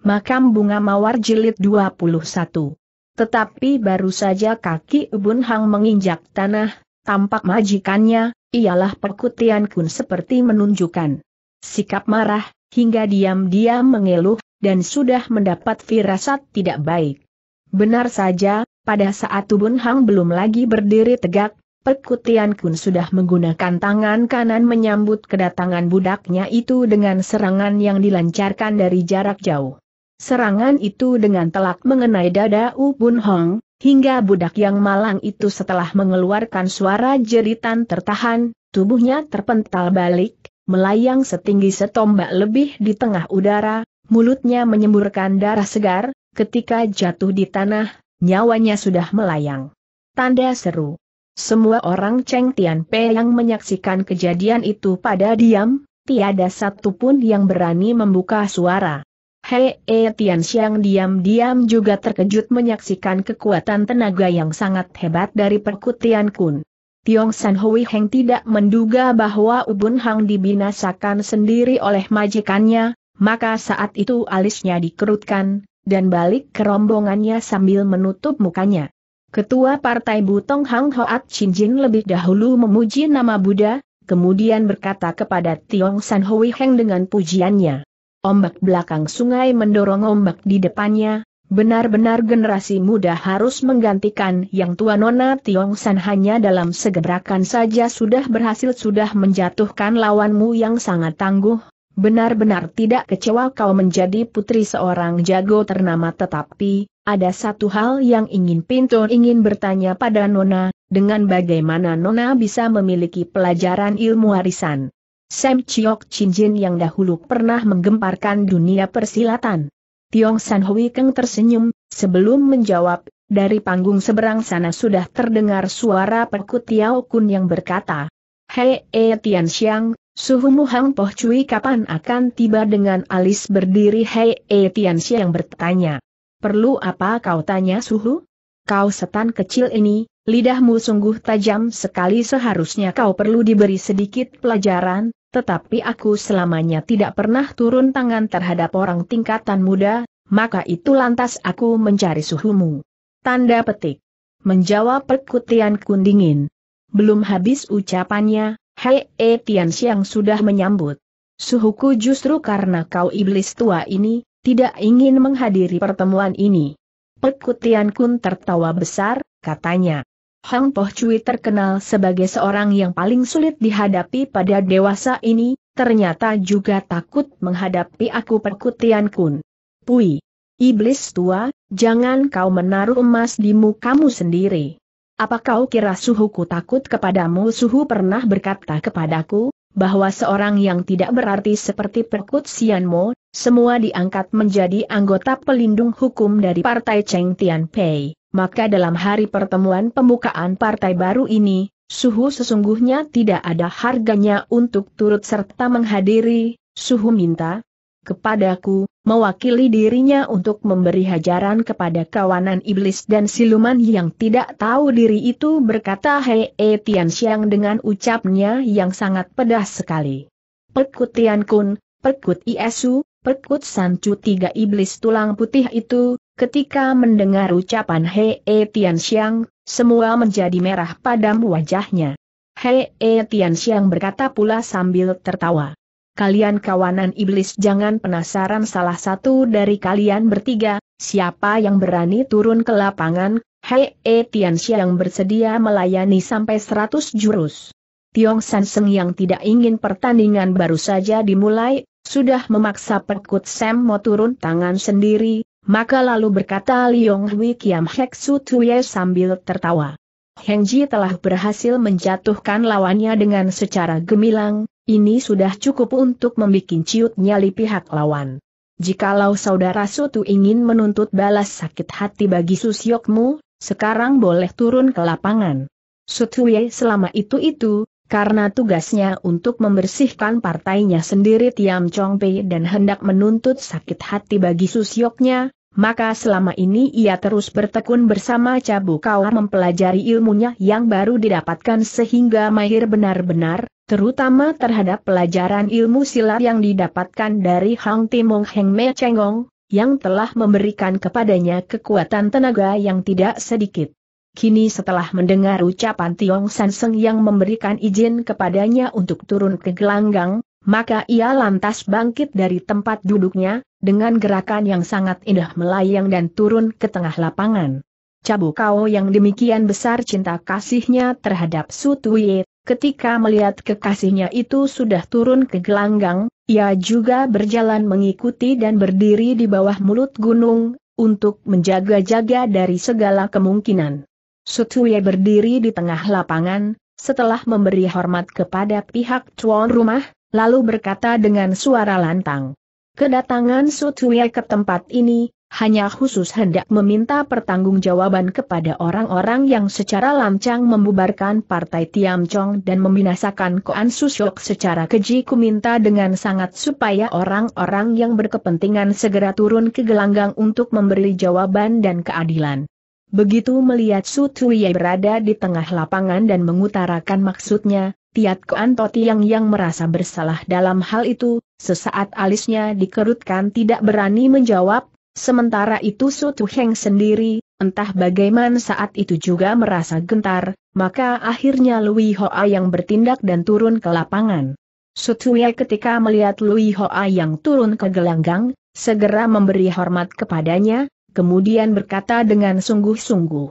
Makam Bunga Mawar Jilid 21. Tetapi baru saja kaki Bun Hang menginjak tanah, tampak majikannya, ialah Perkutian Kun seperti menunjukkan sikap marah, hingga diam-diam mengeluh, dan sudah mendapat firasat tidak baik. Benar saja, pada saat Bun Hang belum lagi berdiri tegak, Perkutian Kun sudah menggunakan tangan kanan menyambut kedatangan budaknya itu dengan serangan yang dilancarkan dari jarak jauh. Serangan itu dengan telak mengenai dada Bun Hang, hingga budak yang malang itu setelah mengeluarkan suara jeritan tertahan, tubuhnya terpental balik, melayang setinggi setombak lebih di tengah udara, mulutnya menyemburkan darah segar, ketika jatuh di tanah, nyawanya sudah melayang. Tanda seru. Semua orang Cheng Tianpe yang menyaksikan kejadian itu pada diam, tiada satupun yang berani membuka suara. Hei Tian Xiang diam-diam juga terkejut menyaksikan kekuatan tenaga yang sangat hebat dari Perkutian Kun. Tiong San Hui Heng tidak menduga bahwa Bun Hang dibinasakan sendiri oleh majikannya, maka saat itu alisnya dikerutkan, dan balik ke rombongannya sambil menutup mukanya. Ketua Partai Butong Hang Hoat Chin Jin lebih dahulu memuji nama Buddha, kemudian berkata kepada Tiong San Hui Heng dengan pujiannya. Ombak belakang sungai mendorong ombak di depannya, benar-benar generasi muda harus menggantikan yang tua. Nona Tiong San hanya dalam segebrakan saja sudah berhasil menjatuhkan lawanmu yang sangat tangguh, benar-benar tidak kecewa kau menjadi putri seorang jago ternama. Tetapi, ada satu hal yang ingin bertanya pada Nona, dengan bagaimana Nona bisa memiliki pelajaran ilmu warisan Sam Chiok Chin Jin yang dahulu pernah menggemparkan dunia persilatan? Tiong San Hui Keng tersenyum, sebelum menjawab, dari panggung seberang sana sudah terdengar suara Perkutian Kun yang berkata, Hei Tian Xiang, suhumu Hang Poh Cui kapan akan tiba? Dengan alis berdiri Hei Tian Xiang bertanya, perlu apa kau tanya suhu? Kau setan kecil ini, lidahmu sungguh tajam sekali, seharusnya kau perlu diberi sedikit pelajaran. Tetapi aku selamanya tidak pernah turun tangan terhadap orang tingkatan muda, maka itu lantas aku mencari suhumu. Tanda petik. Menjawab Perkutian Kun dingin. Belum habis ucapannya, Hei Tian Xiang sudah menyambut. Suhuku justru karena kau iblis tua ini, tidak ingin menghadiri pertemuan ini. Perkutian Kun tertawa besar, katanya. Hang Poh Cui terkenal sebagai seorang yang paling sulit dihadapi pada dewasa ini, ternyata juga takut menghadapi aku Perkutian Kun. Pui! Iblis tua, jangan kau menaruh emas di mukamu sendiri. Apa kau kira suhuku takut kepadamu? Suhu pernah berkata kepadaku, bahwa seorang yang tidak berarti seperti Perkutianmu, semua diangkat menjadi anggota pelindung hukum dari Partai Cheng Tianpei. Maka dalam hari pertemuan pembukaan partai baru ini, suhu sesungguhnya tidak ada harganya untuk turut serta menghadiri. Suhu minta kepadaku, mewakili dirinya untuk memberi hajaran kepada kawanan iblis dan siluman yang tidak tahu diri itu, berkata Hei Tian Xiang dengan ucapnya yang sangat pedas sekali. Perkutian Kun, Perkut Iesu, Perkut Sancu, tiga iblis tulang putih itu, ketika mendengar ucapan Hei Tian Xiang, semua menjadi merah padam wajahnya. Hei Tian Xiang berkata pula sambil tertawa, kalian kawanan iblis jangan penasaran, salah satu dari kalian bertiga, siapa yang berani turun ke lapangan, Hei Tian Xiang bersedia melayani sampai 100 jurus. Tiong San Seng yang tidak ingin pertandingan baru saja dimulai, sudah memaksa Perkut Sam mau turun tangan sendiri. Maka lalu berkata Liong Hui Kiam Hek Su Tuye sambil tertawa, Heng Ji telah berhasil menjatuhkan lawannya dengan secara gemilang, ini sudah cukup untuk membuat ciut nyali pihak lawan. Jikalau saudara Sutu ingin menuntut balas sakit hati bagi Susyokmu, sekarang boleh turun ke lapangan. Sutuye selama itu-itu, karena tugasnya untuk membersihkan partainya sendiri Tiam Chong Pei dan hendak menuntut sakit hati bagi Susyoknya, maka selama ini ia terus bertekun bersama Cabu Kaur mempelajari ilmunya yang baru didapatkan sehingga mahir benar-benar, terutama terhadap pelajaran ilmu silat yang didapatkan dari Hang Timong Heng Me Chengong, yang telah memberikan kepadanya kekuatan tenaga yang tidak sedikit. Kini setelah mendengar ucapan Tiong San Seng yang memberikan izin kepadanya untuk turun ke gelanggang, maka ia lantas bangkit dari tempat duduknya, dengan gerakan yang sangat indah melayang dan turun ke tengah lapangan. Cabuk Kau yang demikian besar cinta kasihnya terhadap Su Tuye, ketika melihat kekasihnya itu sudah turun ke gelanggang, ia juga berjalan mengikuti dan berdiri di bawah mulut gunung, untuk menjaga-jaga dari segala kemungkinan. Su Tuye berdiri di tengah lapangan, setelah memberi hormat kepada pihak tuan rumah, lalu berkata dengan suara lantang, "Kedatangan Su Tuye ke tempat ini, hanya khusus hendak meminta pertanggungjawaban kepada orang-orang yang secara lancang membubarkan Partai Tiam Chong dan membinasakan Koan Susyok secara keji. Ku minta dengan sangat supaya orang-orang yang berkepentingan segera turun ke gelanggang untuk memberi jawaban dan keadilan." Begitu melihat Su Tuye berada di tengah lapangan dan mengutarakan maksudnya, Tiat Koan Totiang yang merasa bersalah dalam hal itu, sesaat alisnya dikerutkan tidak berani menjawab. Sementara itu Su Tuheng sendiri, entah bagaimana saat itu juga merasa gentar, maka akhirnya Lui Hoa yang bertindak dan turun ke lapangan. Su Tuheng ketika melihat Lui Hoa yang turun ke gelanggang, segera memberi hormat kepadanya, kemudian berkata dengan sungguh-sungguh,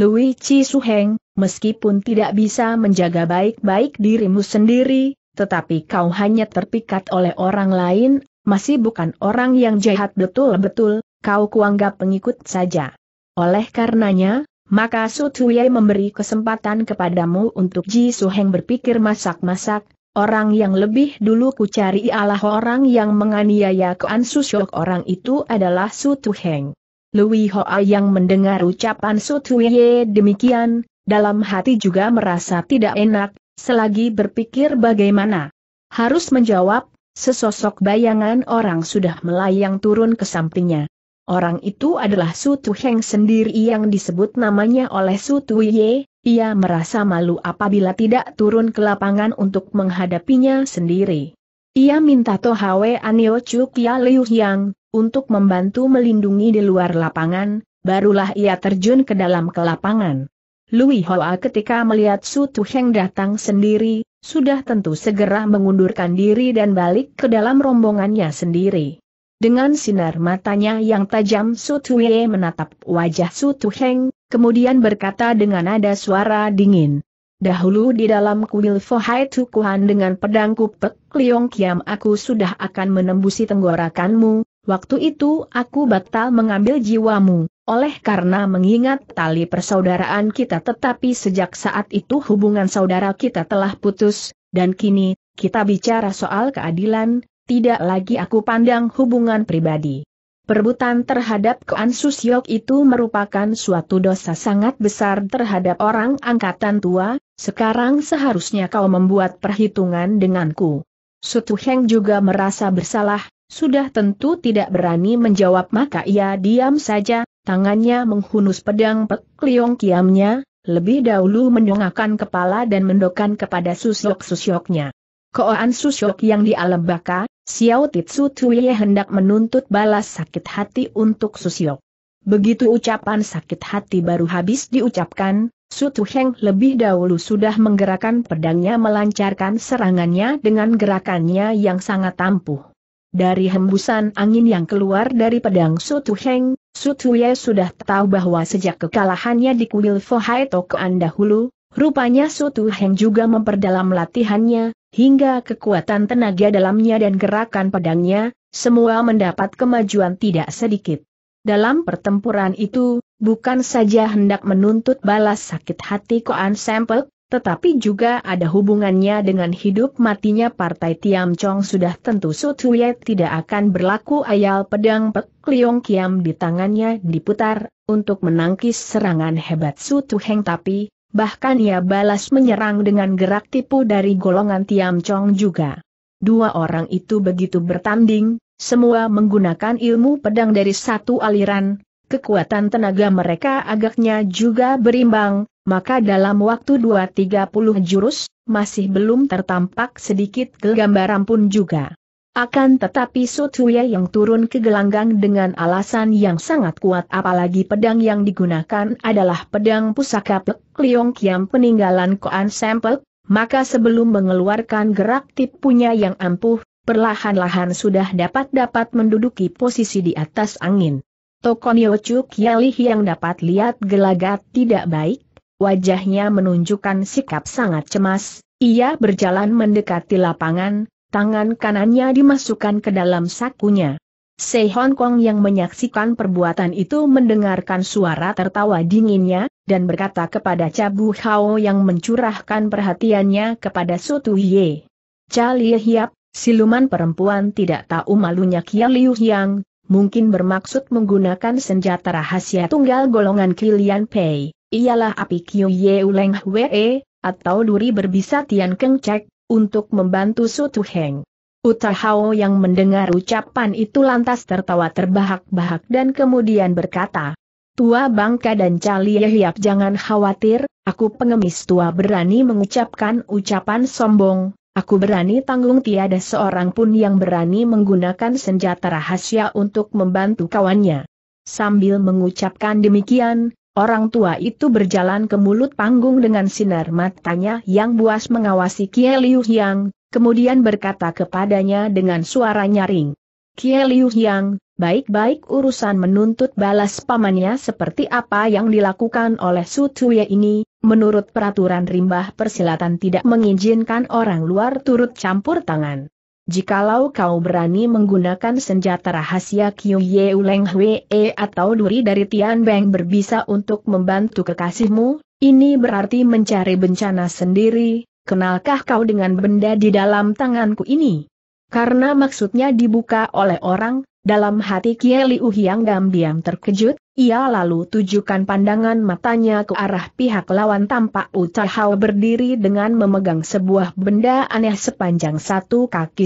"Lui Chi Suheng, meskipun tidak bisa menjaga baik-baik dirimu sendiri, tetapi kau hanya terpikat oleh orang lain, masih bukan orang yang jahat betul-betul, kau kuanggap pengikut saja. Oleh karenanya, maka Su Tuye memberi kesempatan kepadamu untuk Ji Suheng berpikir masak-masak, orang yang lebih dulu ku cari ialah orang yang menganiaya Koan Susyok, orang itu adalah Su Tuheng." Lui Hoa yang mendengar ucapan Su Tuye demikian, dalam hati juga merasa tidak enak, selagi berpikir bagaimana harus menjawab, sesosok bayangan orang sudah melayang turun ke sampingnya. Orang itu adalah Su Tuheng sendiri yang disebut namanya oleh Su Tuye. Ia merasa malu apabila tidak turun ke lapangan untuk menghadapinya sendiri. Ia minta Tohwe Anio Chukia Liu Yang untuk membantu melindungi di luar lapangan, barulah ia terjun ke dalam ke lapangan. Lui Hoa ketika melihat Su Tuheng datang sendiri, sudah tentu segera mengundurkan diri dan balik ke dalam rombongannya sendiri. Dengan sinar matanya yang tajam, Su Tuye menatap wajah Su Tuheng, kemudian berkata dengan nada suara dingin, "Dahulu di dalam kuil Fohai Tukuhan dengan pedangku Pek Liong Kiam aku sudah akan menembusi tenggorakanmu, waktu itu aku batal mengambil jiwamu. Oleh karena mengingat tali persaudaraan kita, tetapi sejak saat itu hubungan saudara kita telah putus, dan kini, kita bicara soal keadilan, tidak lagi aku pandang hubungan pribadi. Perbuatan terhadap Koan Susyok itu merupakan suatu dosa sangat besar terhadap orang angkatan tua, sekarang seharusnya kau membuat perhitungan denganku." Su Tuheng juga merasa bersalah, sudah tentu tidak berani menjawab, maka ia diam saja. Tangannya menghunus pedang Pek Liong Kiamnya, lebih dahulu mendongakkan kepala dan mendokan kepada susyok-susyoknya. Koan Susyok yang di Alam Baka, Xiao Titsu Tuye hendak menuntut balas sakit hati untuk Susyok. Begitu ucapan sakit hati baru habis diucapkan, Su Tuheng lebih dahulu sudah menggerakkan pedangnya melancarkan serangannya dengan gerakannya yang sangat ampuh. Dari hembusan angin yang keluar dari pedang Su Tuheng, Su Tuye sudah tahu bahwa sejak kekalahannya di kuil Fohai Tokuan dahulu, rupanya Su Tuheng juga memperdalam latihannya, hingga kekuatan tenaga dalamnya dan gerakan pedangnya, semua mendapat kemajuan tidak sedikit. Dalam pertempuran itu, bukan saja hendak menuntut balas sakit hati Koan Sampek, tetapi juga ada hubungannya dengan hidup matinya Partai Tiam Chong. Sudah tentu Su Tuye tidak akan berlaku ayal, pedang Pek Liong Kiam di tangannya diputar, untuk menangkis serangan hebat Su Tuheng, tapi, bahkan ia balas menyerang dengan gerak tipu dari golongan Tiam Chong juga. Dua orang itu begitu bertanding, semua menggunakan ilmu pedang dari satu aliran, kekuatan tenaga mereka agaknya juga berimbang. Maka dalam waktu 2-30 jurus, masih belum tertampak sedikit kegambaran pun juga. Akan tetapi Sotuye yang turun ke gelanggang dengan alasan yang sangat kuat, apalagi pedang yang digunakan adalah pedang pusaka Pek Liong Kiam peninggalan Koan Sempek, maka sebelum mengeluarkan gerak tipunya yang ampuh, perlahan-lahan sudah dapat menduduki posisi di atas angin. Tokonio Cuk Yalih yang dapat lihat gelagat tidak baik, wajahnya menunjukkan sikap sangat cemas, ia berjalan mendekati lapangan. Tangan kanannya dimasukkan ke dalam sakunya. Se Hong Kong yang menyaksikan perbuatan itu mendengarkan suara tertawa dinginnya, dan berkata kepada Cha Bu Hao yang mencurahkan perhatiannya kepada Sotuye. Cha Li Hiap, siluman perempuan tidak tahu malunya Kia Liu Yang, mungkin bermaksud menggunakan senjata rahasia tunggal golongan Kilian Pei, ialah api Kiu Ye Uleng Hwe, atau duri berbisa Tian Keng Cek, untuk membantu Sotuheng. Utahao yang mendengar ucapan itu lantas tertawa terbahak-bahak dan kemudian berkata, Tua Bangka dan Cha Li Hiap jangan khawatir, aku pengemis tua berani mengucapkan ucapan sombong, aku berani tanggung tiada seorang pun yang berani menggunakan senjata rahasia untuk membantu kawannya. Sambil mengucapkan demikian, orang tua itu berjalan ke mulut panggung dengan sinar matanya yang buas mengawasi Kie Liu Yang, kemudian berkata kepadanya dengan suara nyaring. Kie Liu Yang, baik-baik urusan menuntut balas pamannya seperti apa yang dilakukan oleh Sotuye ini, menurut peraturan rimbah persilatan tidak mengizinkan orang luar turut campur tangan. Jikalau kau berani menggunakan senjata rahasia Kiu Ye Uleng Hwe atau duri dari Tian Beng berbisa untuk membantu kekasihmu, ini berarti mencari bencana sendiri, kenalkah kau dengan benda di dalam tanganku ini? Karena maksudnya dibuka oleh orang, dalam hati Kie Liu Yang diam-diam terkejut, ia lalu tujukan pandangan matanya ke arah pihak lawan tampak Utahao berdiri dengan memegang sebuah benda aneh sepanjang 1,5 kaki,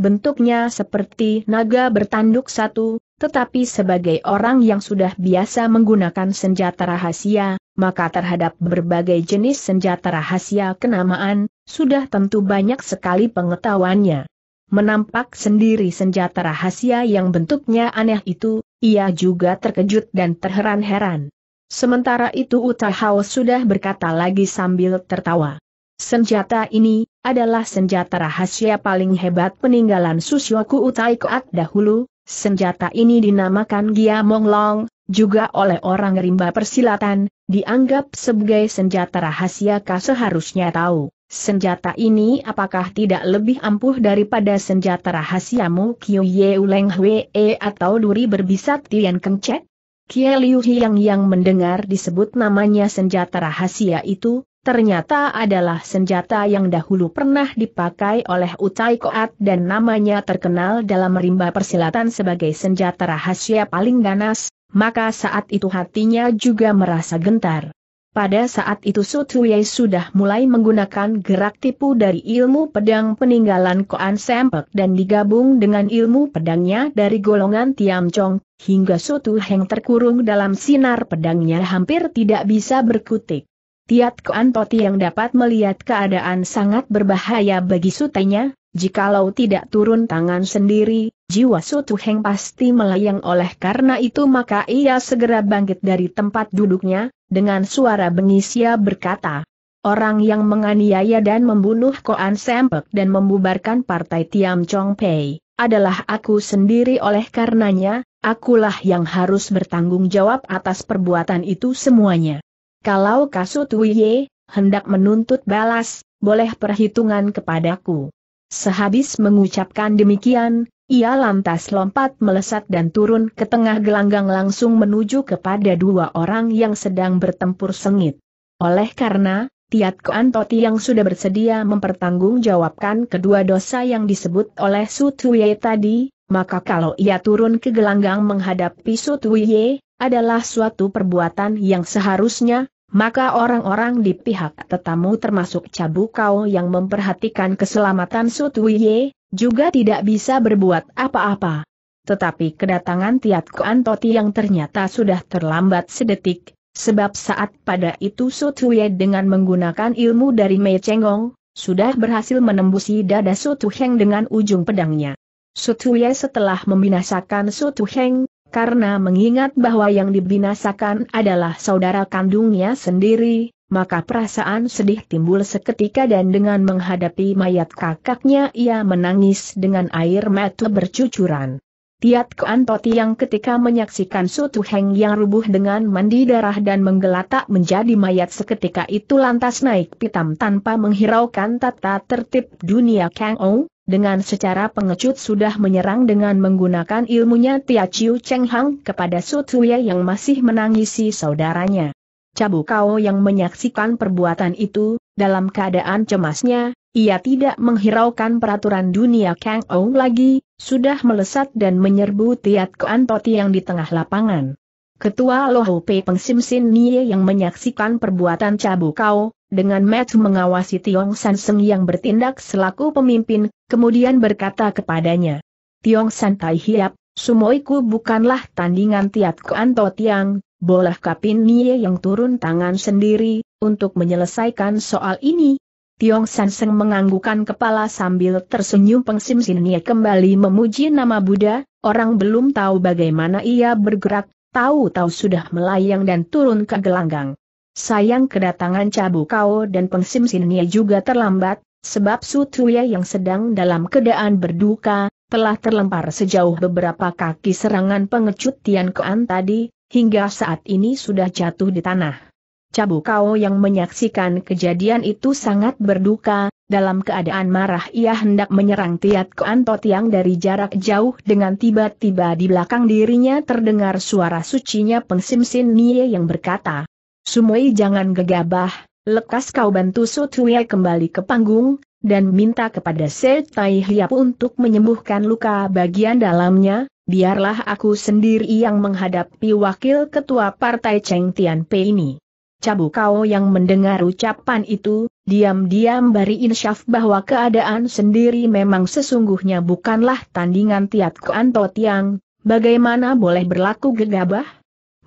bentuknya seperti naga bertanduk satu, tetapi sebagai orang yang sudah biasa menggunakan senjata rahasia, maka terhadap berbagai jenis senjata rahasia kenamaan, sudah tentu banyak sekali pengetahuannya. Menampak sendiri senjata rahasia yang bentuknya aneh itu, ia juga terkejut dan terheran-heran. Sementara itu Utahao sudah berkata lagi sambil tertawa. Senjata ini adalah senjata rahasia paling hebat peninggalan Susyoku Utai Koat dahulu, senjata ini dinamakan Gia Monglong, juga oleh orang rimba persilatan, dianggap sebagai senjata rahasia kau seharusnya tahu. Senjata ini apakah tidak lebih ampuh daripada senjata rahasiamu Kiu Ye Uleng Hwe atau duri berbisa Tian Keng Cek? Kie Liu yang mendengar disebut namanya senjata rahasia itu, ternyata adalah senjata yang dahulu pernah dipakai oleh Utai Koat dan namanya terkenal dalam rimba persilatan sebagai senjata rahasia paling ganas, maka saat itu hatinya juga merasa gentar. Pada saat itu Sotuye sudah mulai menggunakan gerak tipu dari ilmu pedang peninggalan Koan Sempek dan digabung dengan ilmu pedangnya dari golongan Tiam Chong, hingga Sotuheng terkurung dalam sinar pedangnya hampir tidak bisa berkutik. Tiat Koan Toti yang dapat melihat keadaan sangat berbahaya bagi sutenya, jikalau tidak turun tangan sendiri, jiwa Sotuheng pasti melayang. Oleh karena itu maka ia segera bangkit dari tempat duduknya. Dengan suara bengis ia berkata, orang yang menganiaya dan membunuh Koan Sempek dan membubarkan partai Tiam Chong Pei, adalah aku sendiri. Oleh karenanya, akulah yang harus bertanggung jawab atas perbuatan itu semuanya. Kalau Sotuye hendak menuntut balas, boleh perhitungan kepadaku. Sehabis mengucapkan demikian, ia lantas lompat melesat dan turun ke tengah gelanggang langsung menuju kepada dua orang yang sedang bertempur sengit. Oleh karena, Tiat Koan Toti yang sudah bersedia mempertanggungjawabkan kedua dosa yang disebut oleh Sotuye tadi, maka kalau ia turun ke gelanggang menghadapi Sotuye, adalah suatu perbuatan yang seharusnya, maka orang-orang di pihak tetamu termasuk Cha Bu Hao yang memperhatikan keselamatan Sotuye, juga tidak bisa berbuat apa-apa. Tetapi kedatangan Tiat Koan Toti yang ternyata sudah terlambat sedetik, sebab saat pada itu Sotuye dengan menggunakan ilmu dari Mei Chengong, sudah berhasil menembusi dada Sotuheng dengan ujung pedangnya. Sutuye setelah membinasakan Sutuheng, karena mengingat bahwa yang dibinasakan adalah saudara kandungnya sendiri, maka perasaan sedih timbul seketika dan dengan menghadapi mayat kakaknya ia menangis dengan air mata bercucuran. Tiat Kuan Toti yang ketika menyaksikan Sutuheng yang rubuh dengan mandi darah dan menggeletak menjadi mayat seketika itu lantas naik pitam tanpa menghiraukan tata tertib dunia Kang Ou, dengan secara pengecut sudah menyerang dengan menggunakan ilmunya Tia Chiu Cheng Hang kepada Sutuye yang masih menangisi saudaranya. Cabu Kau yang menyaksikan perbuatan itu, dalam keadaan cemasnya, ia tidak menghiraukan peraturan dunia Kang Ou lagi, sudah melesat dan menyerbu Tiat Kuan Toti yang di tengah lapangan. Ketua Lohu Pei Peng Sim Sin Nie yang menyaksikan perbuatan Cabu Kau, dengan mata mengawasi Tiong San Seng yang bertindak selaku pemimpin, kemudian berkata kepadanya, "Tiong San Tai Hiap, sumoiku bukanlah tandingan Tiat Kuan Toti yang, bolehkah Pin Nie yang turun tangan sendiri, untuk menyelesaikan soal ini?" Tiong San Seng menganggukkan kepala sambil tersenyum. Peng Sim Sin Nie kembali memuji nama Buddha, orang belum tahu bagaimana ia bergerak, tahu-tahu sudah melayang dan turun ke gelanggang. Sayang kedatangan Cabu Kau dan Peng Sim Sin Nie juga terlambat, sebab Sutuya yang sedang dalam keadaan berduka, telah terlempar sejauh beberapa kaki serangan pengecut Tian Kuan tadi, hingga saat ini sudah jatuh di tanah. Cabu Kau yang menyaksikan kejadian itu sangat berduka, dalam keadaan marah ia hendak menyerang Tiat Kuan Toti yang dari jarak jauh dengan tiba-tiba di belakang dirinya terdengar suara sucinya Peng Sim Sin Nie yang berkata, "Sumoi jangan gegabah, lekas kau bantu Sutuye kembali ke panggung, dan minta kepada Se Tai Hiap untuk menyembuhkan luka bagian dalamnya. Biarlah aku sendiri yang menghadapi wakil ketua partai Cheng Tian Pei ini." Cabu Kau yang mendengar ucapan itu, diam-diam beri insyaf bahwa keadaan sendiri memang sesungguhnya bukanlah tandingan Tiat Kuan Toti yang, bagaimana boleh berlaku gegabah?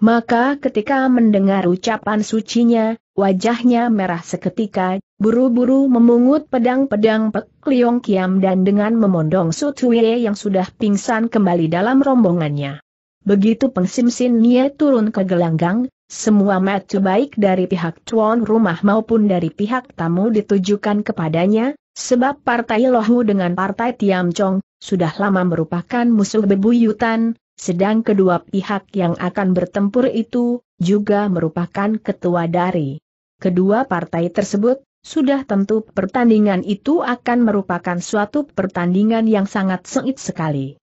Maka ketika mendengar ucapan sucinya, wajahnya merah seketika, buru-buru memungut pedang-pedang Pek Liong Kiam dan dengan memondong Sutuye yang sudah pingsan kembali dalam rombongannya. Begitu Peng Sim Sin Nie turun ke gelanggang, semua mata baik dari pihak tuan rumah maupun dari pihak tamu ditujukan kepadanya, sebab partai Lohu dengan partai Tiam Chong sudah lama merupakan musuh bebuyutan, sedang kedua pihak yang akan bertempur itu juga merupakan ketua dari kedua partai tersebut. Sudah tentu pertandingan itu akan merupakan suatu pertandingan yang sangat sengit sekali.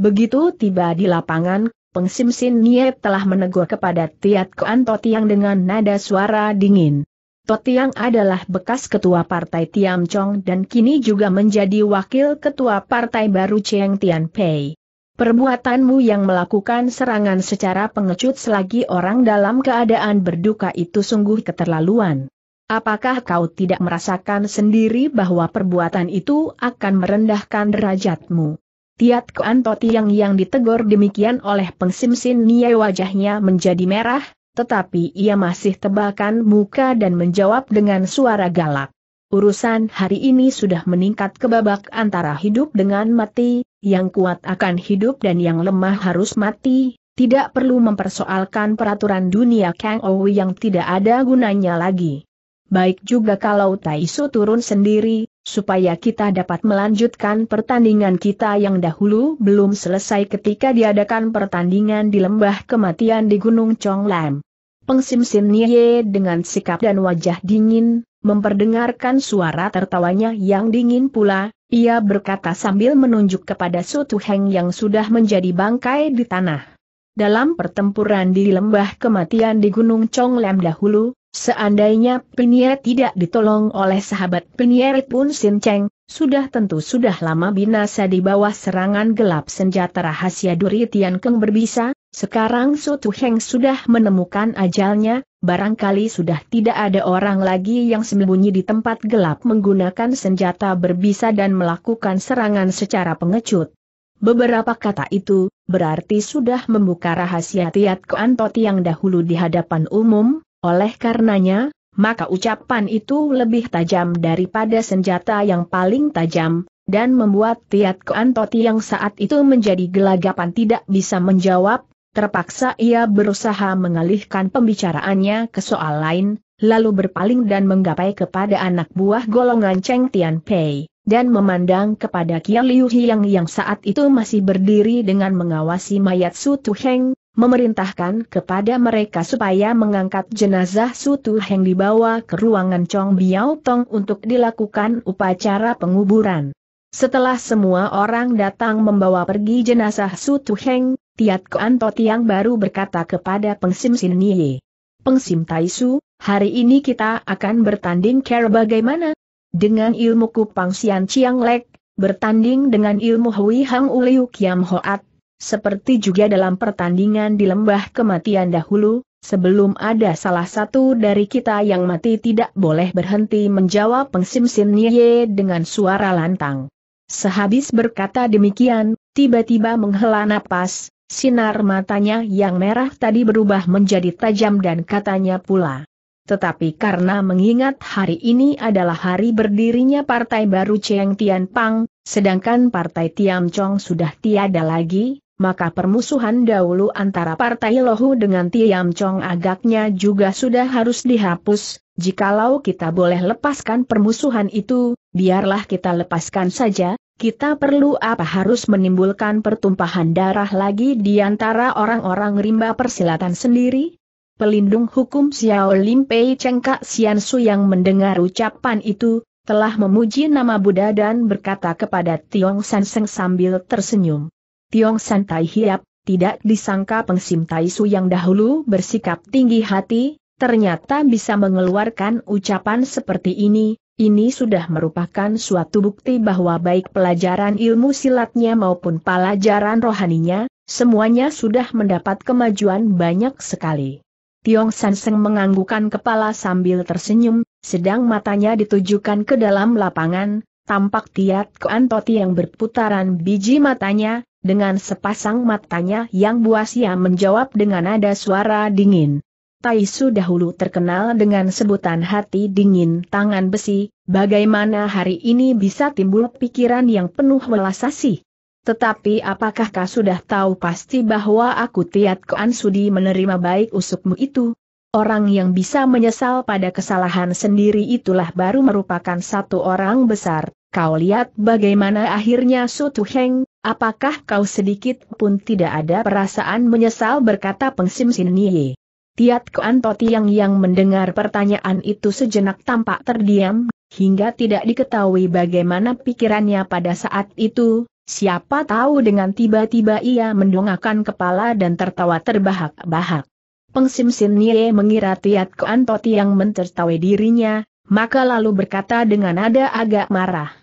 Begitu tiba di lapangan, Peng Sim Sin Nie telah menegur kepada Tiat Kuan Toti yang dengan nada suara dingin. Toti yang adalah bekas ketua partai Tiam Chong dan kini juga menjadi wakil ketua partai baru Cheng Tian Pei. Perbuatanmu yang melakukan serangan secara pengecut selagi orang dalam keadaan berduka itu sungguh keterlaluan. Apakah kau tidak merasakan sendiri bahwa perbuatan itu akan merendahkan derajatmu? Tiat Kuan Toti yang ditegur demikian oleh Peng Sim Sin Nie wajahnya menjadi merah, tetapi ia masih tebalkan muka dan menjawab dengan suara galak. Urusan hari ini sudah meningkat ke babak antara hidup dengan mati, yang kuat akan hidup dan yang lemah harus mati, tidak perlu mempersoalkan peraturan dunia Kang Ou yang tidak ada gunanya lagi. Baik juga kalau Taisu turun sendiri, supaya kita dapat melanjutkan pertandingan kita yang dahulu belum selesai ketika diadakan pertandingan di lembah kematian di Gunung Chonglam. Peng Sim Sin Nie dengan sikap dan wajah dingin, memperdengarkan suara tertawanya yang dingin pula, ia berkata sambil menunjuk kepada Sutuheng yang sudah menjadi bangkai di tanah. Dalam pertempuran di lembah kematian di Gunung Chonglam dahulu, seandainya Pinier tidak ditolong oleh sahabat Pinier Pun Sin Cheng, sudah tentu sudah lama binasa di bawah serangan gelap senjata rahasia Duri Tian Keng berbisa. Sekarang Sutuheng sudah menemukan ajalnya, barangkali sudah tidak ada orang lagi yang sembunyi di tempat gelap menggunakan senjata berbisa dan melakukan serangan secara pengecut. Beberapa kata itu, berarti sudah membuka rahasia Tiat Kuan Toti yang dahulu di hadapan umum. Oleh karenanya, maka ucapan itu lebih tajam daripada senjata yang paling tajam, dan membuat Tiat Kuan Toti yang saat itu menjadi gelagapan tidak bisa menjawab. Terpaksa ia berusaha mengalihkan pembicaraannya ke soal lain, lalu berpaling dan menggapai kepada anak buah golongan Cheng Tian Pei, dan memandang kepada Kia Liu Hiang yang saat itu masih berdiri dengan mengawasi mayat Su Tu Heng, memerintahkan kepada mereka supaya mengangkat jenazah Su Tu Heng dibawa ke ruangan Chong Biao Tong untuk dilakukan upacara penguburan. Setelah semua orang datang membawa pergi jenazah Su Tu Heng, Tiat Kuan Toti yang baru berkata kepada Pengsim Sin Nie, "Pengsim Taisu, hari ini kita akan bertanding care bagaimana? Dengan ilmu Kupang Sian Chiang Lek, bertanding dengan ilmu Hui Hang Uliu Kiam Hoat, seperti juga dalam pertandingan di lembah kematian dahulu, sebelum ada salah satu dari kita yang mati tidak boleh berhenti," menjawab Pengsim Sin Nie dengan suara lantang. Sehabis berkata demikian, tiba-tiba menghela napas. Sinar matanya yang merah tadi berubah menjadi tajam dan katanya pula, "Tetapi karena mengingat hari ini adalah hari berdirinya partai baru Cheng Tian Pang, sedangkan partai Tiam Chong sudah tiada lagi, maka permusuhan dahulu antara partai Lohu dengan Tiam Chong agaknya juga sudah harus dihapus. Jikalau kita boleh lepaskan permusuhan itu, biarlah kita lepaskan saja. Kita perlu apa harus menimbulkan pertumpahan darah lagi di antara orang-orang rimba persilatan sendiri?" Pelindung hukum Xiao Lim Pei Cheng Kak Sian Su yang mendengar ucapan itu, telah memuji nama Buddha dan berkata kepada Tiong San Seng sambil tersenyum, "Tiong San Tai Hiap, tidak disangka Pengsim Tai Su yang dahulu bersikap tinggi hati, ternyata bisa mengeluarkan ucapan seperti ini. Ini sudah merupakan suatu bukti bahwa baik pelajaran ilmu silatnya maupun pelajaran rohaninya, semuanya sudah mendapat kemajuan banyak sekali." Tiong San Seng menganggukkan kepala sambil tersenyum, sedang matanya ditujukan ke dalam lapangan, tampak Tiat Kuan Toti yang berputaran biji matanya, dengan sepasang matanya yang buas ia menjawab dengan nada suara dingin, "Taisu dahulu terkenal dengan sebutan hati dingin tangan besi, bagaimana hari ini bisa timbul pikiran yang penuh welas asih? Tetapi apakah kau sudah tahu pasti bahwa aku Tiat Kuan Sudi menerima baik usupmu itu? Orang yang bisa menyesal pada kesalahan sendiri itulah baru merupakan satu orang besar. Kau lihat bagaimana akhirnya Su Tu Heng, apakah kau sedikit pun tidak ada perasaan menyesal?" berkata Pengsim Sin Nie. Tiat Kuan Toti yang mendengar pertanyaan itu sejenak tampak terdiam, hingga tidak diketahui bagaimana pikirannya pada saat itu. Siapa tahu dengan tiba-tiba ia mendongakkan kepala dan tertawa terbahak-bahak. Pengsim Sin Nie mengira Tiat Kuan Toti yang mentertawai dirinya, maka lalu berkata dengan nada agak marah,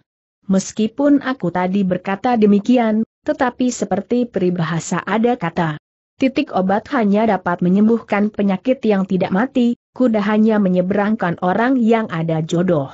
"Meskipun aku tadi berkata demikian, tetapi seperti peribahasa ada kata, titik obat hanya dapat menyembuhkan penyakit yang tidak mati, kuda hanya menyeberangkan orang yang ada jodoh.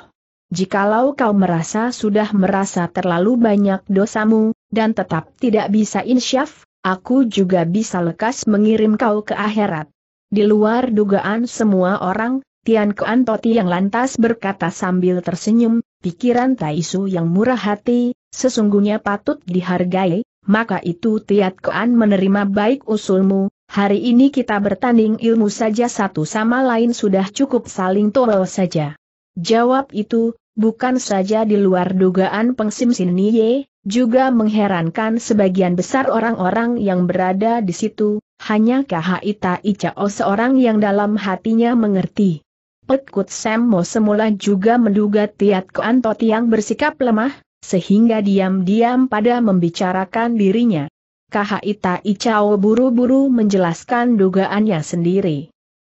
Jikalau kau merasa sudah merasa terlalu banyak dosamu, dan tetap tidak bisa insyaf, aku juga bisa lekas mengirim kau ke akhirat." Di luar dugaan semua orang, Tian Kuan Toti yang lantas berkata sambil tersenyum, "Pikiran Taisu yang murah hati, sesungguhnya patut dihargai. Maka itu Tiat Kuan menerima baik usulmu, hari ini kita bertanding ilmu saja satu sama lain sudah cukup saling tolol saja." Jawab itu, bukan saja di luar dugaan Pengsim Sin Nie, juga mengherankan sebagian besar orang-orang yang berada di situ, hanya Khai Tai Chao seorang yang dalam hatinya mengerti. Pek Kut Sam Mo semula juga menduga Tiat Kuan Toti yang bersikap lemah, sehingga diam-diam pada membicarakan dirinya. Khai Tai Chao buru-buru menjelaskan dugaannya sendiri.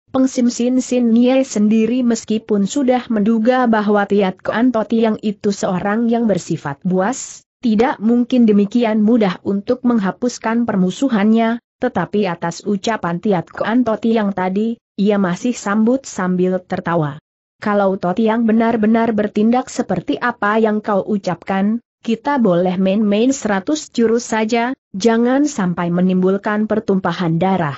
Pengsim Sin Sin Nie sendiri meskipun sudah menduga bahwa Tiat Kuan Toti yang itu seorang yang bersifat buas, tidak mungkin demikian mudah untuk menghapuskan permusuhannya, tetapi atas ucapan Tiat Kuan Toti yang tadi, ia masih sambut sambil tertawa. "Kalau Toti yang benar-benar bertindak seperti apa yang kau ucapkan, kita boleh main-main 100 jurus saja, jangan sampai menimbulkan pertumpahan darah."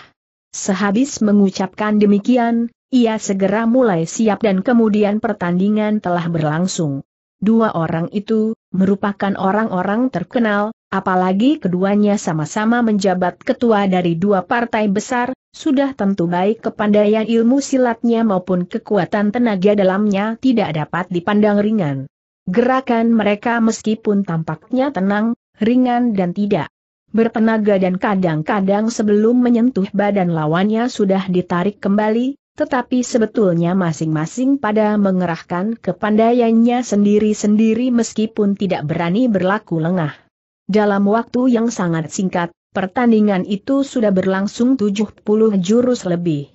Sehabis mengucapkan demikian, ia segera mulai siap dan kemudian pertandingan telah berlangsung. Dua orang itu merupakan orang-orang terkenal, apalagi keduanya sama-sama menjabat ketua dari dua partai besar, sudah tentu baik kepandaian ilmu silatnya maupun kekuatan tenaga dalamnya tidak dapat dipandang ringan. Gerakan mereka meskipun tampaknya tenang, ringan dan tidak bertenaga dan kadang-kadang sebelum menyentuh badan lawannya sudah ditarik kembali, tetapi sebetulnya masing-masing pada mengerahkan kepandaiannya sendiri-sendiri meskipun tidak berani berlaku lengah. Dalam waktu yang sangat singkat, pertandingan itu sudah berlangsung 70 jurus lebih.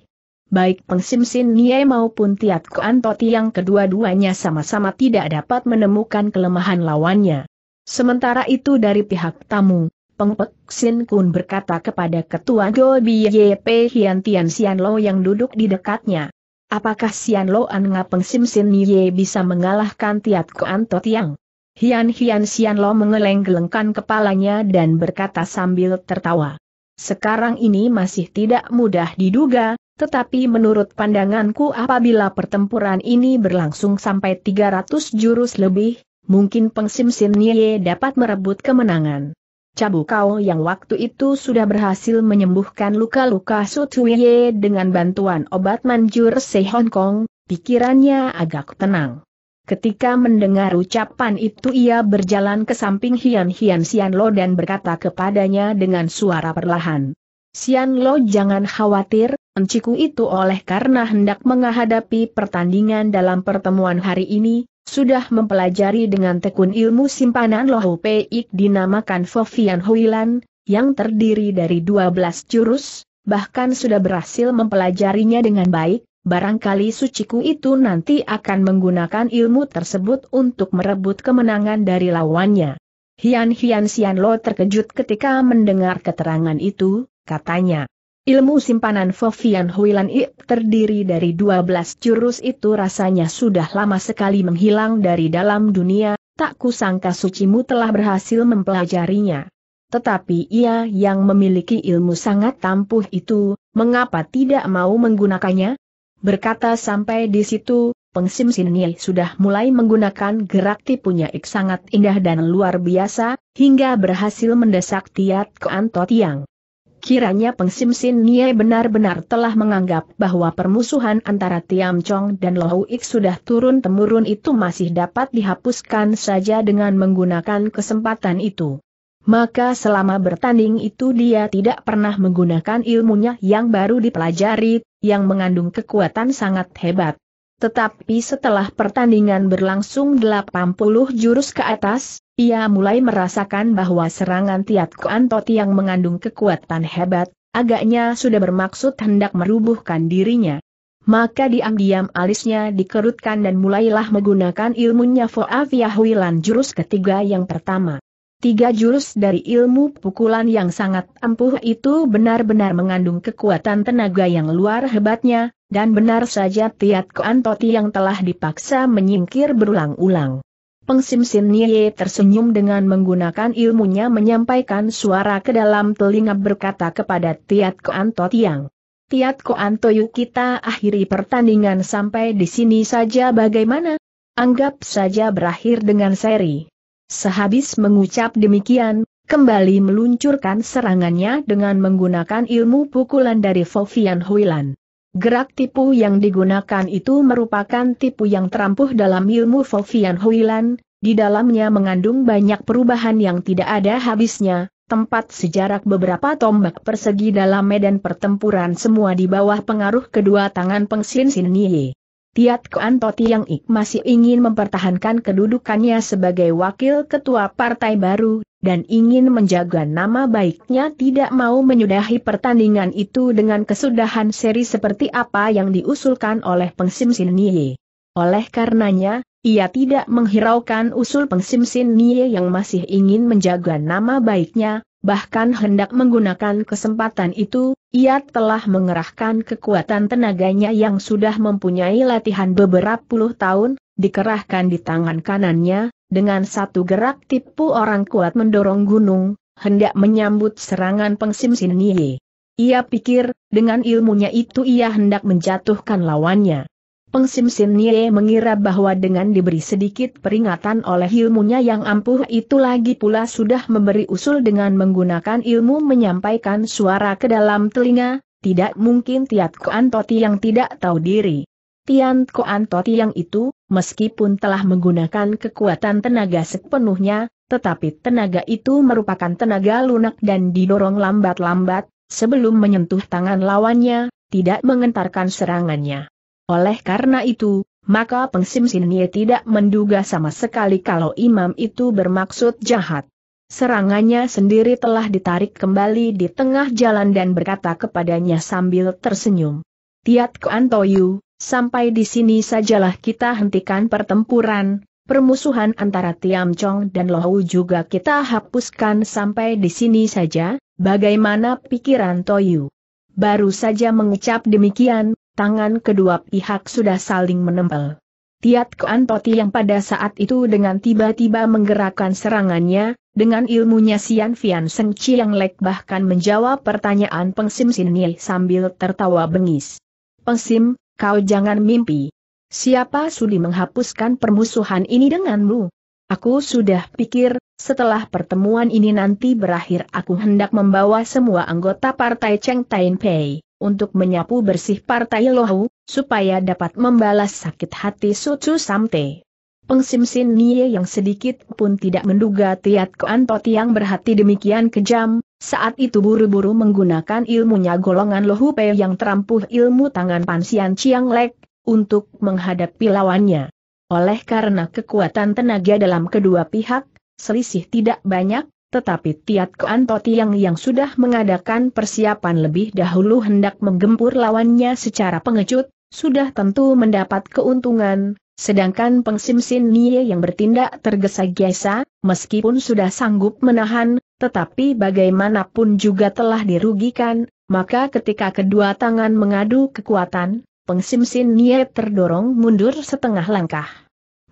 Baik Peng Simsin Nie maupun Tiat Kuan Toti yang kedua-duanya sama-sama tidak dapat menemukan kelemahan lawannya. Sementara itu dari pihak tamu, Peng Pek Sin Kun berkata kepada Ketua Go BYP Hian Tian Sian Lo yang duduk di dekatnya, "Apakah Sian Lo An Nga Peng Simsin Nie bisa mengalahkan Tiat Kuan Toti yang?" Hian Sian Lo mengeleng-gelengkan kepalanya dan berkata sambil tertawa, "Sekarang ini masih tidak mudah diduga, tetapi menurut pandanganku apabila pertempuran ini berlangsung sampai 300 jurus lebih, mungkin Peng Simsin Nie dapat merebut kemenangan." Cabuk Kau yang waktu itu sudah berhasil menyembuhkan luka-luka Su Tuye dengan bantuan obat manjur Se Hong Kong, pikirannya agak tenang. Ketika mendengar ucapan itu ia berjalan ke samping Hian Sian Lo dan berkata kepadanya dengan suara perlahan, "Sian Lo jangan khawatir, enciku itu oleh karena hendak menghadapi pertandingan dalam pertemuan hari ini, sudah mempelajari dengan tekun ilmu simpanan Lohu Peik dinamakan Fofian Huilan, yang terdiri dari 12 jurus, bahkan sudah berhasil mempelajarinya dengan baik. Barangkali suciku itu nanti akan menggunakan ilmu tersebut untuk merebut kemenangan dari lawannya." Hian Sian Lo terkejut ketika mendengar keterangan itu, katanya, "Ilmu simpanan Fofian Huilan terdiri dari 12 jurus itu rasanya sudah lama sekali menghilang dari dalam dunia, tak kusangka sucimu telah berhasil mempelajarinya. Tetapi ia yang memiliki ilmu sangat ampuh itu, mengapa tidak mau menggunakannya?" Berkata sampai di situ, Peng Simsin Nie sudah mulai menggunakan gerak tipunya sangat indah dan luar biasa, hingga berhasil mendesak Tiat Kuan Toti yang. Kiranya Peng Simsin Nie benar-benar telah menganggap bahwa permusuhan antara Tiam Chong dan Lohu Ik sudah turun-temurun itu masih dapat dihapuskan saja dengan menggunakan kesempatan itu. Maka selama bertanding itu dia tidak pernah menggunakan ilmunya yang baru dipelajari, yang mengandung kekuatan sangat hebat. Tetapi setelah pertandingan berlangsung 80 jurus ke atas, ia mulai merasakan bahwa serangan Tiat Kuan Toti yang mengandung kekuatan hebat, agaknya sudah bermaksud hendak merubuhkan dirinya. Maka diam-diam alisnya dikerutkan dan mulailah menggunakan ilmunya Foafia Huilan jurus ketiga yang pertama. Tiga jurus dari ilmu pukulan yang sangat ampuh itu benar-benar mengandung kekuatan tenaga yang luar hebatnya, dan benar saja Tiat Kuan Toti yang telah dipaksa menyingkir berulang-ulang. Peng Simsin Nie tersenyum dengan menggunakan ilmunya menyampaikan suara ke dalam telinga berkata kepada Tiat Kuan Toti yang, "Tiat Kuan Toyu kita akhiri pertandingan sampai di sini saja bagaimana? Anggap saja berakhir dengan seri." Sehabis mengucap demikian, kembali meluncurkan serangannya dengan menggunakan ilmu pukulan dari Fofian Huilan. Gerak tipu yang digunakan itu merupakan tipu yang terampuh dalam ilmu Fofian Huilan, di dalamnya mengandung banyak perubahan yang tidak ada habisnya, tempat sejarak beberapa tombak persegi dalam medan pertempuran semua di bawah pengaruh kedua tangan Peng Simsin Nie. Tiat Kuan Toti yang masih ingin mempertahankan kedudukannya sebagai wakil ketua partai baru, dan ingin menjaga nama baiknya tidak mau menyudahi pertandingan itu dengan kesudahan seri seperti apa yang diusulkan oleh Peng Simsin Nie. Oleh karenanya, ia tidak menghiraukan usul Peng Simsin Nie yang masih ingin menjaga nama baiknya, bahkan hendak menggunakan kesempatan itu. Ia telah mengerahkan kekuatan tenaganya yang sudah mempunyai latihan beberapa puluh tahun, dikerahkan di tangan kanannya, dengan satu gerak tipu orang kuat mendorong gunung, hendak menyambut serangan Peng Simsin Nie. Ia pikir, dengan ilmunya itu ia hendak menjatuhkan lawannya. Peng Simsim Nie mengira bahwa dengan diberi sedikit peringatan oleh ilmunya yang ampuh itu lagi pula sudah memberi usul dengan menggunakan ilmu menyampaikan suara ke dalam telinga, tidak mungkin Tiat Kuan Toti yang tidak tahu diri. Tian Kuan Toti yang itu, meskipun telah menggunakan kekuatan tenaga sepenuhnya, tetapi tenaga itu merupakan tenaga lunak dan didorong lambat-lambat, sebelum menyentuh tangan lawannya, tidak mengentarkan serangannya. Oleh karena itu, maka Peng Simsim Nie tidak menduga sama sekali kalau imam itu bermaksud jahat. Serangannya sendiri telah ditarik kembali di tengah jalan dan berkata kepadanya sambil tersenyum, "Tiat Kuan Toyu, sampai di sini sajalah kita hentikan pertempuran, permusuhan antara Tiam Chong dan Lohou juga kita hapuskan sampai di sini saja, bagaimana pikiran Toyu?" Baru saja mengucap demikian, tangan kedua pihak sudah saling menempel. Tiat Kuan Toti yang pada saat itu dengan tiba-tiba menggerakkan serangannya, dengan ilmunya Sian Fian Seng Chiang Lek bahkan menjawab pertanyaan Peng Simsim Nie sambil tertawa bengis. "Peng Sim, kau jangan mimpi. Siapa sudi menghapuskan permusuhan ini denganmu? Aku sudah pikir, setelah pertemuan ini nanti berakhir aku hendak membawa semua anggota partai Cheng Tain Pei untuk menyapu bersih partai Lohou, supaya dapat membalas sakit hati Sucu Samte." Peng Simsim Nie yang sedikit pun tidak menduga Tiat Kuan Toti yang berhati demikian kejam, saat itu buru-buru menggunakan ilmunya golongan Lohou Pei yang terampuh ilmu tangan Pansian Chiang Lek, untuk menghadapi lawannya. Oleh karena kekuatan tenaga dalam kedua pihak, selisih tidak banyak, tetapi Tiat Kuan Toti yang sudah mengadakan persiapan lebih dahulu hendak menggempur lawannya secara pengecut, sudah tentu mendapat keuntungan, sedangkan Peng Simsim Nie yang bertindak tergesa-gesa, meskipun sudah sanggup menahan, tetapi bagaimanapun juga telah dirugikan, maka ketika kedua tangan mengadu kekuatan, Peng Simsim Nie terdorong mundur setengah langkah.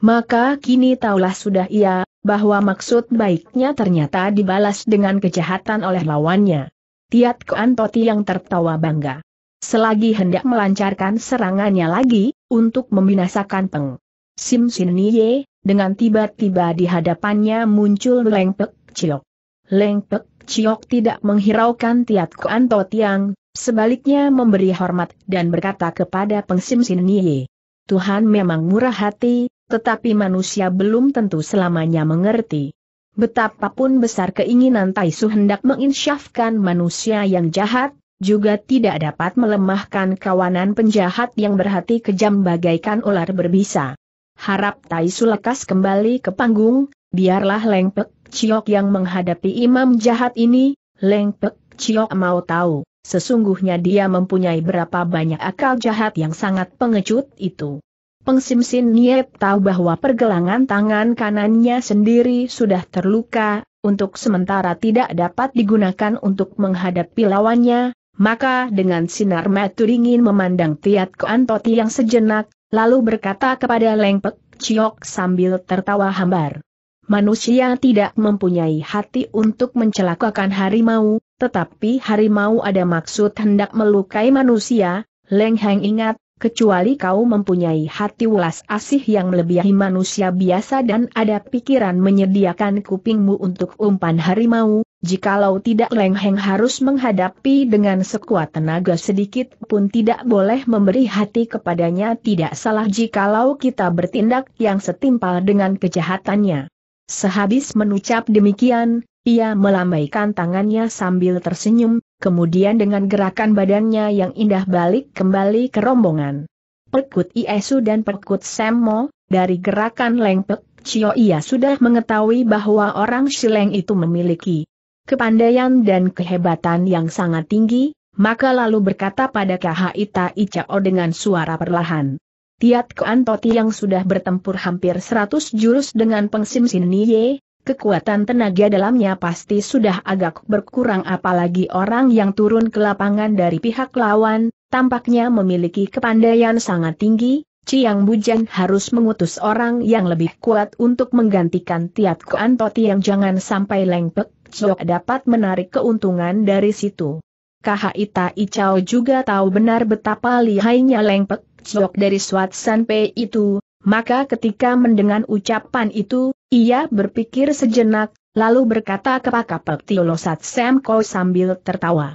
Maka kini taulah sudah ia, bahwa maksud baiknya ternyata dibalas dengan kejahatan oleh lawannya. Tiat Kuan Toti yang tertawa bangga. Selagi hendak melancarkan serangannya lagi, untuk membinasakan Peng Simsim Nie, dengan tiba-tiba di hadapannya muncul Leng Pek Chiok. Leng Pek Chiok tidak menghiraukan Tiat Kuan Toti yang, sebaliknya memberi hormat dan berkata kepada Peng Simsim Nie, "Tuhan memang murah hati, tetapi manusia belum tentu selamanya mengerti. Betapapun besar keinginan Taisu hendak menginsyafkan manusia yang jahat, juga tidak dapat melemahkan kawanan penjahat yang berhati kejam bagaikan ular berbisa. Harap Taisu lekas kembali ke panggung, biarlah Leng Pek Chiok yang menghadapi imam jahat ini." Leng Pek Chiok mau tahu, sesungguhnya dia mempunyai berapa banyak akal jahat yang sangat pengecut itu. Peng Simsim Nie tahu bahwa pergelangan tangan kanannya sendiri sudah terluka, untuk sementara tidak dapat digunakan untuk menghadapi lawannya, maka dengan sinar mata dingin memandang Tiat Kuan Toti yang sejenak, lalu berkata kepada Leng Pek Chiok sambil tertawa hambar, "Manusia tidak mempunyai hati untuk mencelakakan harimau, tetapi harimau ada maksud hendak melukai manusia. Leng Heng ingat, kecuali kau mempunyai hati welas asih yang melebihi manusia biasa dan ada pikiran menyediakan kupingmu untuk umpan harimau, jikalau tidak Leng Heng harus menghadapi dengan sekuat tenaga sedikit pun tidak boleh memberi hati kepadanya. Tidak salah jikalau kita bertindak yang setimpal dengan kejahatannya." Sehabis menucap demikian, ia melambaikan tangannya sambil tersenyum, kemudian dengan gerakan badannya yang indah balik kembali ke rombongan. Perkut Iesu dan Perkut Semmo, dari gerakan Leng Pek Chiok ia sudah mengetahui bahwa orang Shileng itu memiliki kepandaian dan kehebatan yang sangat tinggi, maka lalu berkata pada Khai Tai Chao dengan suara perlahan, "Tiat Kuan Toti yang sudah bertempur hampir 100 jurus dengan Peng Simsim Nie, kekuatan tenaga dalamnya pasti sudah agak berkurang, apalagi orang yang turun ke lapangan dari pihak lawan, tampaknya memiliki kepandaian sangat tinggi. Chiang Bujan harus mengutus orang yang lebih kuat untuk menggantikan Tiat Kuan Toti yang, jangan sampai Leng Pek Chiok dapat menarik keuntungan dari situ." Khai Tai Chao juga tahu benar betapa lihainya Leng Pek Chok dari Swatsan Pei itu, maka ketika mendengar ucapan itu, ia berpikir sejenak, lalu berkata kepada Tiolo Satsem Kau sambil tertawa.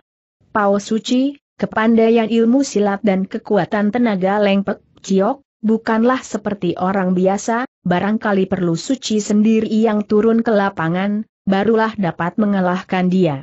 Pao Suci, kepandaian ilmu silat dan kekuatan tenaga Lengpek Ciok, bukanlah seperti orang biasa, barangkali perlu Suci sendiri yang turun ke lapangan, barulah dapat mengalahkan dia.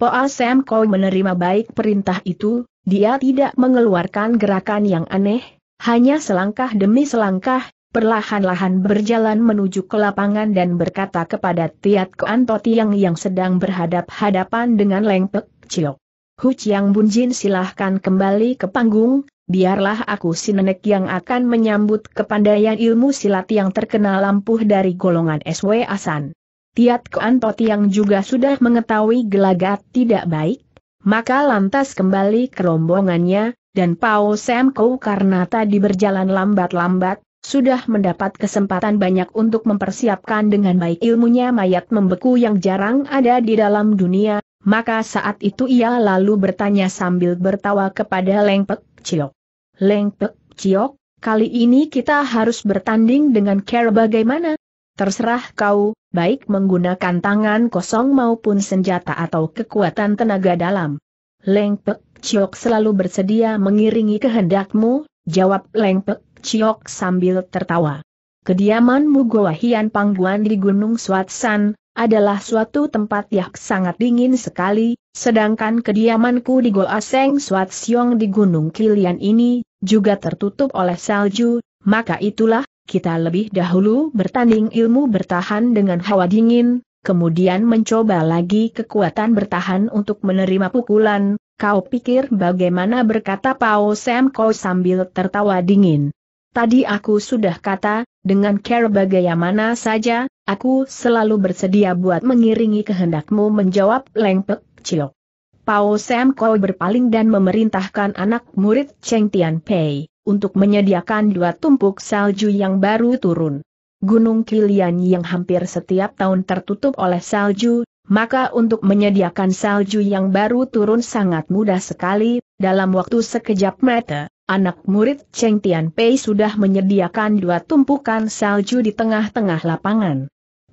Poa Sam Kau menerima baik perintah itu, dia tidak mengeluarkan gerakan yang aneh, hanya selangkah demi selangkah, perlahan-lahan berjalan menuju ke lapangan dan berkata kepada Tiat Kuan Totiang yang sedang berhadap-hadapan dengan Lengpek Ciok. Hu Chiang Bun Jin silahkan kembali ke panggung, biarlah aku si nenek yang akan menyambut kepandaian ilmu silat yang terkenal ampuh dari golongan SW Asan. Tiat Kuan Totiang juga sudah mengetahui gelagat tidak baik, maka lantas kembali ke rombongannya, dan Pao Sam Kau karena tadi berjalan lambat-lambat, sudah mendapat kesempatan banyak untuk mempersiapkan dengan baik ilmunya mayat membeku yang jarang ada di dalam dunia. Maka saat itu ia lalu bertanya sambil bertawa kepada Lengpek Ciok. Lengpek Ciok, kali ini kita harus bertanding dengan cara bagaimana? Terserah kau, baik menggunakan tangan kosong maupun senjata atau kekuatan tenaga dalam. Lengpek Ciok selalu bersedia mengiringi kehendakmu, jawab Lengpek Ciok sambil tertawa. Kediaman Mugoa Hian Pangguan di Gunung Swatsan adalah suatu tempat yang sangat dingin sekali, sedangkan kediamanku di Goa Seng Swatsyong di Gunung Kilian ini, juga tertutup oleh salju, maka itulah, kita lebih dahulu bertanding ilmu bertahan dengan hawa dingin, kemudian mencoba lagi kekuatan bertahan untuk menerima pukulan, kau pikir bagaimana berkata Pao Sam Kau sambil tertawa dingin. Tadi aku sudah kata, dengan cara bagaimana saja, aku selalu bersedia buat mengiringi kehendakmu menjawab Lengpek Ciok. Pao Sam Kau berpaling dan memerintahkan anak murid Cheng Tian Pei untuk menyediakan 2 tumpuk salju yang baru turun. Gunung Kilian yang hampir setiap tahun tertutup oleh salju, maka untuk menyediakan salju yang baru turun sangat mudah sekali, dalam waktu sekejap mata. Anak murid Cheng Tian Pei sudah menyediakan 2 tumpukan salju di tengah-tengah lapangan.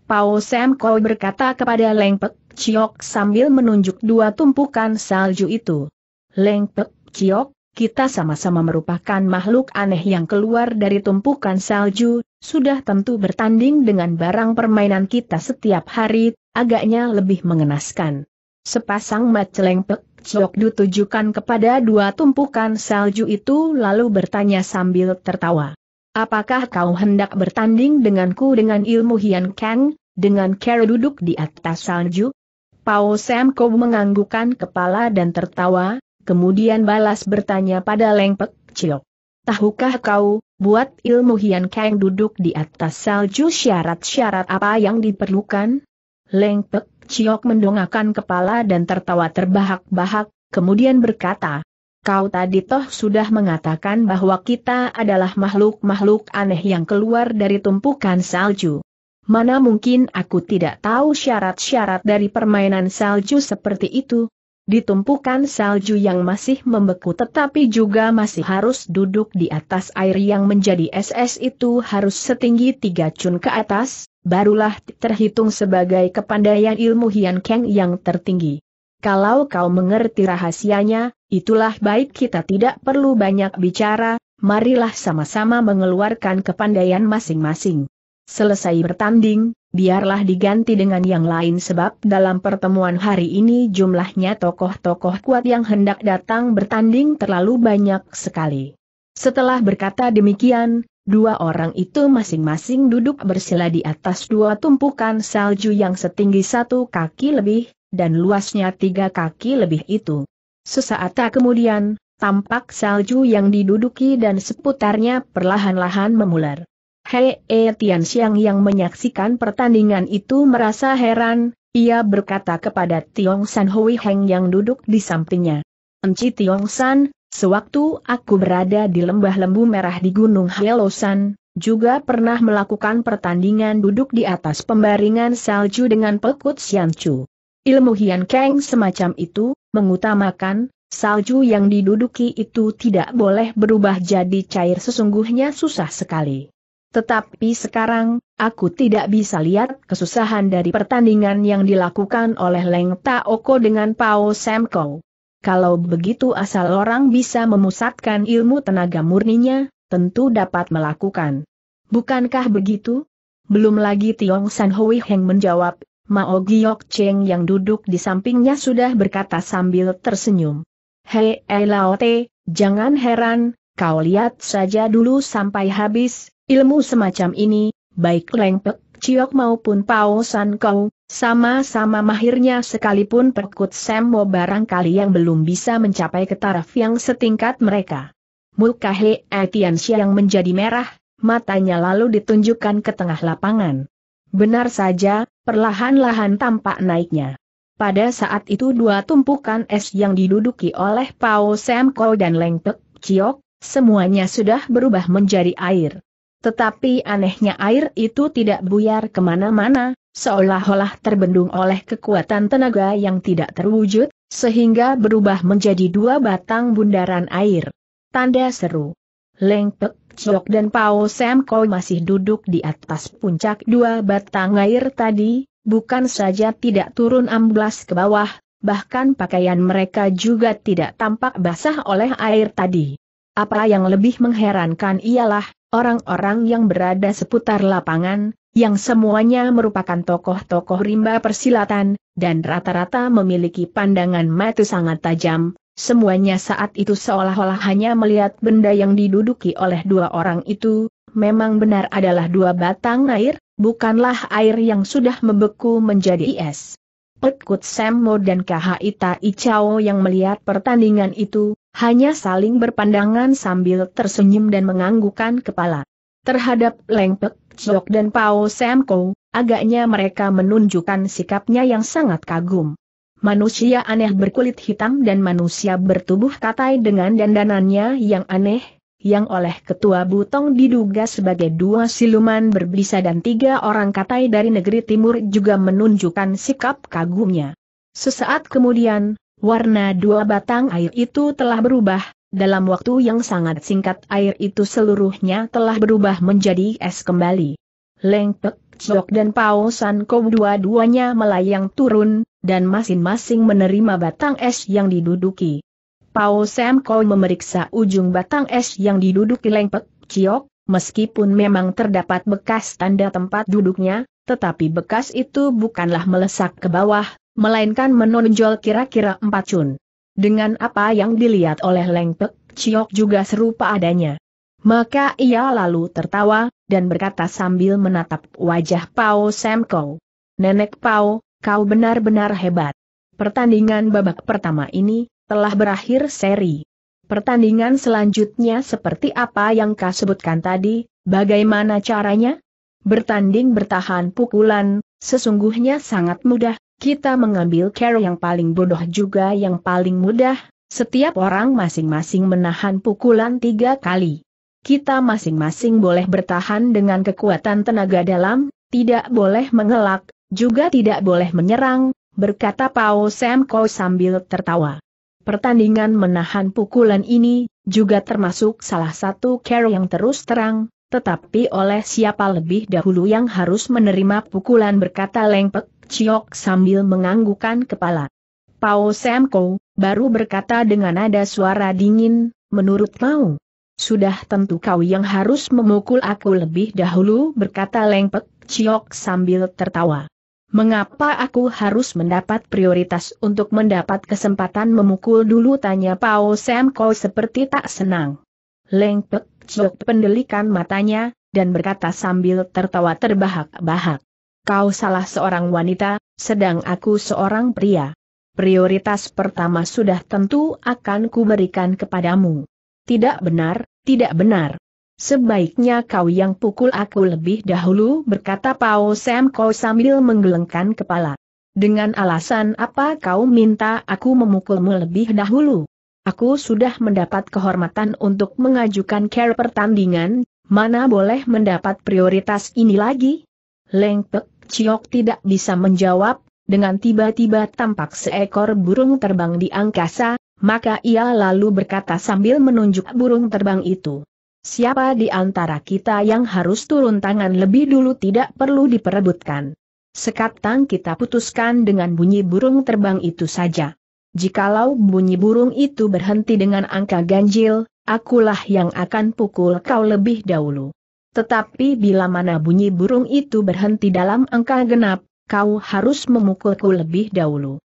Pao Sam Kau berkata kepada Lengpek Ciok sambil menunjuk 2 tumpukan salju itu. Lengpek Ciok, kita sama-sama merupakan makhluk aneh yang keluar dari tumpukan salju, sudah tentu bertanding dengan barang permainan kita setiap hari, agaknya lebih mengenaskan. Sepasang mata Lengpek Ciok ditujukan kepada 2 tumpukan salju itu lalu bertanya sambil tertawa. Apakah kau hendak bertanding denganku dengan ilmu Hian Kang, dengan cara duduk di atas salju? Pao Sam Kau menganggukkan kepala dan tertawa, kemudian balas bertanya pada Lengpek Ciok. Tahukah kau, buat ilmu Hian Kang duduk di atas salju syarat-syarat apa yang diperlukan? Lengpek Ciok mendongakkan kepala dan tertawa terbahak-bahak, kemudian berkata, kau tadi toh sudah mengatakan bahwa kita adalah makhluk-makhluk aneh yang keluar dari tumpukan salju. Mana mungkin aku tidak tahu syarat-syarat dari permainan salju seperti itu? Di tumpukan salju yang masih membeku tetapi juga masih harus duduk di atas air yang menjadi es-es itu harus setinggi 3 cun ke atas, barulah terhitung sebagai kepandaian ilmu Hian Kang yang tertinggi. Kalau kau mengerti rahasianya, itulah baik kita tidak perlu banyak bicara, marilah sama-sama mengeluarkan kepandaian masing-masing. Selesai bertanding, biarlah diganti dengan yang lain sebab dalam pertemuan hari ini jumlahnya tokoh-tokoh kuat yang hendak datang bertanding terlalu banyak sekali. Setelah berkata demikian, 2 orang itu masing-masing duduk bersila di atas 2 tumpukan salju yang setinggi 1 kaki lebih, dan luasnya 3 kaki lebih itu. Sesaat kemudian, tampak salju yang diduduki dan seputarnya perlahan-lahan memular. Hei Tianxiang yang menyaksikan pertandingan itu merasa heran, ia berkata kepada Tiong San Hui Heng yang duduk di sampingnya. Enci Tiong San, sewaktu aku berada di lembah lembu merah di Gunung Helosan, juga pernah melakukan pertandingan duduk di atas pembaringan salju dengan Pekut Siancu. Ilmu Hian Kang semacam itu, mengutamakan, Salju yang diduduki itu tidak boleh berubah jadi cair, sesungguhnya susah sekali. Tetapi sekarang, aku tidak bisa lihat kesusahan dari pertandingan yang dilakukan oleh Leng Taoko dengan Pao Sam Kau. Kalau begitu asal orang bisa memusatkan ilmu tenaga murninya, tentu dapat melakukan. Bukankah begitu? Belum lagi Tiong San Hui Heng menjawab, Mao Giok Cheng yang duduk di sampingnya sudah berkata sambil tersenyum. Hei Lao Te, jangan heran, kau lihat saja dulu sampai habis. Ilmu semacam ini, baik Leng Pek Chiok maupun Pao San Kau, sama-sama mahirnya sekalipun Perkut Sembo barangkali yang belum bisa mencapai ke taraf yang setingkat mereka. Muka He Atiansia yang menjadi merah, matanya lalu ditunjukkan ke tengah lapangan. Benar saja, perlahan-lahan tampak naiknya. Pada saat itu dua tumpukan es yang diduduki oleh Pao Sam Kau dan Leng Pek Chiok, semuanya sudah berubah menjadi air. Tetapi anehnya air itu tidak buyar kemana-mana, seolah-olah terbendung oleh kekuatan tenaga yang tidak terwujud, sehingga berubah menjadi dua batang bundaran air. Tanda seru. Leng Pek Chiok dan Pao Sam Kau masih duduk di atas puncak dua batang air tadi, bukan saja tidak turun amblas ke bawah, bahkan pakaian mereka juga tidak tampak basah oleh air tadi. Apa yang lebih mengherankan ialah, orang-orang yang berada seputar lapangan, yang semuanya merupakan tokoh-tokoh rimba persilatan, dan rata-rata memiliki pandangan mata sangat tajam, semuanya saat itu seolah-olah hanya melihat benda yang diduduki oleh dua orang itu, memang benar adalah dua batang air, bukanlah air yang sudah membeku menjadi es. Pekut Semmo dan Khai Tai Chao yang melihat pertandingan itu, hanya saling berpandangan sambil tersenyum dan menganggukkan kepala. Terhadap Leng Pek Chiok dan Pao Sam Kau, agaknya mereka menunjukkan sikapnya yang sangat kagum. Manusia aneh berkulit hitam dan manusia bertubuh katai dengan dandanannya yang aneh, yang oleh ketua Butong diduga sebagai dua siluman berbisa dan tiga orang katai dari negeri timur juga menunjukkan sikap kagumnya. Sesaat kemudian, warna dua batang air itu telah berubah, dalam waktu yang sangat singkat air itu seluruhnya telah berubah menjadi es kembali. Leng Pek Chiok dan Pao San Kau dua-duanya melayang turun, dan masing-masing menerima batang es yang diduduki. Pao Sam Kau memeriksa ujung batang es yang diduduki Leng Pek Chiok, meskipun memang terdapat bekas tanda tempat duduknya, tetapi bekas itu bukanlah melesak ke bawah, melainkan menonjol kira-kira 4 cun. Dengan apa yang dilihat oleh Leng Pek Chiok juga serupa adanya. Maka ia lalu tertawa, dan berkata sambil menatap wajah Pao Sam Kau. Nenek Pao, kau benar-benar hebat. Pertandingan babak pertama ini, telah berakhir seri. Pertandingan selanjutnya seperti apa yang kau sebutkan tadi, bagaimana caranya? Bertanding bertahan pukulan, sesungguhnya sangat mudah. Kita mengambil cara yang paling bodoh juga yang paling mudah, setiap orang masing-masing menahan pukulan 3 kali. Kita masing-masing boleh bertahan dengan kekuatan tenaga dalam, tidak boleh mengelak, juga tidak boleh menyerang, berkata Pao Sam Kau sambil tertawa. Pertandingan menahan pukulan ini, juga termasuk salah satu cara yang terus terang, tetapi oleh siapa lebih dahulu yang harus menerima pukulan, berkata Leng Pek Chiok sambil menganggukkan kepala. Pao Sam Kau baru berkata dengan nada suara dingin, menurut mau. Sudah tentu kau yang harus memukul aku lebih dahulu, berkata Leng Pek Chiok sambil tertawa. Mengapa aku harus mendapat prioritas untuk mendapat kesempatan memukul dulu, tanya Pao Sam Kau seperti tak senang. Leng Pek Chiok pendelikan matanya, dan berkata sambil tertawa terbahak-bahak. Kau salah seorang wanita, sedang aku seorang pria. Prioritas pertama sudah tentu akan kuberikan kepadamu. Tidak benar, tidak benar. Sebaiknya kau yang pukul aku lebih dahulu, berkata Pao Sam Kau sambil menggelengkan kepala. Dengan alasan apa kau minta aku memukulmu lebih dahulu? Aku sudah mendapat kehormatan untuk mengajukan cara pertandingan, mana boleh mendapat prioritas ini lagi? Leng Pek Chiok tidak bisa menjawab, dengan tiba-tiba tampak seekor burung terbang di angkasa, Maka ia lalu berkata sambil menunjuk burung terbang itu, "Siapa di antara kita yang harus turun tangan lebih dulu tidak perlu diperebutkan. Sekarang kita putuskan dengan bunyi burung terbang itu saja. Jikalau bunyi burung itu berhenti dengan angka ganjil, akulah yang akan pukul kau lebih dahulu. Tetapi bila mana bunyi burung itu berhenti dalam angka genap, kau harus memukulku lebih dahulu."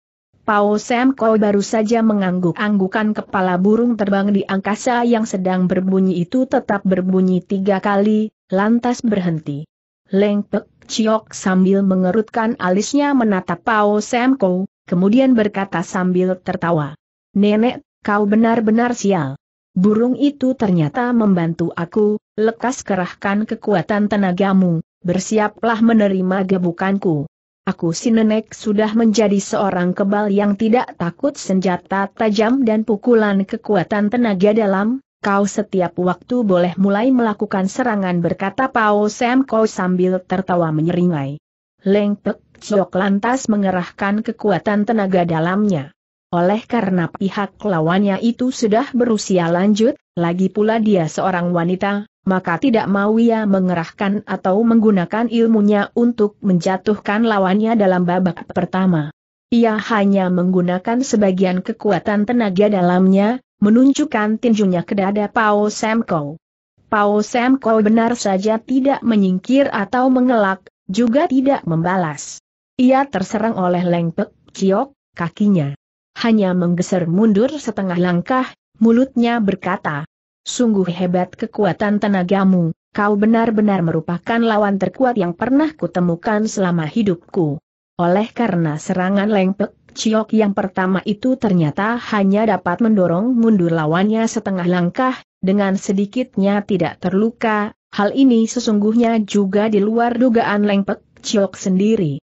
Pao Sam Kau baru saja mengangguk-anggukan kepala. Burung terbang di angkasa yang sedang berbunyi itu tetap berbunyi 3 kali, lantas berhenti. Leng Pek Chiok sambil mengerutkan alisnya menatap Pao Sam Kau, kemudian berkata sambil tertawa, "Nenek, kau benar-benar sial. Burung itu ternyata membantu aku. Lekas kerahkan kekuatan tenagamu, bersiaplah menerima gebukanku. Aku si nenek sudah menjadi seorang kebal yang tidak takut senjata tajam dan pukulan kekuatan tenaga dalam. Kau setiap waktu boleh mulai melakukan serangan," berkata Pao Sam Kau sambil tertawa menyeringai. Leng Pek Chiok lantas mengerahkan kekuatan tenaga dalamnya. Oleh karena pihak lawannya itu sudah berusia lanjut, lagi pula dia seorang wanita, maka tidak mau ia mengerahkan atau menggunakan ilmunya untuk menjatuhkan lawannya dalam babak pertama. Ia hanya menggunakan sebagian kekuatan tenaga dalamnya, menunjukkan tinjunya ke dada Pao Sam Kau. Pao Sam Kau benar saja tidak menyingkir atau mengelak, juga tidak membalas. Ia terserang oleh Leng Pek Chiok, kakinya hanya menggeser mundur setengah langkah, mulutnya berkata, "Sungguh hebat kekuatan tenagamu, kau benar-benar merupakan lawan terkuat yang pernah kutemukan selama hidupku." Oleh karena serangan Leng Pek Chiok yang pertama itu ternyata hanya dapat mendorong mundur lawannya setengah langkah, dengan sedikitnya tidak terluka, hal ini sesungguhnya juga di luar dugaan Leng Pek Chiok sendiri.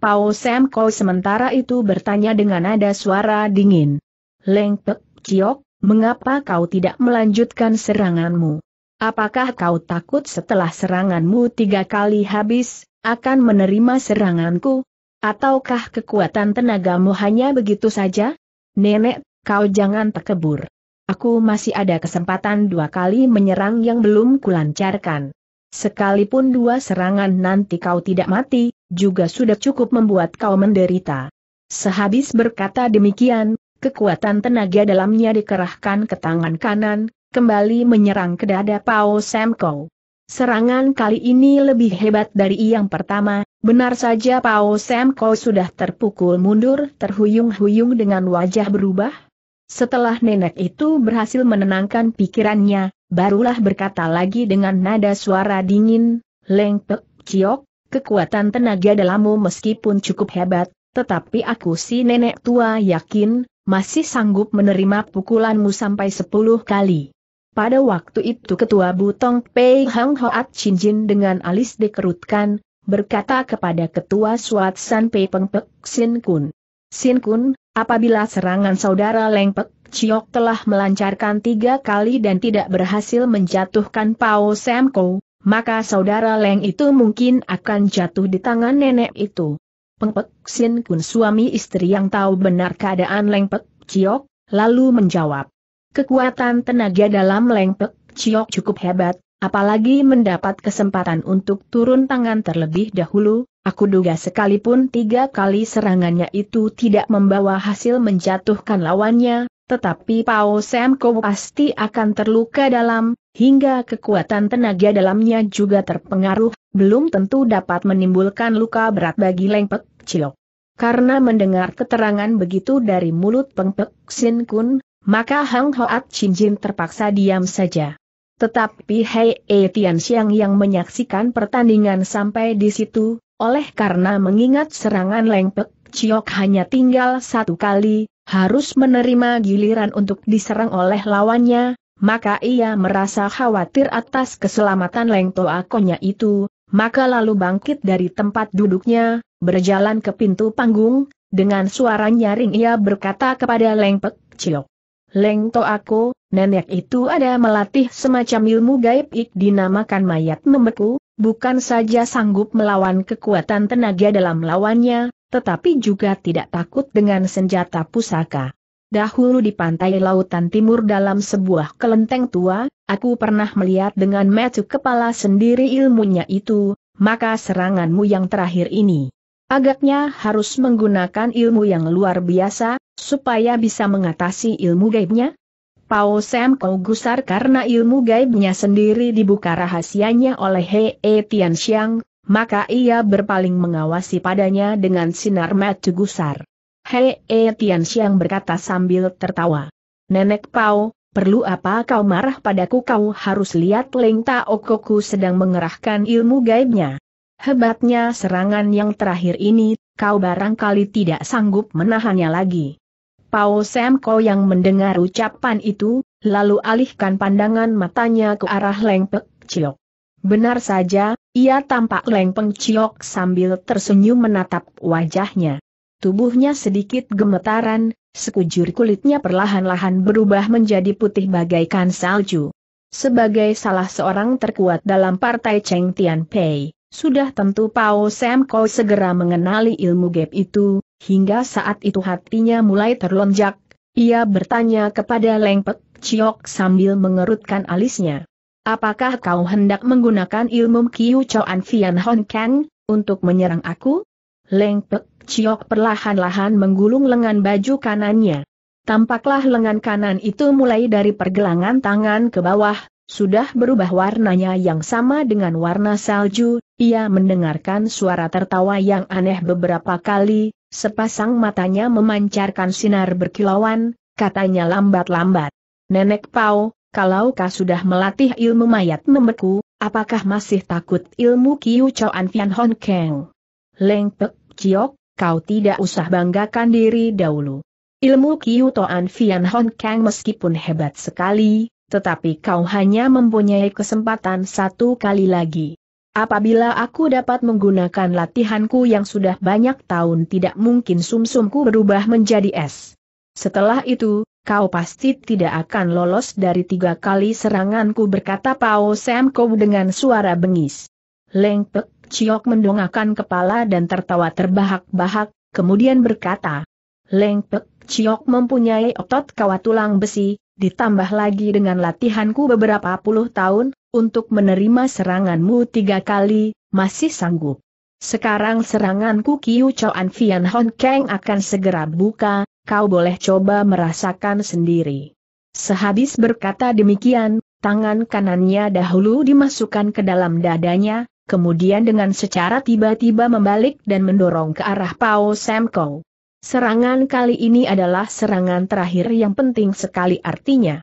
Pao Sam Kau sementara itu bertanya dengan nada suara dingin, "Leng Pek Chiok, mengapa kau tidak melanjutkan seranganmu? Apakah kau takut setelah seranganmu 3 kali habis, akan menerima seranganku? Ataukah kekuatan tenagamu hanya begitu saja? Nenek, kau jangan terkebur. Aku masih ada kesempatan 2 kali menyerang yang belum kulancarkan. Sekalipun 2 serangan nanti kau tidak mati, juga sudah cukup membuat kau menderita." Sehabis berkata demikian, kekuatan tenaga dalamnya dikerahkan ke tangan kanan, kembali menyerang ke dada Pao Sam Kau. Serangan kali ini lebih hebat dari yang pertama, benar saja Pao Sam Kau sudah terpukul mundur terhuyung-huyung dengan wajah berubah. Setelah nenek itu berhasil menenangkan pikirannya, barulah berkata lagi dengan nada suara dingin, "Leng Pek Chiok, kekuatan tenaga dalammu meskipun cukup hebat, tetapi aku si nenek tua yakin, masih sanggup menerima pukulanmu sampai 10 kali. Pada waktu itu ketua Butong Pei Hang Hoat Chin Jin dengan alis dikerutkan, berkata kepada ketua Suat San Pei Peng Pek Sin Kun, "Sin Kun, apabila serangan saudara Leng Pek Chiok telah melancarkan 3 kali dan tidak berhasil menjatuhkan Pao Sam Kau, maka saudara Leng itu mungkin akan jatuh di tangan nenek itu." Peng Pek Sin Kun suami istri yang tahu benar keadaan Leng Pek Chiok, lalu menjawab, "Kekuatan tenaga dalam Leng Pek Chiok cukup hebat, apalagi mendapat kesempatan untuk turun tangan terlebih dahulu. Aku duga sekalipun 3 kali serangannya itu tidak membawa hasil menjatuhkan lawannya, tetapi Pao Sam Kau pasti akan terluka dalam, hingga kekuatan tenaga dalamnya juga terpengaruh, belum tentu dapat menimbulkan luka berat bagi Leng Pek Chiok." Karena mendengar keterangan begitu dari mulut Peng Pek Sin Kun, maka Hang Hoat Chin Jin terpaksa diam saja. Tetapi Hei Tian Xiang yang menyaksikan pertandingan sampai di situ, oleh karena mengingat serangan Leng Pek Chiok hanya tinggal 1 kali, harus menerima giliran untuk diserang oleh lawannya, maka ia merasa khawatir atas keselamatan Leng Toa Konya itu, maka lalu bangkit dari tempat duduknya, berjalan ke pintu panggung, dengan suara nyaring ia berkata kepada Leng Pek Chiok, "Leng Toa Ko, nenek itu ada melatih semacam ilmu gaib dinamakan mayat membeku, bukan saja sanggup melawan kekuatan tenaga dalam lawannya, tetapi juga tidak takut dengan senjata pusaka. Dahulu di pantai lautan timur dalam sebuah kelenteng tua, aku pernah melihat dengan mata kepala sendiri ilmunya itu, maka seranganmu yang terakhir ini agaknya harus menggunakan ilmu yang luar biasa, supaya bisa mengatasi ilmu gaibnya. Pao Sam kau gusar karena ilmu gaibnya sendiri dibuka rahasianya oleh Hei Tianxiang, maka ia berpaling mengawasi padanya dengan sinar mata gusar. Hei Tianxiang berkata sambil tertawa, "Nenek Pao, perlu apa kau marah padaku? Kau harus lihat Leng Tao Koku sedang mengerahkan ilmu gaibnya. Hebatnya serangan yang terakhir ini, kau barangkali tidak sanggup menahannya lagi." Pao Sam Ko yang mendengar ucapan itu, lalu alihkan pandangan matanya ke arah Leng Pek Chiok. Benar saja, ia tampak Leng Pek Chiok sambil tersenyum menatap wajahnya. Tubuhnya sedikit gemetaran, sekujur kulitnya perlahan-lahan berubah menjadi putih bagaikan salju. Sebagai salah seorang terkuat dalam partai Cheng Tianpei, sudah tentu Pao Sam Ko segera mengenali ilmu gaib itu. Hingga saat itu hatinya mulai terlonjak. Ia bertanya kepada Leng Pek Chiok sambil mengerutkan alisnya, "Apakah kau hendak menggunakan ilmu Kiu Chuan Fian Hong Kang untuk menyerang aku?" Leng Pek Chiok perlahan-lahan menggulung lengan baju kanannya. Tampaklah lengan kanan itu mulai dari pergelangan tangan ke bawah, sudah berubah warnanya yang sama dengan warna salju. Ia mendengarkan suara tertawa yang aneh beberapa kali, sepasang matanya memancarkan sinar berkilauan, katanya lambat-lambat, "Nenek Pao, kalau kau sudah melatih ilmu mayat membeku, apakah masih takut ilmu Kiu Chuan Fian Hong Kang?" "Leng Pek Chiok, kau tidak usah banggakan diri dahulu. Ilmu Kiu Chuan Fian Hong Kang meskipun hebat sekali, tetapi kau hanya mempunyai kesempatan satu kali lagi. Apabila aku dapat menggunakan latihanku yang sudah banyak tahun, tidak mungkin sumsumku berubah menjadi es. Setelah itu, kau pasti tidak akan lolos dari 3 kali seranganku," berkata Pao Sam Ko dengan suara bengis. Leng Pek Chiok mendongakkan kepala dan tertawa terbahak-bahak, kemudian berkata, "Leng Pek Chiok mempunyai otot kawat tulang besi, ditambah lagi dengan latihanku beberapa puluh tahun, untuk menerima seranganmu 3 kali, masih sanggup. Sekarang seranganku Kiu Chuan Fian Hong Kang akan segera buka, kau boleh coba merasakan sendiri." Sehabis berkata demikian, tangan kanannya dahulu dimasukkan ke dalam dadanya, kemudian dengan secara tiba-tiba membalik dan mendorong ke arah Pao Sam Ko. Serangan kali ini adalah serangan terakhir yang penting sekali artinya.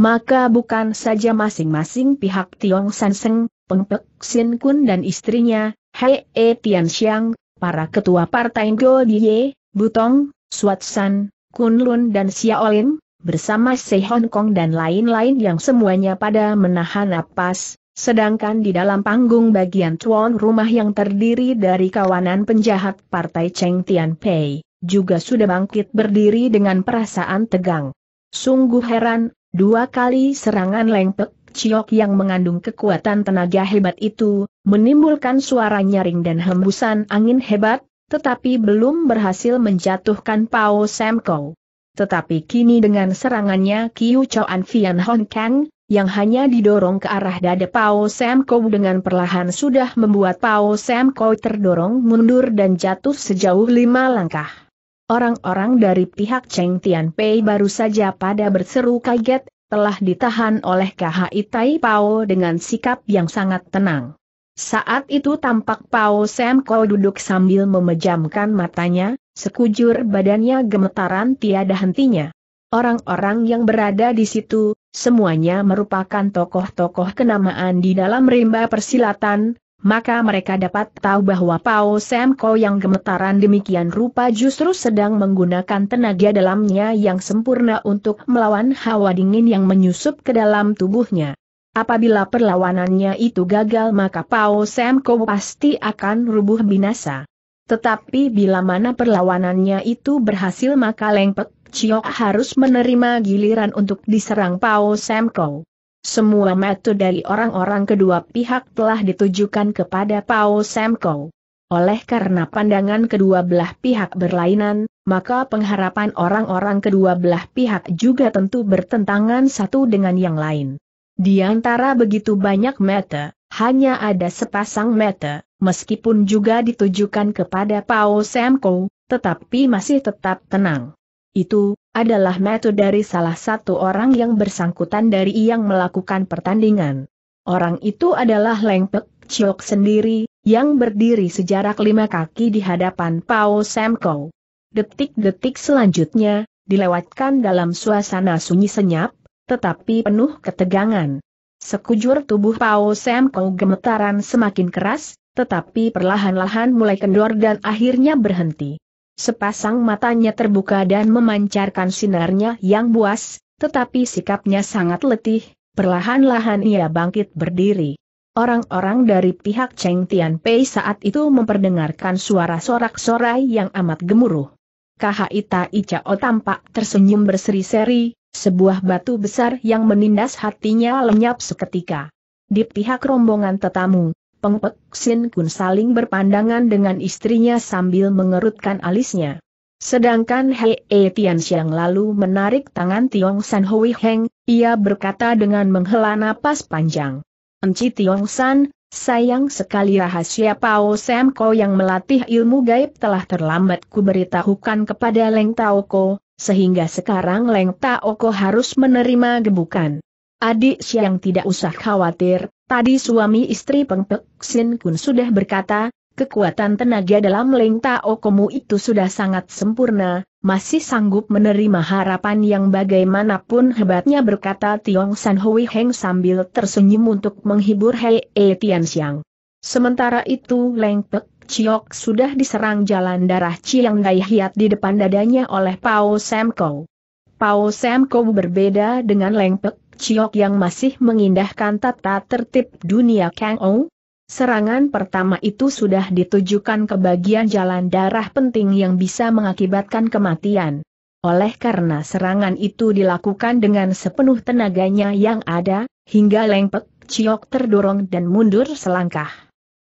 Maka bukan saja masing-masing pihak Tiong Sanseng, Peng Pek Sin Kun dan istrinya, Hei Tianxiang, para ketua partai Go Die, Butong, Suat San, Kun Lun dan Xiaolin, bersama Sei Hong Kong dan lain-lain yang semuanya pada menahan napas. Sedangkan di dalam panggung bagian tuan rumah yang terdiri dari kawanan penjahat partai Cheng Tianpei, juga sudah bangkit berdiri dengan perasaan tegang. Sungguh heran, 2 kali serangan Leng Pek Chiok yang mengandung kekuatan tenaga hebat itu, menimbulkan suara nyaring dan hembusan angin hebat, tetapi belum berhasil menjatuhkan Pao Sam Ko. Tetapi kini dengan serangannya Kiu Chuan Fian Hong Kang, yang hanya didorong ke arah dada Pao Sam Ko dengan perlahan sudah membuat Pao Sam Ko terdorong mundur dan jatuh sejauh 5 langkah. Orang-orang dari pihak Cheng Tianpei baru saja pada berseru kaget, telah ditahan oleh KHI Tai Pao dengan sikap yang sangat tenang. Saat itu tampak Pao Sam Ko duduk sambil memejamkan matanya, sekujur badannya gemetaran tiada hentinya. Orang-orang yang berada di situ, semuanya merupakan tokoh-tokoh kenamaan di dalam rimba persilatan. Maka mereka dapat tahu bahwa Pao Sam Ko yang gemetaran demikian rupa justru sedang menggunakan tenaga dalamnya yang sempurna untuk melawan hawa dingin yang menyusup ke dalam tubuhnya. Apabila perlawanannya itu gagal, maka Pao Sam Ko pasti akan rubuh binasa. Tetapi bila mana perlawanannya itu berhasil, maka Leng Pek Chiok harus menerima giliran untuk diserang Pao Sam Ko. Semua mata dari orang-orang kedua pihak telah ditujukan kepada Pao Sam Ko. Oleh karena pandangan kedua belah pihak berlainan, maka pengharapan orang-orang kedua belah pihak juga tentu bertentangan satu dengan yang lain. Di antara begitu banyak mata, hanya ada sepasang mata, meskipun juga ditujukan kepada Pao Semko, tetapi masih tetap tenang. Itu adalah mata dari salah satu orang yang bersangkutan dari yang melakukan pertandingan. Orang itu adalah Leng Pek Chiok sendiri, yang berdiri sejarak 5 kaki di hadapan Pao Semko. Detik-detik selanjutnya dilewatkan dalam suasana sunyi senyap, tetapi penuh ketegangan. Sekujur tubuh Pao Semko gemetaran semakin keras, tetapi perlahan-lahan mulai kendor dan akhirnya berhenti. Sepasang matanya terbuka dan memancarkan sinarnya yang buas, tetapi sikapnya sangat letih. Perlahan-lahan ia bangkit berdiri. Orang-orang dari pihak Cheng Tianpei saat itu memperdengarkan suara sorak-sorai yang amat gemuruh. Khi Tai Cao tampak tersenyum berseri-seri, sebuah batu besar yang menindas hatinya lenyap seketika. Di pihak rombongan tetamu, Peng Pek Sin Kun saling berpandangan dengan istrinya sambil mengerutkan alisnya. Sedangkan He Tian Xiang lalu menarik tangan Tiong San Hui Heng, ia berkata dengan menghela napas panjang. "Enci Tiong San, sayang sekali rahasia Pao Semko yang melatih ilmu gaib telah terlambat kuberitahukan kepada Leng Taoko, sehingga sekarang Leng Taoko harus menerima gebukan. Adik Siang tidak usah khawatir, tadi suami istri Peng Pek Sin Kun sudah berkata, kekuatan tenaga dalam Leng Taokomu itu sudah sangat sempurna, masih sanggup menerima harapan yang bagaimanapun hebatnya," berkata Tiong San Hui Heng sambil tersenyum untuk menghibur He Tian Xiang. Sementara itu Leng Pek Chiok sudah diserang jalan darah Chiang Dai Hiat di depan dadanya oleh Pao Semko. Pao Semko berbeda dengan Leng Pek Chiok yang masih mengindahkan tata tertib dunia Kang Ou. Serangan pertama itu sudah ditujukan ke bagian jalan darah penting yang bisa mengakibatkan kematian. Oleh karena serangan itu dilakukan dengan sepenuh tenaganya yang ada, hingga Leng Pek Chiok terdorong dan mundur selangkah.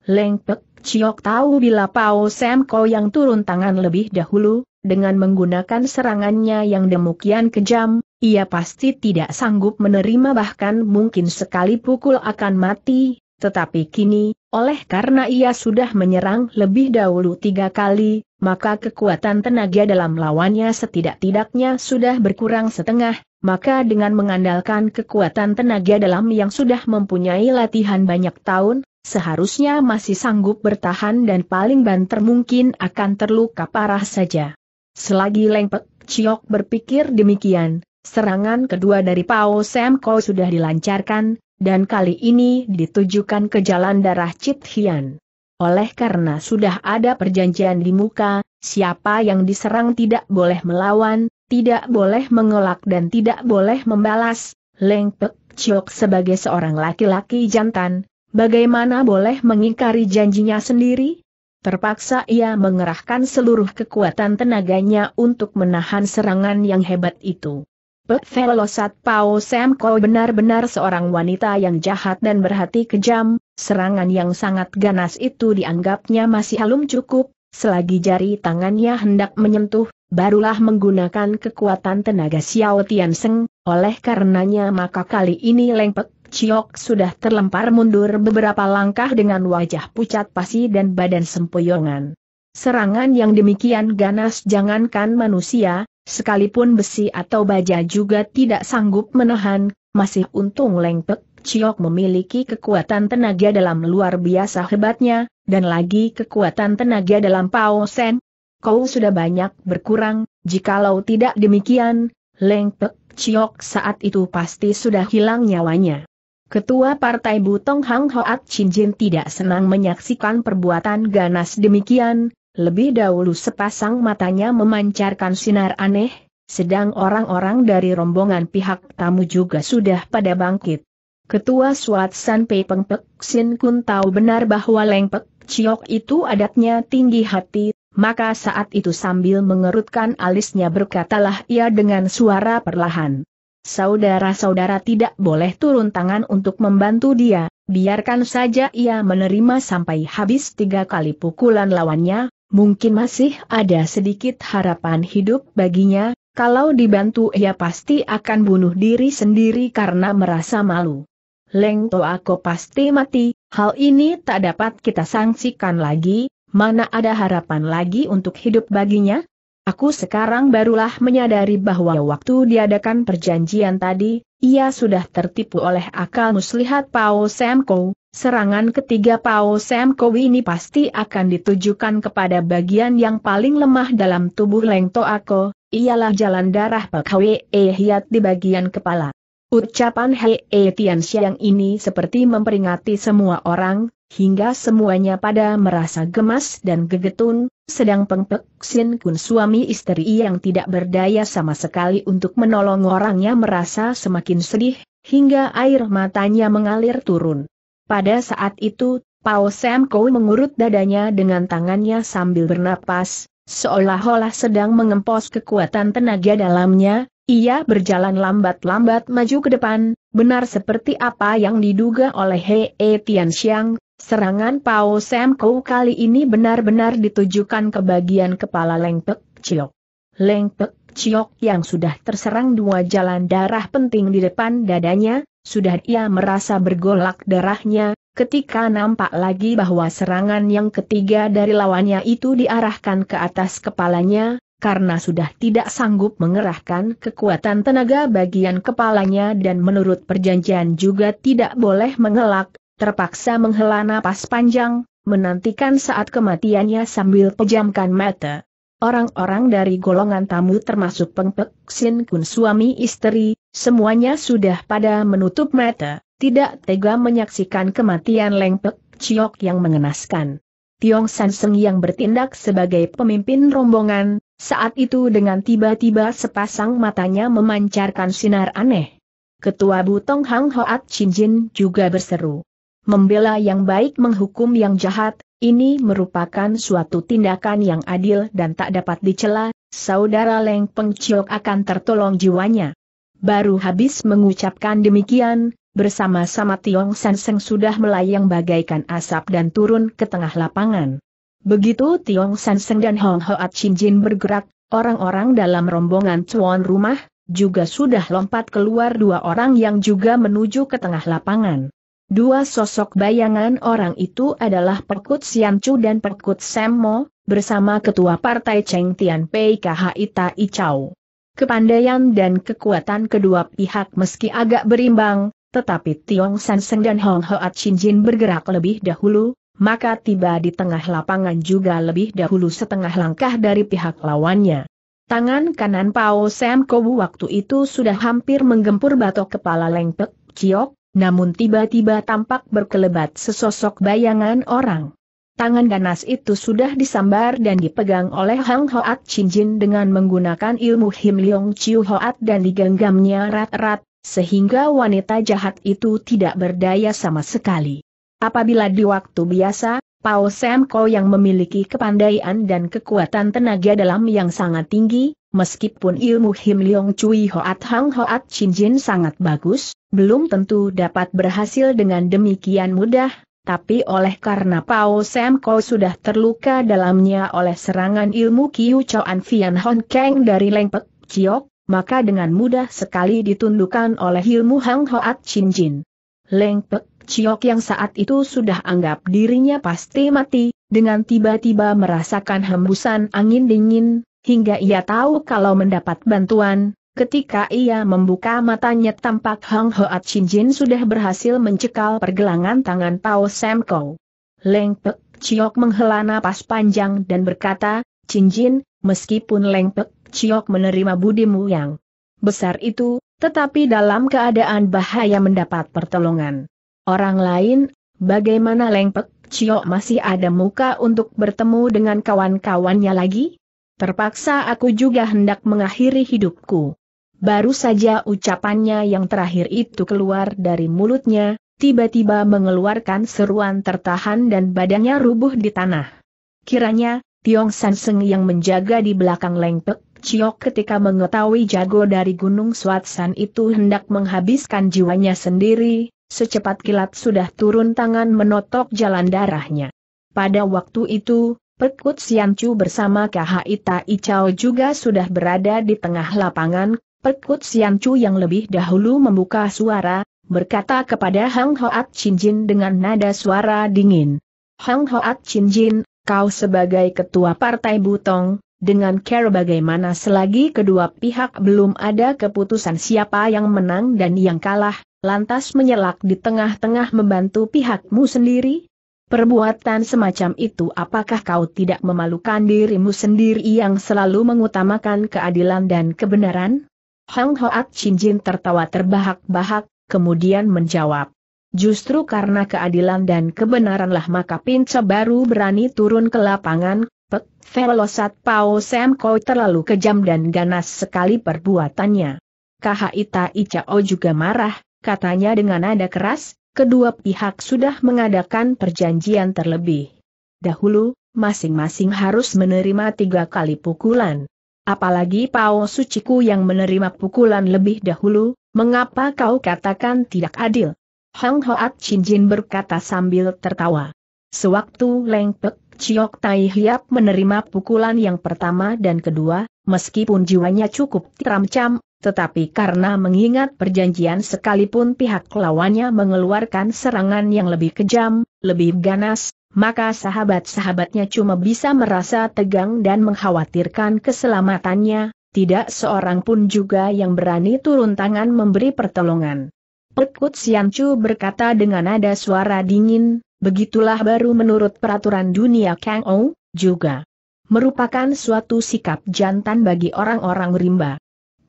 Leng Pek Chiok tahu bila Pao Semko yang turun tangan lebih dahulu, dengan menggunakan serangannya yang demikian kejam, ia pasti tidak sanggup menerima bahkan mungkin sekali pukul akan mati. Tetapi kini, oleh karena ia sudah menyerang lebih dahulu 3 kali, maka kekuatan tenaga dalam lawannya setidak-tidaknya sudah berkurang setengah, maka dengan mengandalkan kekuatan tenaga dalam yang sudah mempunyai latihan banyak tahun, seharusnya masih sanggup bertahan dan paling banter mungkin akan terluka parah saja. Selagi Leng Pek Chiok berpikir demikian, serangan kedua dari Pao Semko sudah dilancarkan, dan kali ini ditujukan ke jalan darah Chit Hian. Oleh karena sudah ada perjanjian di muka, siapa yang diserang tidak boleh melawan, tidak boleh mengelak dan tidak boleh membalas. Leng Pek Chiok sebagai seorang laki-laki jantan, bagaimana boleh mengingkari janjinya sendiri? Terpaksa ia mengerahkan seluruh kekuatan tenaganya untuk menahan serangan yang hebat itu. Pelosat Pao Semko benar-benar seorang wanita yang jahat dan berhati kejam, serangan yang sangat ganas itu dianggapnya masih belum cukup, selagi jari tangannya hendak menyentuh, barulah menggunakan kekuatan tenaga Xiao Tian Seng, oleh karenanya maka kali ini Leng Pek Chiok sudah terlempar mundur beberapa langkah dengan wajah pucat pasi dan badan sempoyongan. Serangan yang demikian ganas jangankan manusia, sekalipun besi atau baja juga tidak sanggup menahan, masih untung Leng Pek Chiok memiliki kekuatan tenaga dalam luar biasa hebatnya, dan lagi kekuatan tenaga dalam Pao Semko sudah banyak berkurang, jikalau tidak demikian, Leng Pek Chiok saat itu pasti sudah hilang nyawanya. Ketua Partai Butong Hang Hoat Chin Jin tidak senang menyaksikan perbuatan ganas demikian. Lebih dahulu sepasang matanya memancarkan sinar aneh, sedang orang-orang dari rombongan pihak tamu juga sudah pada bangkit. Ketua Suat San Pei Peng Pek Sin Kun tahu benar bahwa Leng Pek Chiok itu adatnya tinggi hati, maka saat itu sambil mengerutkan alisnya berkatalah ia dengan suara perlahan. "Saudara-saudara tidak boleh turun tangan untuk membantu dia, biarkan saja ia menerima sampai habis 3 kali pukulan lawannya, mungkin masih ada sedikit harapan hidup baginya, kalau dibantu ia pasti akan bunuh diri sendiri karena merasa malu. Leng To Ako pasti mati, hal ini tak dapat kita sangsikan lagi, mana ada harapan lagi untuk hidup baginya? Aku sekarang barulah menyadari bahwa waktu diadakan perjanjian tadi, ia sudah tertipu oleh akal muslihat Pao Sam Kau. Serangan ketiga Pao Sam Kau ini pasti akan ditujukan kepada bagian yang paling lemah dalam tubuh Leng To Ako, ialah jalan darah Pak Hwee Hiat di bagian kepala. Ucapan Hwee Tian Siang ini seperti memperingati semua orang, hingga semuanya pada merasa gemas dan gegetun, sedang Peng Pek Sin Kun suami istri yang tidak berdaya sama sekali untuk menolong orangnya merasa semakin sedih, hingga air matanya mengalir turun. Pada saat itu, Pao Sam Kau mengurut dadanya dengan tangannya sambil bernapas, seolah-olah sedang mengempos kekuatan tenaga dalamnya. Ia berjalan lambat-lambat maju ke depan, benar seperti apa yang diduga oleh Hwee Tian Siang. Serangan Pao Sam Kau kali ini benar-benar ditujukan ke bagian kepala Leng Pek Chiok. Leng Pek Chiok yang sudah terserang 2 jalan darah penting di depan dadanya, sudah ia merasa bergolak darahnya, ketika nampak lagi bahwa serangan yang ketiga dari lawannya itu diarahkan ke atas kepalanya, karena sudah tidak sanggup mengerahkan kekuatan tenaga bagian kepalanya dan menurut perjanjian juga tidak boleh mengelak. Terpaksa menghela napas panjang, menantikan saat kematiannya sambil pejamkan mata. Orang-orang dari golongan tamu termasuk Peng Pek Sin Kun suami istri, semuanya sudah pada menutup mata, tidak tega menyaksikan kematian Leng Pek Chiok yang mengenaskan. Tiong San Seng yang bertindak sebagai pemimpin rombongan, saat itu dengan tiba-tiba sepasang matanya memancarkan sinar aneh. Ketua Butong Hang Hoat Chin Jin juga berseru. Membela yang baik menghukum yang jahat, ini merupakan suatu tindakan yang adil dan tak dapat dicela, saudara Leng Peng Chiok akan tertolong jiwanya. Baru habis mengucapkan demikian, bersama-sama Tiong San Seng sudah melayang bagaikan asap dan turun ke tengah lapangan. Begitu Tiong San Seng dan Hong Hoat Chin Jin bergerak, orang-orang dalam rombongan tuan rumah juga sudah lompat keluar 2 orang yang juga menuju ke tengah lapangan. 2 sosok bayangan orang itu adalah Perkut Siam Chu dan Perkut Sam Mo, bersama Ketua Partai Cheng Tian Pei KHI Tai Chau. Kepandaian dan kekuatan kedua pihak meski agak berimbang, tetapi Tiong San Seng dan Hong Hoat Chin Jin bergerak lebih dahulu, maka tiba di tengah lapangan juga lebih dahulu setengah langkah dari pihak lawannya. Tangan kanan Pao Sam Kau waktu itu sudah hampir menggempur batok kepala Leng Pek Chiok, namun tiba-tiba tampak berkelebat sesosok bayangan orang. Tangan ganas itu sudah disambar dan dipegang oleh Hang Hoat Chin Jin dengan menggunakan ilmu Him Leong Chiu Hoat dan digenggamnya erat-erat, sehingga wanita jahat itu tidak berdaya sama sekali. Apabila di waktu biasa, Pao Sam Kau yang memiliki kepandaian dan kekuatan tenaga dalam yang sangat tinggi, meskipun ilmu Him Leong Cui Hoat Hang Hoat Chin Jin sangat bagus, belum tentu dapat berhasil dengan demikian mudah, tapi oleh karena Pao Sam Kau sudah terluka dalamnya oleh serangan ilmu Kiu Choan Fian Hon Kang dari Leng Pek Chiok, maka dengan mudah sekali ditundukkan oleh ilmu Hang Hoat Chin Jin. Leng Pek Chiok yang saat itu sudah anggap dirinya pasti mati, dengan tiba-tiba merasakan hembusan angin dingin, hingga ia tahu kalau mendapat bantuan. Ketika ia membuka matanya tampak Hang Hoat Chin Jin sudah berhasil mencekal pergelangan tangan Pao Sam Kau. Leng Pek Chiok menghela napas panjang dan berkata, Chin Jin, meskipun Leng Pek Chiok menerima budimu yang besar itu, tetapi dalam keadaan bahaya mendapat pertolongan orang lain, bagaimana Leng Pek Chiok masih ada muka untuk bertemu dengan kawan-kawannya lagi? Terpaksa aku juga hendak mengakhiri hidupku. Baru saja ucapannya yang terakhir itu keluar dari mulutnya, tiba-tiba mengeluarkan seruan tertahan dan badannya rubuh di tanah. Kiranya, Tiong San Seng yang menjaga di belakang Leng Pek Chiok ketika mengetahui jago dari Gunung Swatsan itu hendak menghabiskan jiwanya sendiri, secepat kilat sudah turun tangan menotok jalan darahnya. Pada waktu itu, Pekut Siancu bersama KHI Tai Chao juga sudah berada di tengah lapangan. Pekut Siancu yang lebih dahulu membuka suara, berkata kepada Hang Hoat Chin Jin dengan nada suara dingin. Hang Hoat Chin Jin, kau sebagai ketua Partai Butong, dengan care bagaimana selagi kedua pihak belum ada keputusan siapa yang menang dan yang kalah, lantas menyelak di tengah-tengah membantu pihakmu sendiri? Perbuatan semacam itu apakah kau tidak memalukan dirimu sendiri yang selalu mengutamakan keadilan dan kebenaran? Hang Hoat Chin Jin tertawa terbahak-bahak, kemudian menjawab, justru karena keadilan dan kebenaranlah maka Pinca baru berani turun ke lapangan. Pek Velosat Pao Sam Koi terlalu kejam dan ganas sekali perbuatannya. KHI Tai Chao juga marah, katanya dengan nada keras. Kedua pihak sudah mengadakan perjanjian terlebih dahulu, masing-masing harus menerima 3 kali pukulan. Apalagi Pao Suciku yang menerima pukulan lebih dahulu, mengapa kau katakan tidak adil? Hang Hoat Chin Jin berkata sambil tertawa. Sewaktu Leng Pek Chiok Tai Hiap menerima pukulan yang pertama dan kedua, meskipun jiwanya cukup terancam, tetapi karena mengingat perjanjian sekalipun pihak lawannya mengeluarkan serangan yang lebih kejam, lebih ganas, maka sahabat-sahabatnya cuma bisa merasa tegang dan mengkhawatirkan keselamatannya, tidak seorang pun juga yang berani turun tangan memberi pertolongan. Pekut Siancu berkata dengan nada suara dingin, begitulah baru menurut peraturan dunia Kang Ou, juga merupakan suatu sikap jantan bagi orang-orang rimba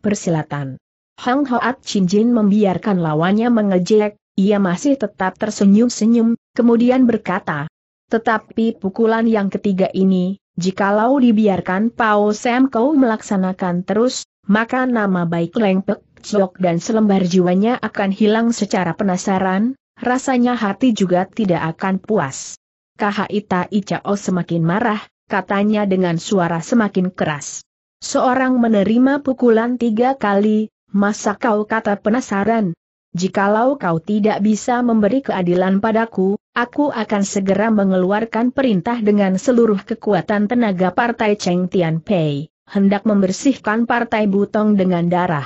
persilatan. Hang Hoat Chin Jin membiarkan lawannya mengejek, ia masih tetap tersenyum-senyum, kemudian berkata, tetapi pukulan yang ketiga ini, jikalau dibiarkan Pao Sam Kau melaksanakan terus, maka nama baik Leng Pek Chiok dan selembar jiwanya akan hilang. Secara penasaran, rasanya hati juga tidak akan puas. KHI Tai Chao semakin marah, katanya dengan suara semakin keras. Seorang menerima pukulan 3 kali, masa kau kata penasaran? Jikalau kau tidak bisa memberi keadilan padaku, aku akan segera mengeluarkan perintah dengan seluruh kekuatan tenaga Partai Cheng Tian Pei, hendak membersihkan Partai Butong dengan darah.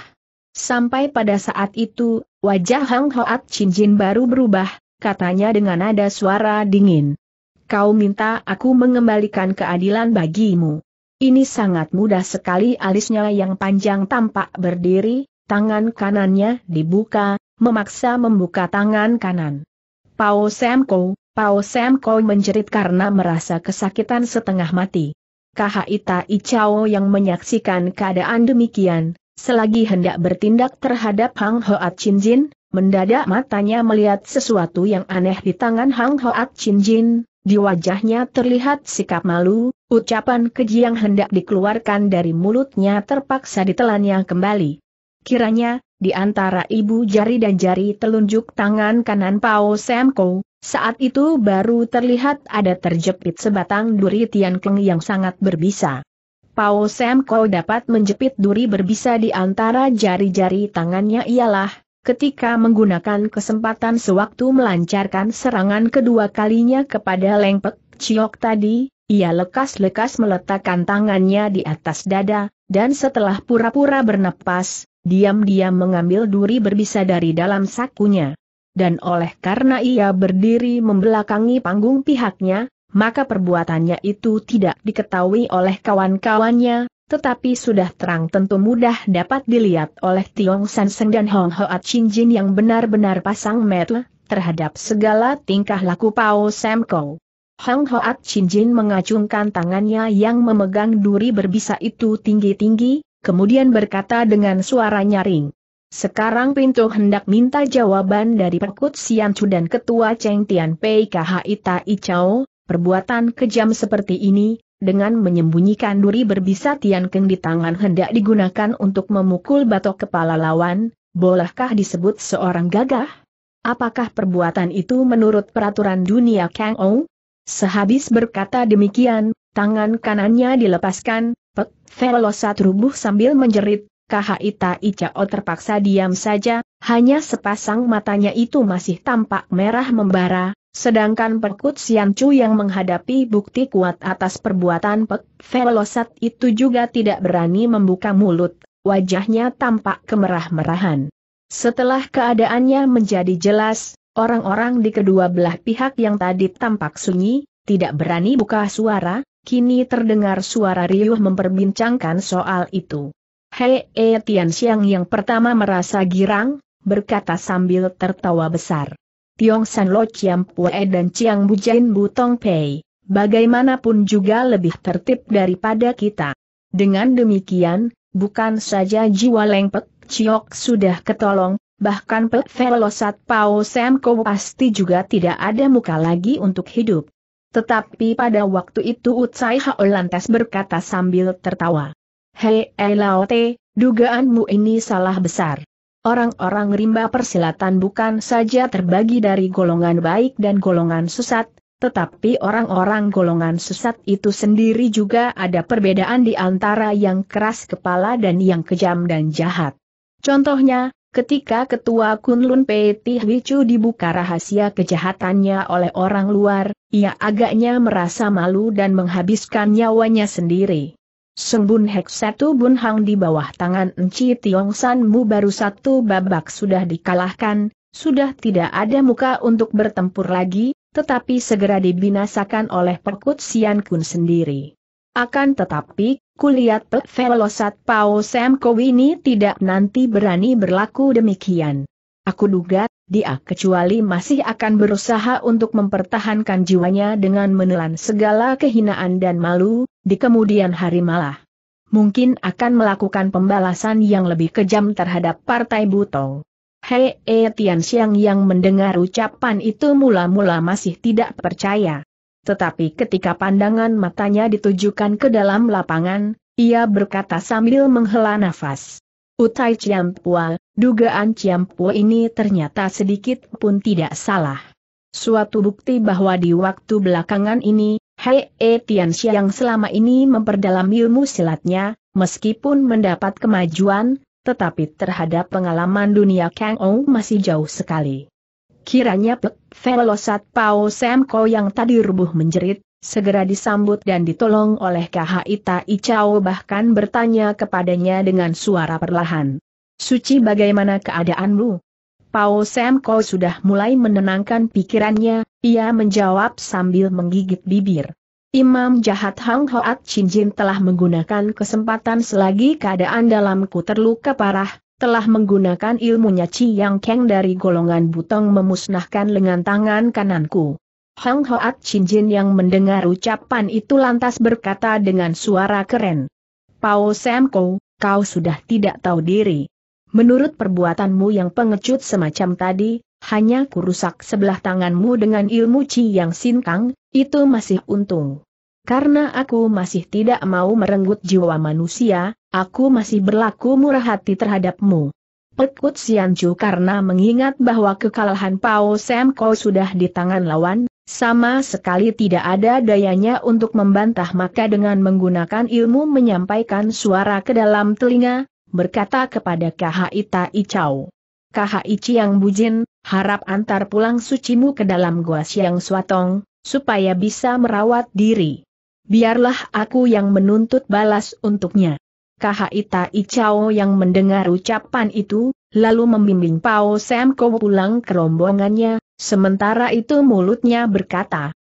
Sampai pada saat itu, wajah Hang Hoat Chin Jin baru berubah, katanya dengan nada suara dingin. Kau minta aku mengembalikan keadilan bagimu. Ini sangat mudah sekali. Alisnya yang panjang tampak berdiri, tangan kanannya dibuka, memaksa membuka tangan kanan. Pao Sam Kau menjerit karena merasa kesakitan setengah mati. KHI Tai Chao yang menyaksikan keadaan demikian, selagi hendak bertindak terhadap Hang Hoat Chin Jin, mendadak matanya melihat sesuatu yang aneh di tangan Hang Hoat Chin Jin. Di wajahnya terlihat sikap malu, ucapan keji yang hendak dikeluarkan dari mulutnya terpaksa ditelannya kembali. Kiranya, di antara ibu jari dan jari telunjuk tangan kanan Pao Sam Kau, saat itu baru terlihat ada terjepit sebatang duri tiankeng yang sangat berbisa. Pao Sam Kau dapat menjepit duri berbisa di antara jari-jari tangannya ialah ketika menggunakan kesempatan sewaktu melancarkan serangan kedua kalinya kepada Leng Pek Chiok tadi, ia lekas-lekas meletakkan tangannya di atas dada, dan setelah pura-pura bernapas, diam-diam mengambil duri berbisa dari dalam sakunya. Dan oleh karena ia berdiri membelakangi panggung pihaknya, maka perbuatannya itu tidak diketahui oleh kawan-kawannya, tetapi sudah terang tentu mudah dapat dilihat oleh Tiong San Seng dan Hang Hoat Chin Jin yang benar-benar pasang mata terhadap segala tingkah laku Pao Sam Kau. Hang Hoat Chin Jin mengacungkan tangannya yang memegang duri berbisa itu tinggi-tinggi, kemudian berkata dengan suara nyaring, sekarang Pinto hendak minta jawaban dari Pekut Siancu dan Ketua Cheng Tian Pei KHI Tai Chao, perbuatan kejam seperti ini, dengan menyembunyikan duri berbisa tiankeng di tangan hendak digunakan untuk memukul batok kepala lawan, bolehkah disebut seorang gagah? Apakah perbuatan itu menurut peraturan dunia Kang Ou? Sehabis berkata demikian, tangan kanannya dilepaskan, Pek Velosat rubuh sambil menjerit, Khita Icao terpaksa diam saja, hanya sepasang matanya itu masih tampak merah membara, sedangkan Perkut Sian Chu yang menghadapi bukti kuat atas perbuatan Pek Velosat itu juga tidak berani membuka mulut, wajahnya tampak kemerah-merahan. Setelah keadaannya menjadi jelas, orang-orang di kedua belah pihak yang tadi tampak sunyi, tidak berani buka suara, kini terdengar suara riuh memperbincangkan soal itu. Hei Tian Siang yang pertama merasa girang, berkata sambil tertawa besar. Tiong San Lo Chiam Pue dan Chiang Bujain Butong Pei, bagaimanapun juga lebih tertib daripada kita. Dengan demikian, bukan saja jiwa Lengpek Ciok sudah ketolong, bahkan Pek Velosat Pao Sam Ko pasti juga tidak ada muka lagi untuk hidup. Tetapi pada waktu itu Utsai Hao lantas berkata sambil tertawa, Hei Laote, dugaanmu ini salah besar. Orang-orang rimba persilatan bukan saja terbagi dari golongan baik dan golongan sesat, tetapi orang-orang golongan sesat itu sendiri juga ada perbedaan di antara yang keras kepala dan yang kejam dan jahat. Contohnya, ketika ketua Kunlun Peti Wicu dibuka rahasia kejahatannya oleh orang luar, ia agaknya merasa malu dan menghabiskan nyawanya sendiri. Sembun Hek Satu Bun Hang di bawah tangan Enci Tiong San Mu baru satu babak sudah dikalahkan, sudah tidak ada muka untuk bertempur lagi, tetapi segera dibinasakan oleh Perkut Sian Kun sendiri. Akan tetapi, kulihat Pek Velosat Pao Sam Ko ini tidak nanti berani berlaku demikian. Aku duga, dia kecuali masih akan berusaha untuk mempertahankan jiwanya dengan menelan segala kehinaan dan malu, di kemudian hari malah mungkin akan melakukan pembalasan yang lebih kejam terhadap Partai Butong. Hei Tian Siang yang mendengar ucapan itu mula-mula masih tidak percaya. Tetapi ketika pandangan matanya ditujukan ke dalam lapangan, ia berkata sambil menghela nafas. Utai Chiam Pua, dugaan Chiam Pua ini ternyata sedikit pun tidak salah. Suatu bukti bahwa di waktu belakangan ini, Hei Tian Siang selama ini memperdalam ilmu silatnya, meskipun mendapat kemajuan, tetapi terhadap pengalaman dunia Kang Ou masih jauh sekali. Kiranya Pek Velosat Pao Sam Ko yang tadi rubuh menjerit, segera disambut dan ditolong oleh Khita Icao bahkan bertanya kepadanya dengan suara perlahan. Suci bagaimana keadaanmu? Pao Sam Ko sudah mulai menenangkan pikirannya, ia menjawab sambil menggigit bibir. Imam jahat Hang Hoat Chin Jin telah menggunakan kesempatan selagi keadaan dalamku terluka parah, telah menggunakan ilmunya Chiang Kang dari golongan Butong memusnahkan lengan tangan kananku. Hang Hoat Chin Jin yang mendengar ucapan itu lantas berkata dengan suara keren. Pao Sam Ko, kau sudah tidak tahu diri. Menurut perbuatanmu yang pengecut semacam tadi, hanya kurusak sebelah tanganmu dengan ilmu Chiang Sin Kang, itu masih untung. Karena aku masih tidak mau merenggut jiwa manusia, aku masih berlaku murah hati terhadapmu. Perkut Sian Chu karena mengingat bahwa kekalahan Pao Sam Ko sudah di tangan lawan, sama sekali tidak ada dayanya untuk membantah maka dengan menggunakan ilmu menyampaikan suara ke dalam telinga, berkata kepada Khita Icao. Khai Chiang Bujin, harap antar pulang sucimu ke dalam gua Siang Swatong, supaya bisa merawat diri. Biarlah aku yang menuntut balas untuknya. Khita Icao yang mendengar ucapan itu, lalu membimbing Pao Sam Ko pulang ke rombongannya, sementara itu mulutnya berkata,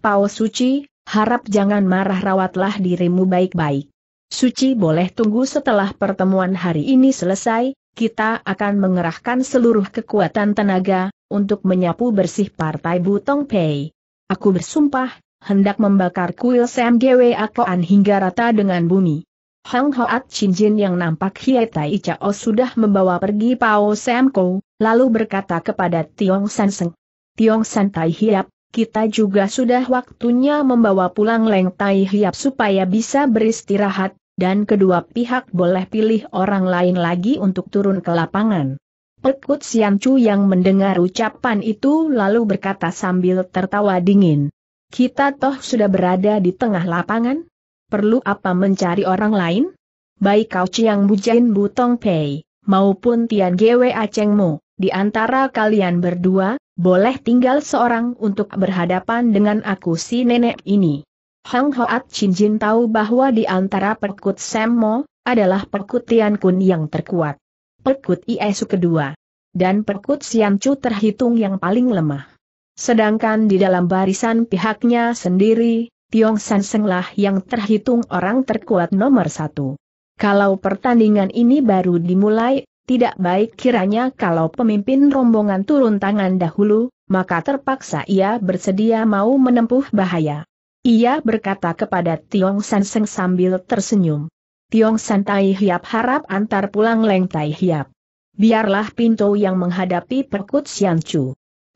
Pao Suci, harap jangan marah rawatlah dirimu baik-baik. Suci boleh tunggu setelah pertemuan hari ini selesai, kita akan mengerahkan seluruh kekuatan tenaga, untuk menyapu bersih Partai Butong Pei. Aku bersumpah, hendak membakar kuil Sam Gwa Koan hingga rata dengan bumi. Hang Hoat Chin Jin yang nampak Khita Icao sudah membawa pergi Pao Sam Ko, lalu berkata kepada Tiong San Seng. Tiong San Tai Hiap, kita juga sudah waktunya membawa pulang Leng Tai Hiap supaya bisa beristirahat, dan kedua pihak boleh pilih orang lain lagi untuk turun ke lapangan. Perkut Sian Chu yang mendengar ucapan itu lalu berkata sambil tertawa dingin. Kita toh sudah berada di tengah lapangan? Perlu apa mencari orang lain? baik Kau Chiang Bujain Butong Pei, maupun Tian Gwa Cheng Mo, di antara kalian berdua, boleh tinggal seorang untuk berhadapan dengan aku si nenek ini. Hang Hoat Chin Jin tahu bahwa di antara perkut Sam Mo, adalah perkut Tian Kun yang terkuat. Perkut Iesu kedua. Dan perkut Siam Chu terhitung yang paling lemah. Sedangkan di dalam barisan pihaknya sendiri, Tiong San Seng lah yang terhitung orang terkuat nomor satu. Kalau pertandingan ini baru dimulai, tidak baik kiranya kalau pemimpin rombongan turun tangan dahulu, maka terpaksa ia bersedia mau menempuh bahaya. Ia berkata kepada Tiong San Seng sambil tersenyum. Tiong San Tai Hiap harap antar pulang Leng Tai Hiap. Biarlah Pinto yang menghadapi perkut Siam Chu.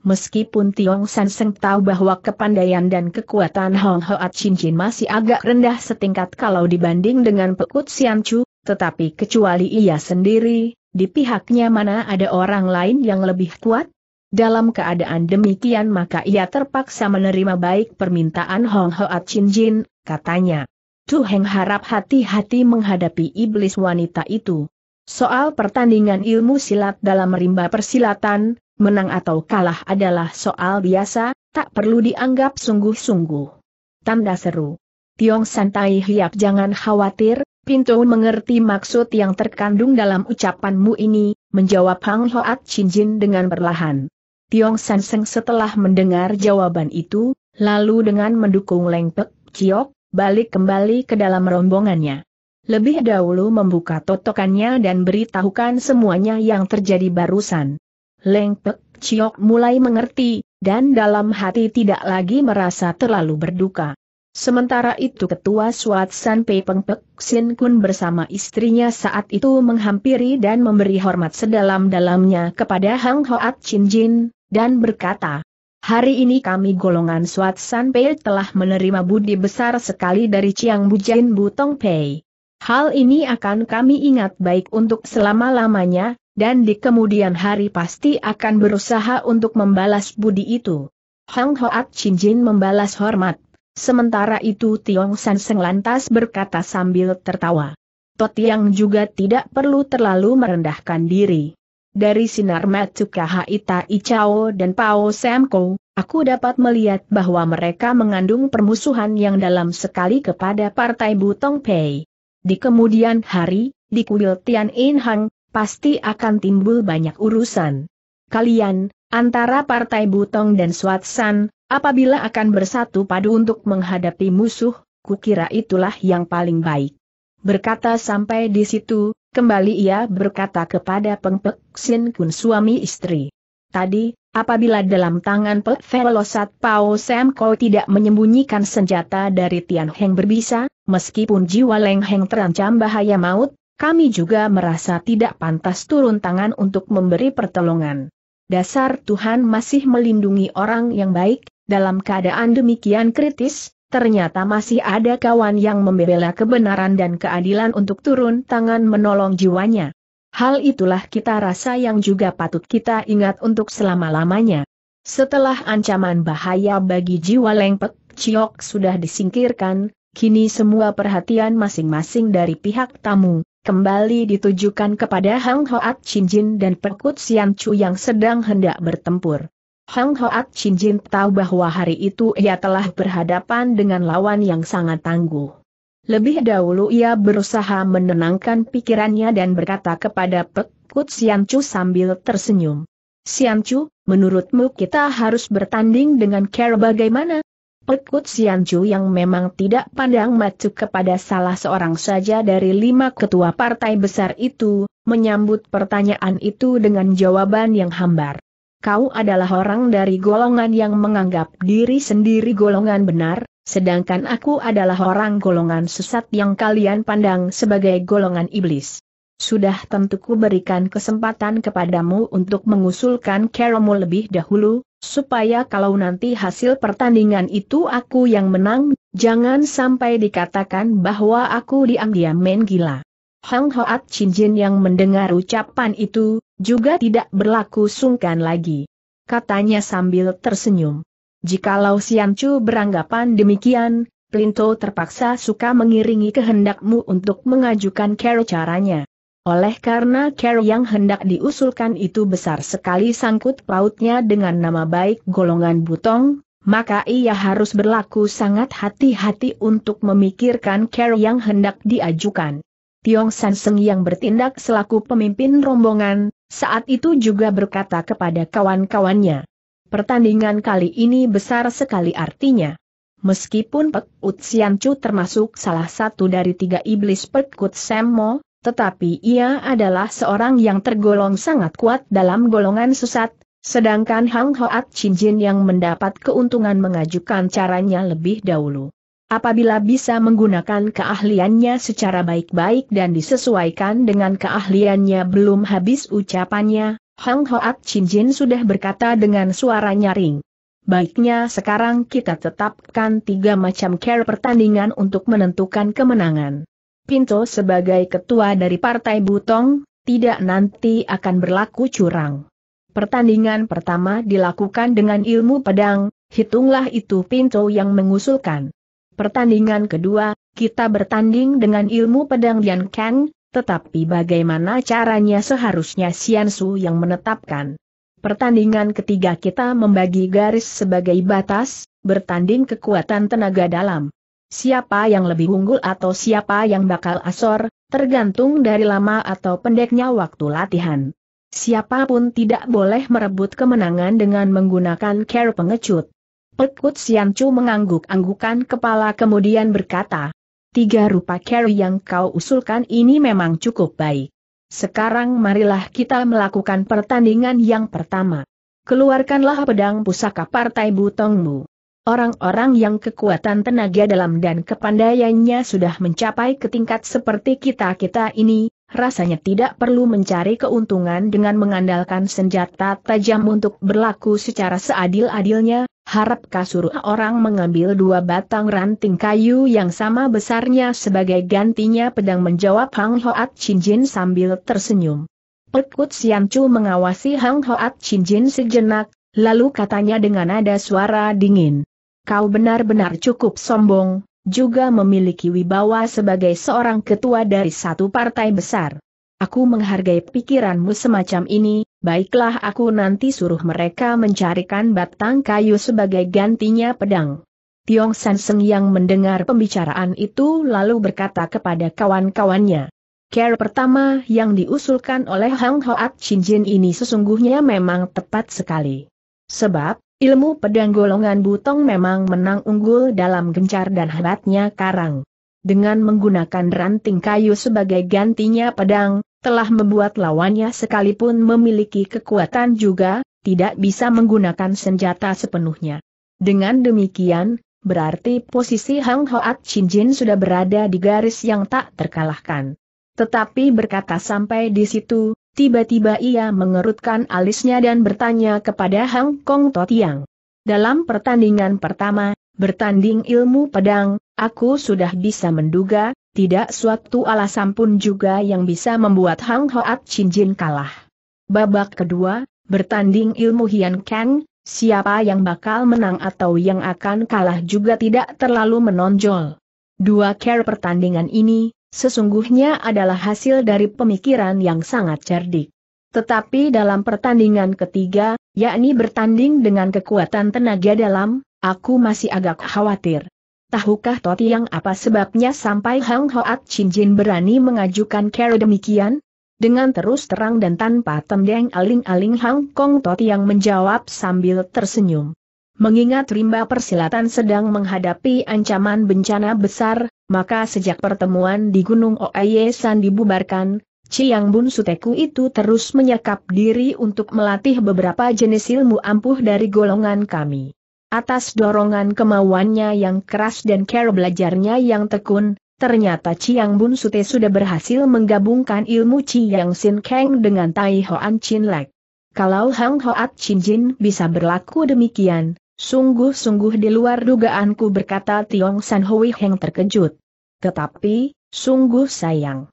Meskipun Tiong San Seng tahu bahwa kepandaian dan kekuatan Hong Hoat Chin Chin masih agak rendah setingkat kalau dibanding dengan perkut Siam Chu, tetapi kecuali ia sendiri, di pihaknya mana ada orang lain yang lebih kuat? Dalam keadaan demikian maka ia terpaksa menerima baik permintaan Hong Hoat Chin Chin, katanya. Tu Heng harap hati-hati menghadapi iblis wanita itu. Soal pertandingan ilmu silat dalam rimba persilatan, menang atau kalah adalah soal biasa, tak perlu dianggap sungguh-sungguh. Tanda seru. Tiong San Tai Hiap jangan khawatir, Pinto mengerti maksud yang terkandung dalam ucapanmu ini, menjawab Hang Hoat Chin Jin dengan perlahan. Tiong San Seng setelah mendengar jawaban itu, lalu dengan mendukung Leng Pek Chiok, balik kembali ke dalam rombongannya. Lebih dahulu membuka totokannya dan beritahukan semuanya yang terjadi barusan. Leng Pek Chiok mulai mengerti, dan dalam hati tidak lagi merasa terlalu berduka. Sementara itu ketua Suat San Pei Peng Pek Sin Kun bersama istrinya saat itu menghampiri dan memberi hormat sedalam-dalamnya kepada Hang Hoat Chin Jin, dan berkata, hari ini kami golongan Suat San Pei telah menerima budi besar sekali dari Chiang Bujain Butong Pei. Hal ini akan kami ingat baik untuk selama-lamanya, dan di kemudian hari pasti akan berusaha untuk membalas budi itu. Hang Hoat Chin Jin membalas hormat. Sementara itu Tiong San Seng lantas berkata sambil tertawa. Totiang juga tidak perlu terlalu merendahkan diri. Dari sinar Matsukaha Ita Ichao dan Pao Samko, aku dapat melihat bahwa mereka mengandung permusuhan yang dalam sekali kepada Partai Butong Pei. Di kemudian hari, di kuil Tian In Hang, pasti akan timbul banyak urusan. Kalian, antara Partai Butong dan Suat San, apabila akan bersatu padu untuk menghadapi musuh, kukira itulah yang paling baik. Berkata sampai di situ, kembali ia berkata kepada Peng Pek Sin Kun suami istri. Tadi, apabila dalam tangan Pek Velosat Pao Sam Kau tidak menyembunyikan senjata dari Tian Heng berbisa, meskipun jiwa Leng Heng terancam bahaya maut, kami juga merasa tidak pantas turun tangan untuk memberi pertolongan. Dasar Tuhan masih melindungi orang yang baik, dalam keadaan demikian kritis, ternyata masih ada kawan yang membela kebenaran dan keadilan untuk turun tangan menolong jiwanya. Hal itulah kita rasa yang juga patut kita ingat untuk selama-lamanya. Setelah ancaman bahaya bagi jiwa Leng Pek Chiok sudah disingkirkan, kini semua perhatian masing-masing dari pihak tamu, kembali ditujukan kepada Hang Hoat Chin Jin dan perkut Siam Chu yang sedang hendak bertempur. Hang Hoat Chin Jin tahu bahwa hari itu ia telah berhadapan dengan lawan yang sangat tangguh. Lebih dahulu ia berusaha menenangkan pikirannya dan berkata kepada perkut Siam Chu sambil tersenyum. Siam Chu, menurutmu kita harus bertanding dengan cara bagaimana? Perkut Siam Chu yang memang tidak pandang mata kepada salah seorang saja dari lima ketua partai besar itu, menyambut pertanyaan itu dengan jawaban yang hambar. Kau adalah orang dari golongan yang menganggap diri sendiri golongan benar, sedangkan aku adalah orang golongan sesat yang kalian pandang sebagai golongan iblis. Sudah tentu ku berikan kesempatan kepadamu untuk mengusulkan caramu lebih dahulu, supaya kalau nanti hasil pertandingan itu aku yang menang, jangan sampai dikatakan bahwa aku diam-diam main gila. Hang Hoat Chin Jin yang mendengar ucapan itu, juga tidak berlaku sungkan lagi. Katanya sambil tersenyum. Jikalau Siam Chu beranggapan demikian, Plinto terpaksa suka mengiringi kehendakmu untuk mengajukan care caranya. Oleh karena care yang hendak diusulkan itu besar sekali sangkut pautnya dengan nama baik golongan Butong, maka ia harus berlaku sangat hati-hati untuk memikirkan care yang hendak diajukan. Tiong San Seng yang bertindak selaku pemimpin rombongan, saat itu juga berkata kepada kawan-kawannya, pertandingan kali ini besar sekali artinya. Meskipun Pek Ut Sian Chu termasuk salah satu dari tiga iblis Pek Ut Semmo, tetapi ia adalah seorang yang tergolong sangat kuat dalam golongan sesat, sedangkan Hang Hoat Chin Jin yang mendapat keuntungan mengajukan caranya lebih dahulu. Apabila bisa menggunakan keahliannya secara baik-baik dan disesuaikan dengan keahliannya, belum habis ucapannya, Hang Hoat Chin Jin sudah berkata dengan suara nyaring. Baiknya sekarang kita tetapkan tiga macam care pertandingan untuk menentukan kemenangan. Pinto sebagai ketua dari Partai Butong, tidak nanti akan berlaku curang. Pertandingan pertama dilakukan dengan ilmu pedang, hitunglah itu Pinto yang mengusulkan. Pertandingan kedua, kita bertanding dengan ilmu pedang Yan Kang, tetapi bagaimana caranya seharusnya Sian Su yang menetapkan. Pertandingan ketiga kita membagi garis sebagai batas, bertanding kekuatan tenaga dalam. Siapa yang lebih unggul atau siapa yang bakal asor, tergantung dari lama atau pendeknya waktu latihan. Siapapun tidak boleh merebut kemenangan dengan menggunakan cara pengecut. Pek Ut Sian Chu mengangguk-anggukan kepala kemudian berkata, tiga rupa care yang kau usulkan ini memang cukup baik. Sekarang marilah kita melakukan pertandingan yang pertama. Keluarkanlah pedang pusaka Partai Butongmu. Orang-orang yang kekuatan tenaga dalam dan kepandaiannya sudah mencapai ke tingkat seperti kita-kita ini, rasanya tidak perlu mencari keuntungan dengan mengandalkan senjata tajam untuk berlaku secara seadil-adilnya. Harapkah suruh orang mengambil dua batang ranting kayu yang sama besarnya sebagai gantinya pedang, menjawab Hang Hoat Chin Jin sambil tersenyum. Pek Ut Sian Chu mengawasi Hang Hoat Chin Jin sejenak, lalu katanya dengan nada suara dingin. Kau benar-benar cukup sombong, juga memiliki wibawa sebagai seorang ketua dari satu partai besar. Aku menghargai pikiranmu semacam ini, baiklah aku nanti suruh mereka mencarikan batang kayu sebagai gantinya pedang. Tiong San Seng yang mendengar pembicaraan itu lalu berkata kepada kawan-kawannya. Cara pertama yang diusulkan oleh Hang Hoat Chin Jin ini sesungguhnya memang tepat sekali. Sebab, ilmu pedang golongan Butong memang menang unggul dalam gencar dan hebatnya karang. Dengan menggunakan ranting kayu sebagai gantinya pedang, telah membuat lawannya sekalipun memiliki kekuatan juga, tidak bisa menggunakan senjata sepenuhnya. Dengan demikian, berarti posisi Hang Hoat Chin Jin sudah berada di garis yang tak terkalahkan. Tetapi berkata sampai di situ, tiba-tiba ia mengerutkan alisnya dan bertanya kepada Hang Kong Totiang. Dalam pertandingan pertama, bertanding ilmu pedang, aku sudah bisa menduga, tidak suatu alasan pun juga yang bisa membuat Hang Hoat Chin Jin kalah. Babak kedua, bertanding ilmu Hian Kang, siapa yang bakal menang atau yang akan kalah juga tidak terlalu menonjol. Dua care pertandingan ini, sesungguhnya adalah hasil dari pemikiran yang sangat cerdik. Tetapi dalam pertandingan ketiga, yakni bertanding dengan kekuatan tenaga dalam, aku masih agak khawatir. Tahukah Totiang apa sebabnya sampai Hang Hoat Chin Jin berani mengajukan cara demikian? Dengan terus terang dan tanpa tendeng aling-aling Hang Kong Totiang menjawab sambil tersenyum. Mengingat rimba persilatan sedang menghadapi ancaman bencana besar, maka sejak pertemuan di Gunung Oye San dibubarkan, Chiang Bun Suteku itu terus menyekap diri untuk melatih beberapa jenis ilmu ampuh dari golongan kami. Atas dorongan kemauannya yang keras dan cara belajarnya yang tekun, ternyata Chiang Bun Sute sudah berhasil menggabungkan ilmu Chiang Sin Kang dengan Tai Hoan Chin Lek. Kalau Hang Hoat Chin Jin bisa berlaku demikian, sungguh-sungguh di luar dugaanku, berkata Tiong San Hui Heng terkejut. Tetapi, sungguh sayang.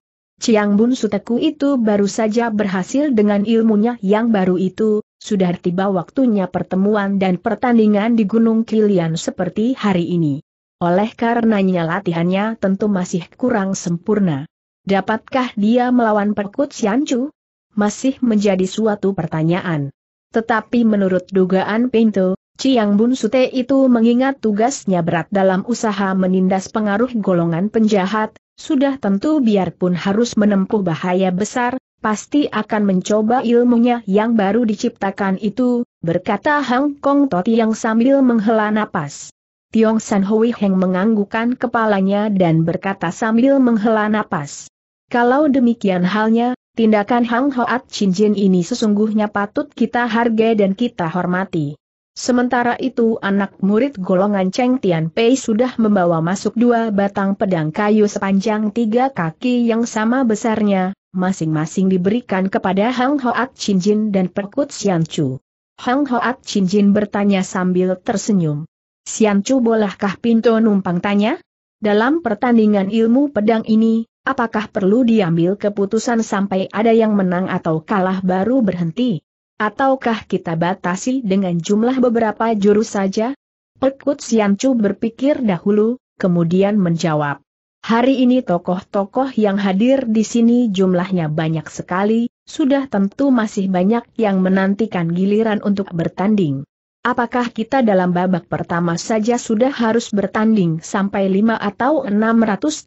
Chiang Bun Suteku itu baru saja berhasil dengan ilmunya yang baru itu, sudah tiba waktunya pertemuan dan pertandingan di Gunung Kilian seperti hari ini. Oleh karenanya latihannya tentu masih kurang sempurna. Dapatkah dia melawan Perkut Siancu? Masih menjadi suatu pertanyaan. Tetapi menurut dugaan Pinto, Chiang Bun Sute itu mengingat tugasnya berat dalam usaha menindas pengaruh golongan penjahat, sudah tentu biarpun harus menempuh bahaya besar, pasti akan mencoba ilmunya yang baru diciptakan itu, berkata Hang Kong Toti yang sambil menghela napas. Tiong San Hui Heng menganggukkan kepalanya dan berkata sambil menghela napas. Kalau demikian halnya, tindakan Hang Hoat Chin Jin ini sesungguhnya patut kita hargai dan kita hormati. Sementara itu anak murid golongan Cheng Tian Pei sudah membawa masuk 2 batang pedang kayu sepanjang 3 kaki yang sama besarnya, masing-masing diberikan kepada Hang Hoat Chin Jin dan Perkut Siancu. Hang Hoat Chin Jin bertanya sambil tersenyum. Siancu bolehkah Pinto numpang tanya? Dalam pertandingan ilmu pedang ini, apakah perlu diambil keputusan sampai ada yang menang atau kalah baru berhenti? Ataukah kita batasi dengan jumlah beberapa jurus saja? Perkut Siancu berpikir dahulu, kemudian menjawab. Hari ini tokoh-tokoh yang hadir di sini jumlahnya banyak sekali, sudah tentu masih banyak yang menantikan giliran untuk bertanding. Apakah kita dalam babak pertama saja sudah harus bertanding sampai 500 atau 600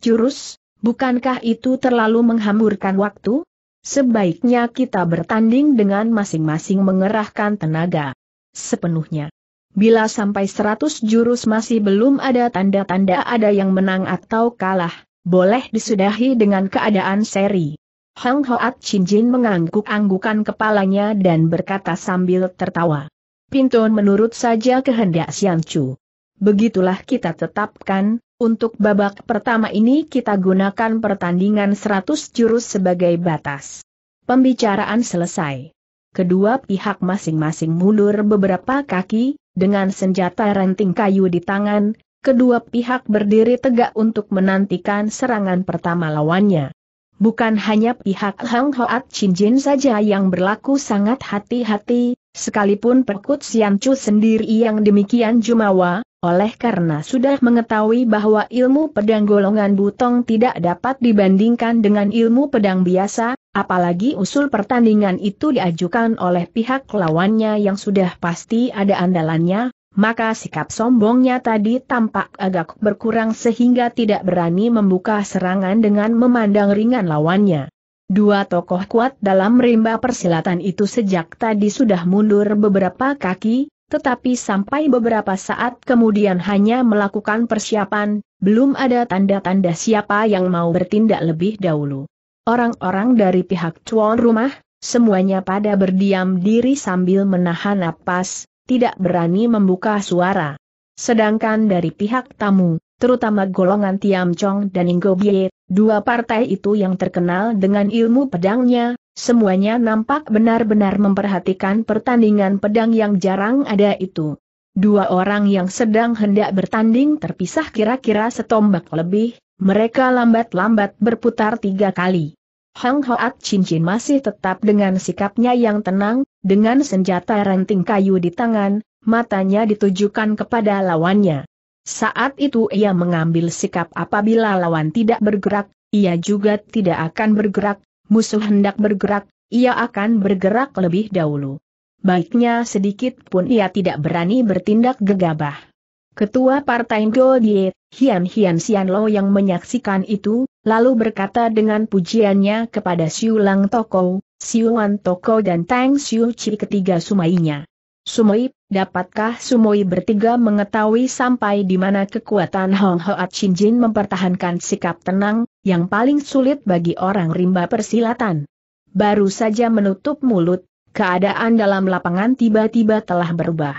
jurus? Bukankah itu terlalu menghamburkan waktu? Sebaiknya kita bertanding dengan masing-masing mengerahkan tenaga sepenuhnya. Bila sampai 100 jurus masih belum ada tanda-tanda ada yang menang atau kalah, boleh disudahi dengan keadaan seri. Hang Hoat Chin Jin mengangguk-anggukan kepalanya dan berkata sambil tertawa. Pinto menurut saja kehendak Siancu. Begitulah kita tetapkan, untuk babak pertama ini kita gunakan pertandingan 100 jurus sebagai batas. Pembicaraan selesai. Kedua pihak masing-masing mundur beberapa kaki. Dengan senjata ranting kayu di tangan, kedua pihak berdiri tegak untuk menantikan serangan pertama lawannya. Bukan hanya pihak Hang Hoat Chin Jin saja yang berlaku sangat hati-hati, sekalipun Perkut Siancu sendiri yang demikian jumawa, oleh karena sudah mengetahui bahwa ilmu pedang golongan butong tidak dapat dibandingkan dengan ilmu pedang biasa, apalagi usul pertandingan itu diajukan oleh pihak lawannya yang sudah pasti ada andalannya, maka sikap sombongnya tadi tampak agak berkurang sehingga tidak berani membuka serangan dengan memandang ringan lawannya. Dua tokoh kuat dalam rimba persilatan itu sejak tadi sudah mundur beberapa kaki, tetapi sampai beberapa saat kemudian hanya melakukan persiapan, belum ada tanda-tanda siapa yang mau bertindak lebih dahulu. Orang-orang dari pihak tuan rumah, semuanya pada berdiam diri sambil menahan napas, tidak berani membuka suara. Sedangkan dari pihak tamu, terutama golongan Tiam Chong dan Inggo Bie, 2 partai itu yang terkenal dengan ilmu pedangnya, semuanya nampak benar-benar memperhatikan pertandingan pedang yang jarang ada itu. 2 orang yang sedang hendak bertanding terpisah kira-kira setombak lebih. Mereka lambat-lambat berputar 3 kali. Hang Hoat Chin Jin masih tetap dengan sikapnya yang tenang, dengan senjata ranting kayu di tangan, matanya ditujukan kepada lawannya. Saat itu ia mengambil sikap apabila lawan tidak bergerak, ia juga tidak akan bergerak, musuh hendak bergerak, ia akan bergerak lebih dahulu. Baiknya sedikit pun ia tidak berani bertindak gegabah. Ketua Partai Go Diet, Hian Xianlo yang menyaksikan itu, lalu berkata dengan pujiannya kepada Siu Lang Toko, Siu Wan Toko dan Tang Siu Chi ketiga sumainya. Sumoi, dapatkah Sumoi bertiga mengetahui sampai di mana kekuatan Hang Hoat Chin Jin mempertahankan sikap tenang, yang paling sulit bagi orang rimba persilatan? Baru saja menutup mulut, keadaan dalam lapangan tiba-tiba telah berubah.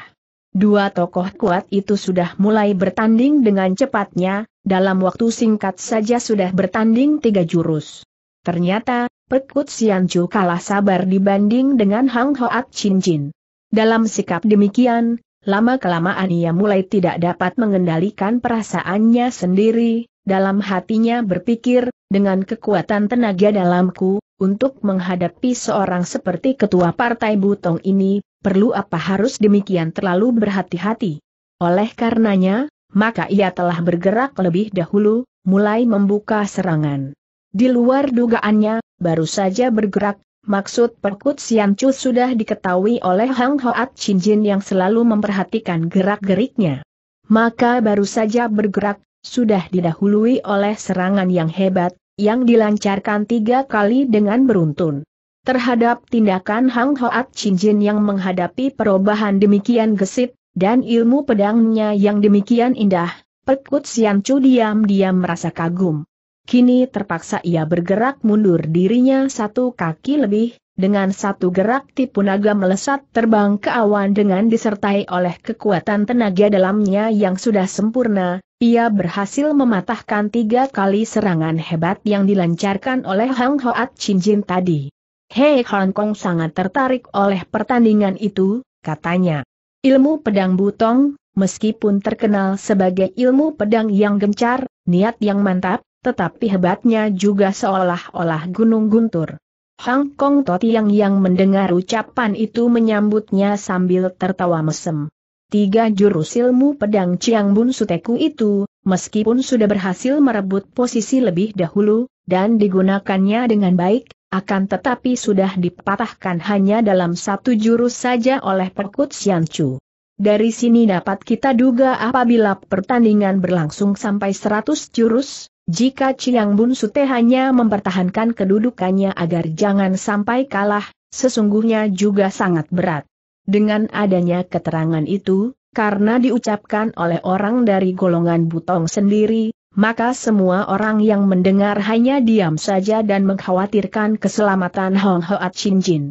2 tokoh kuat itu sudah mulai bertanding dengan cepatnya, dalam waktu singkat saja sudah bertanding 3 jurus. Ternyata, Perkut Siancu kalah sabar dibanding dengan Hang Hoat Chin Jin. Dalam sikap demikian, lama-kelamaan ia mulai tidak dapat mengendalikan perasaannya sendiri, dalam hatinya berpikir, dengan kekuatan tenaga dalamku, untuk menghadapi seorang seperti ketua partai butong ini, perlu apa harus demikian terlalu berhati-hati? Oleh karenanya, maka ia telah bergerak lebih dahulu, mulai membuka serangan. Di luar dugaannya, baru saja bergerak, maksud Perkut Sian Chu sudah diketahui oleh Hang Hoat Chin Jin yang selalu memperhatikan gerak-geriknya. Maka baru saja bergerak, sudah didahului oleh serangan yang hebat, yang dilancarkan 3 kali dengan beruntun. Terhadap tindakan Hang Hoat Chin Jin yang menghadapi perubahan demikian gesit, dan ilmu pedangnya yang demikian indah, Perkut Sian Chu diam-diam merasa kagum. Kini terpaksa ia bergerak mundur dirinya 1 kaki lebih, dengan 1 gerak tipu naga melesat terbang ke awan dengan disertai oleh kekuatan tenaga dalamnya yang sudah sempurna, ia berhasil mematahkan 3 kali serangan hebat yang dilancarkan oleh Hang Hoat Chin Jin tadi. Hei Hong Kong sangat tertarik oleh pertandingan itu, katanya. Ilmu pedang Butong, meskipun terkenal sebagai ilmu pedang yang gencar, niat yang mantap, tetapi hebatnya juga seolah-olah gunung guntur. Hong Kong Totiang yang mendengar ucapan itu menyambutnya sambil tertawa mesem. 3 jurus ilmu pedang Chiang Bun Suteku itu, meskipun sudah berhasil merebut posisi lebih dahulu, dan digunakannya dengan baik, akan tetapi sudah dipatahkan hanya dalam 1 jurus saja oleh Perkut Sian Chu. Dari sini dapat kita duga apabila pertandingan berlangsung sampai 100 jurus, jika Chiang Bun Sute hanya mempertahankan kedudukannya agar jangan sampai kalah, sesungguhnya juga sangat berat. Dengan adanya keterangan itu, karena diucapkan oleh orang dari golongan Butong sendiri, maka semua orang yang mendengar hanya diam saja dan mengkhawatirkan keselamatan Hang Hoat Chin Jin.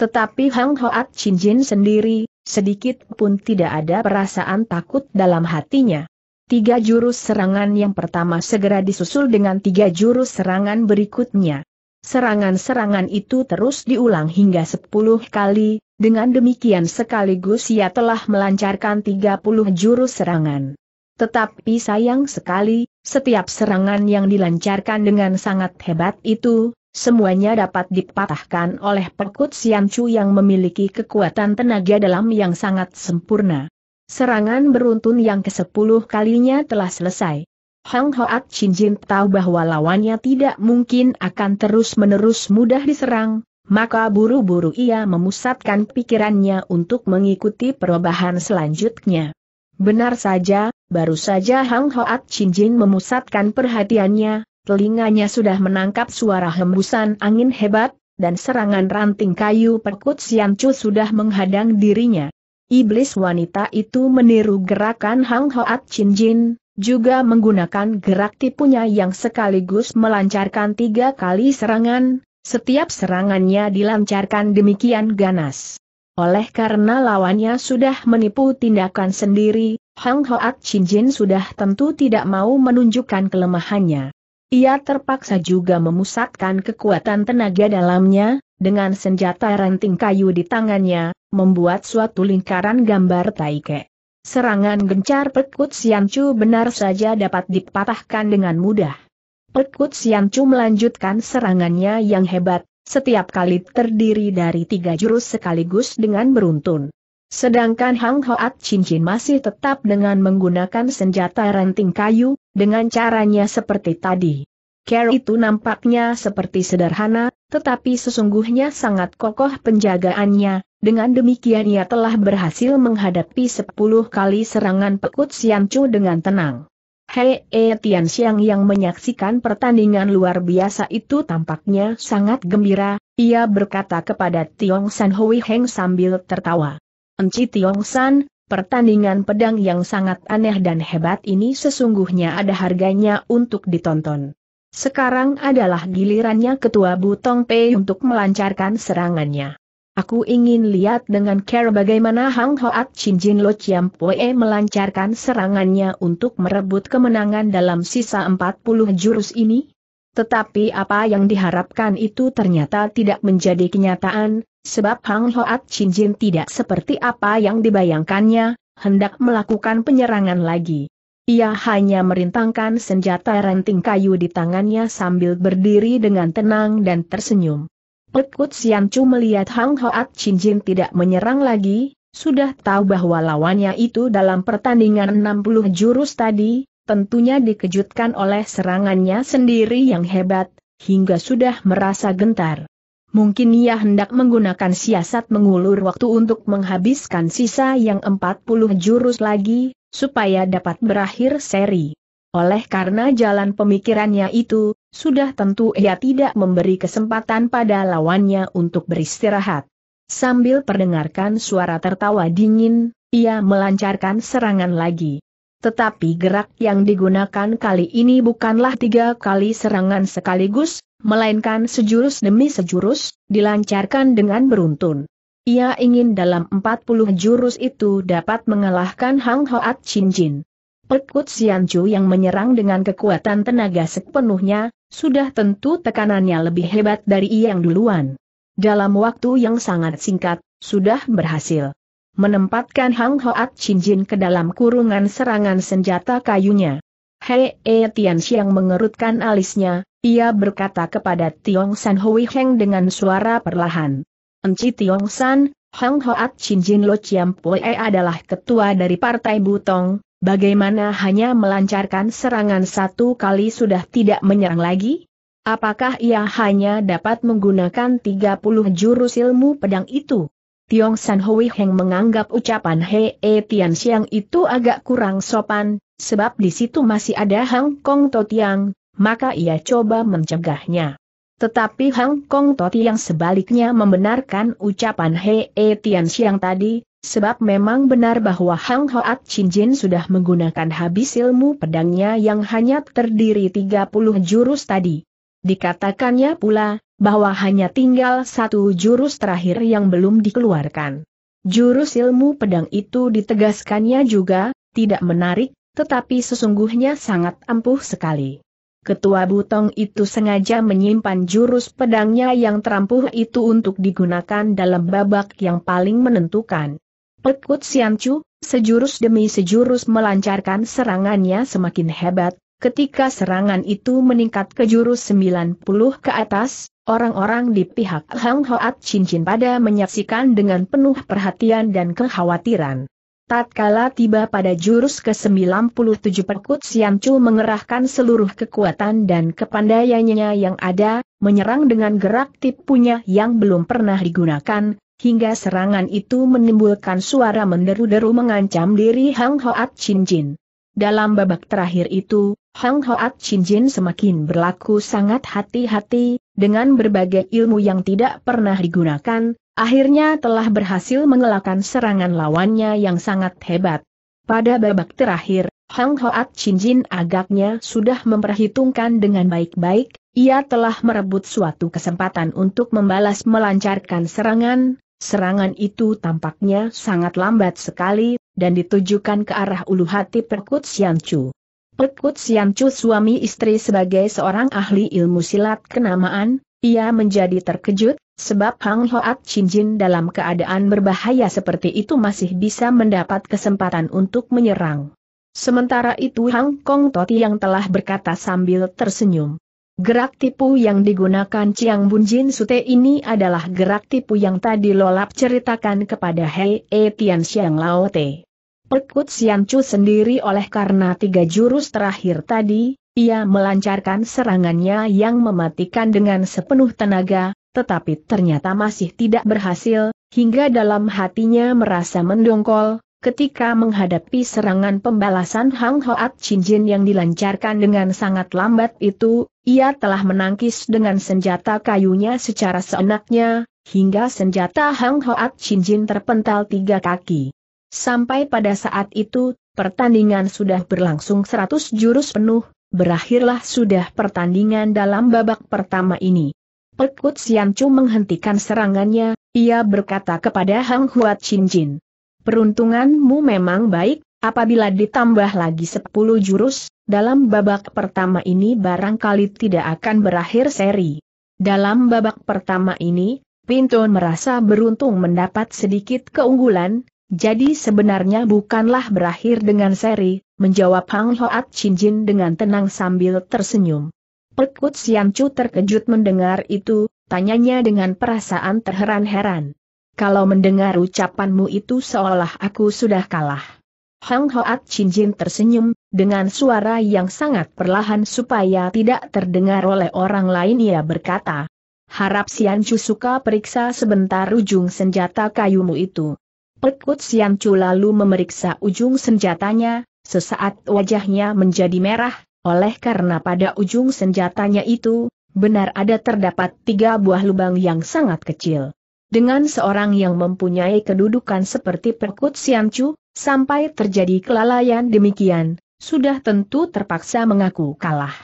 Tetapi Hang Hoat Chin Jin sendiri, sedikit pun tidak ada perasaan takut dalam hatinya. 3 jurus serangan yang pertama segera disusul dengan 3 jurus serangan berikutnya. Serangan-serangan itu terus diulang hingga 10 kali, dengan demikian sekaligus ia telah melancarkan 30 jurus serangan. Tetapi sayang sekali, setiap serangan yang dilancarkan dengan sangat hebat itu, semuanya dapat dipatahkan oleh Perkut Sian Chu yang memiliki kekuatan tenaga dalam yang sangat sempurna. Serangan beruntun yang ke-10 kalinya telah selesai. Hang Hoat Chin Jin tahu bahwa lawannya tidak mungkin akan terus-menerus mudah diserang, maka buru-buru ia memusatkan pikirannya untuk mengikuti perubahan selanjutnya. Benar saja, baru saja Hang Hoat Chin Jin memusatkan perhatiannya, telinganya sudah menangkap suara hembusan angin hebat, dan serangan ranting kayu Perkut Sian Chu sudah menghadang dirinya. Iblis wanita itu meniru gerakan Hang Hoat Chin Jin, juga menggunakan gerak tipunya yang sekaligus melancarkan 3 kali serangan, setiap serangannya dilancarkan demikian ganas. Oleh karena lawannya sudah menipu tindakan sendiri, Hang Hoat Chin Jin sudah tentu tidak mau menunjukkan kelemahannya. Ia terpaksa juga memusatkan kekuatan tenaga dalamnya, dengan senjata ranting kayu di tangannya, membuat suatu lingkaran gambar taike. Serangan gencar Perkut Sian Chu benar saja dapat dipatahkan dengan mudah. Perkut Sian Chu melanjutkan serangannya yang hebat, setiap kali terdiri dari 3 jurus sekaligus dengan beruntun. Sedangkan Hang Hoat Chin Jin masih tetap dengan menggunakan senjata ranting kayu, dengan caranya seperti tadi. Cara itu nampaknya seperti sederhana, tetapi sesungguhnya sangat kokoh penjagaannya, dengan demikian ia telah berhasil menghadapi 10 kali serangan Perkut Sian Chu dengan tenang. Hei Tian Xiang yang menyaksikan pertandingan luar biasa itu tampaknya sangat gembira, ia berkata kepada Tiong San Hui Heng sambil tertawa. Enci Tiong San, pertandingan pedang yang sangat aneh dan hebat ini sesungguhnya ada harganya untuk ditonton. Sekarang adalah gilirannya Ketua Butong Pei untuk melancarkan serangannya. Aku ingin lihat dengan care bagaimana Hang Hoat Chin Jin Lo Chiam Pue melancarkan serangannya untuk merebut kemenangan dalam sisa 40 jurus ini. Tetapi apa yang diharapkan itu ternyata tidak menjadi kenyataan, sebab Hang Hoat Chin Jin tidak seperti apa yang dibayangkannya, hendak melakukan penyerangan lagi. Ia hanya merintangkan senjata ranting kayu di tangannya sambil berdiri dengan tenang dan tersenyum. Perkut Sian Chu melihat Hang Hoat Chin Jin tidak menyerang lagi, Sudah tahu bahwa lawannya itu dalam pertandingan 60 jurus tadi, tentunya dikejutkan oleh serangannya sendiri yang hebat, hingga sudah merasa gentar. Mungkin ia hendak menggunakan siasat mengulur waktu untuk menghabiskan sisa yang 40 jurus lagi, supaya dapat berakhir seri. Oleh karena jalan pemikirannya itu, sudah tentu ia tidak memberi kesempatan pada lawannya untuk beristirahat. Sambil mendengarkan suara tertawa dingin, ia melancarkan serangan lagi. Tetapi gerak yang digunakan kali ini bukanlah 3 kali serangan sekaligus, melainkan sejurus demi sejurus, dilancarkan dengan beruntun. Ia ingin dalam 40 jurus itu dapat mengalahkan Hang Hoat Chin Jin. Pekut Sian Chu yang menyerang dengan kekuatan tenaga sepenuhnya, sudah tentu tekanannya lebih hebat dari ia yang duluan. Dalam waktu yang sangat singkat, sudah berhasil menempatkan Hang Hoat Chin Jin ke dalam kurungan serangan senjata kayunya. Hei Tianxiang mengerutkan alisnya, ia berkata kepada Tiong San Hui Heng dengan suara perlahan. Enci Tiong San, Hang Hoat Chin Jin Lo Chiam Pue adalah ketua dari Partai Butong, bagaimana hanya melancarkan serangan 1 kali sudah tidak menyerang lagi? Apakah ia hanya dapat menggunakan 30 jurus ilmu pedang itu? Tiong San Hui Heng menganggap ucapan Hei Tianxiang itu agak kurang sopan, sebab di situ masih ada Hang Kong Totiang, maka ia coba mencegahnya. Tetapi Hang Kong Totiang sebaliknya membenarkan ucapan Hei Tianxiang tadi, sebab memang benar bahwa Hang Hoat Chin Jin sudah menggunakan habis ilmu pedangnya yang hanya terdiri 30 jurus tadi. Dikatakannya pula, bahwa hanya tinggal 1 jurus terakhir yang belum dikeluarkan. Jurus ilmu pedang itu ditegaskannya juga, tidak menarik, tetapi sesungguhnya sangat ampuh sekali. Ketua Butong itu sengaja menyimpan jurus pedangnya yang terampuh itu untuk digunakan dalam babak yang paling menentukan. Pekut Sian Chu, sejurus demi sejurus melancarkan serangannya semakin hebat. Ketika serangan itu meningkat ke jurus 90 ke atas, orang-orang di pihak Hang Hoat Chin Jin pada menyaksikan dengan penuh perhatian dan kekhawatiran. Tatkala tiba pada jurus ke-97, Pekut Sian Chu mengerahkan seluruh kekuatan dan kepandaiannya yang ada, menyerang dengan gerak tipunya yang belum pernah digunakan, hingga serangan itu menimbulkan suara menderu-deru mengancam diri Hang Hoat Chin Jin. Dalam babak terakhir itu, Hang Hoat Chin Jin semakin berlaku sangat hati-hati, dengan berbagai ilmu yang tidak pernah digunakan. Akhirnya telah berhasil mengelakkan serangan lawannya yang sangat hebat. Pada babak terakhir, Hang Hoat Chin Jin agaknya sudah memperhitungkan dengan baik-baik, ia telah merebut suatu kesempatan untuk membalas melancarkan serangan. Serangan itu tampaknya sangat lambat sekali, dan ditujukan ke arah ulu hati Pekut Sian Chu. Pekut Sian Chu suami istri sebagai seorang ahli ilmu silat kenamaan, ia menjadi terkejut, sebab Hang Hoat Chin Jin dalam keadaan berbahaya seperti itu masih bisa mendapat kesempatan untuk menyerang. Sementara itu Hang Kong Totiang telah berkata sambil tersenyum. Gerak tipu yang digunakan Chiang Bun Jin Sute ini adalah gerak tipu yang tadi Lolap ceritakan kepada Hei Tianxiang Laote. Pekut Sian Chu sendiri oleh karena 3 jurus terakhir tadi, ia melancarkan serangannya yang mematikan dengan sepenuh tenaga, tetapi ternyata masih tidak berhasil, hingga dalam hatinya merasa mendongkol, ketika menghadapi serangan pembalasan Hang Hoat Chin Jin yang dilancarkan dengan sangat lambat itu, ia telah menangkis dengan senjata kayunya secara seenaknya, hingga senjata Hang Hoat Chin Jin terpental 3 kaki. Sampai pada saat itu, pertandingan sudah berlangsung 100 jurus penuh. Berakhirlah sudah pertandingan dalam babak pertama ini. Pekut Sian Chu menghentikan serangannya, ia berkata kepada Hang Hoat Chin Jin. Peruntunganmu memang baik, apabila ditambah lagi 10 jurus, dalam babak pertama ini barangkali tidak akan berakhir seri. Dalam babak pertama ini, Pinton merasa beruntung mendapat sedikit keunggulan, jadi sebenarnya bukanlah berakhir dengan seri. Menjawab Hang Hoat Chin Jin dengan tenang sambil tersenyum. Pekut Sian Chu terkejut mendengar itu, tanyanya dengan perasaan terheran-heran. kalau mendengar ucapanmu itu seolah aku sudah kalah." Hang Hoat Chin Jin tersenyum, dengan suara yang sangat perlahan supaya tidak terdengar oleh orang lain ia berkata, "Harap Sian Chu suka periksa sebentar ujung senjata kayumu itu." Pekut Sian Chu lalu memeriksa ujung senjatanya, sesaat wajahnya menjadi merah, oleh karena pada ujung senjatanya itu, benar ada terdapat 3 buah lubang yang sangat kecil. Dengan seorang yang mempunyai kedudukan seperti Pekut Sian Chu, sampai terjadi kelalaian demikian, sudah tentu terpaksa mengaku kalah.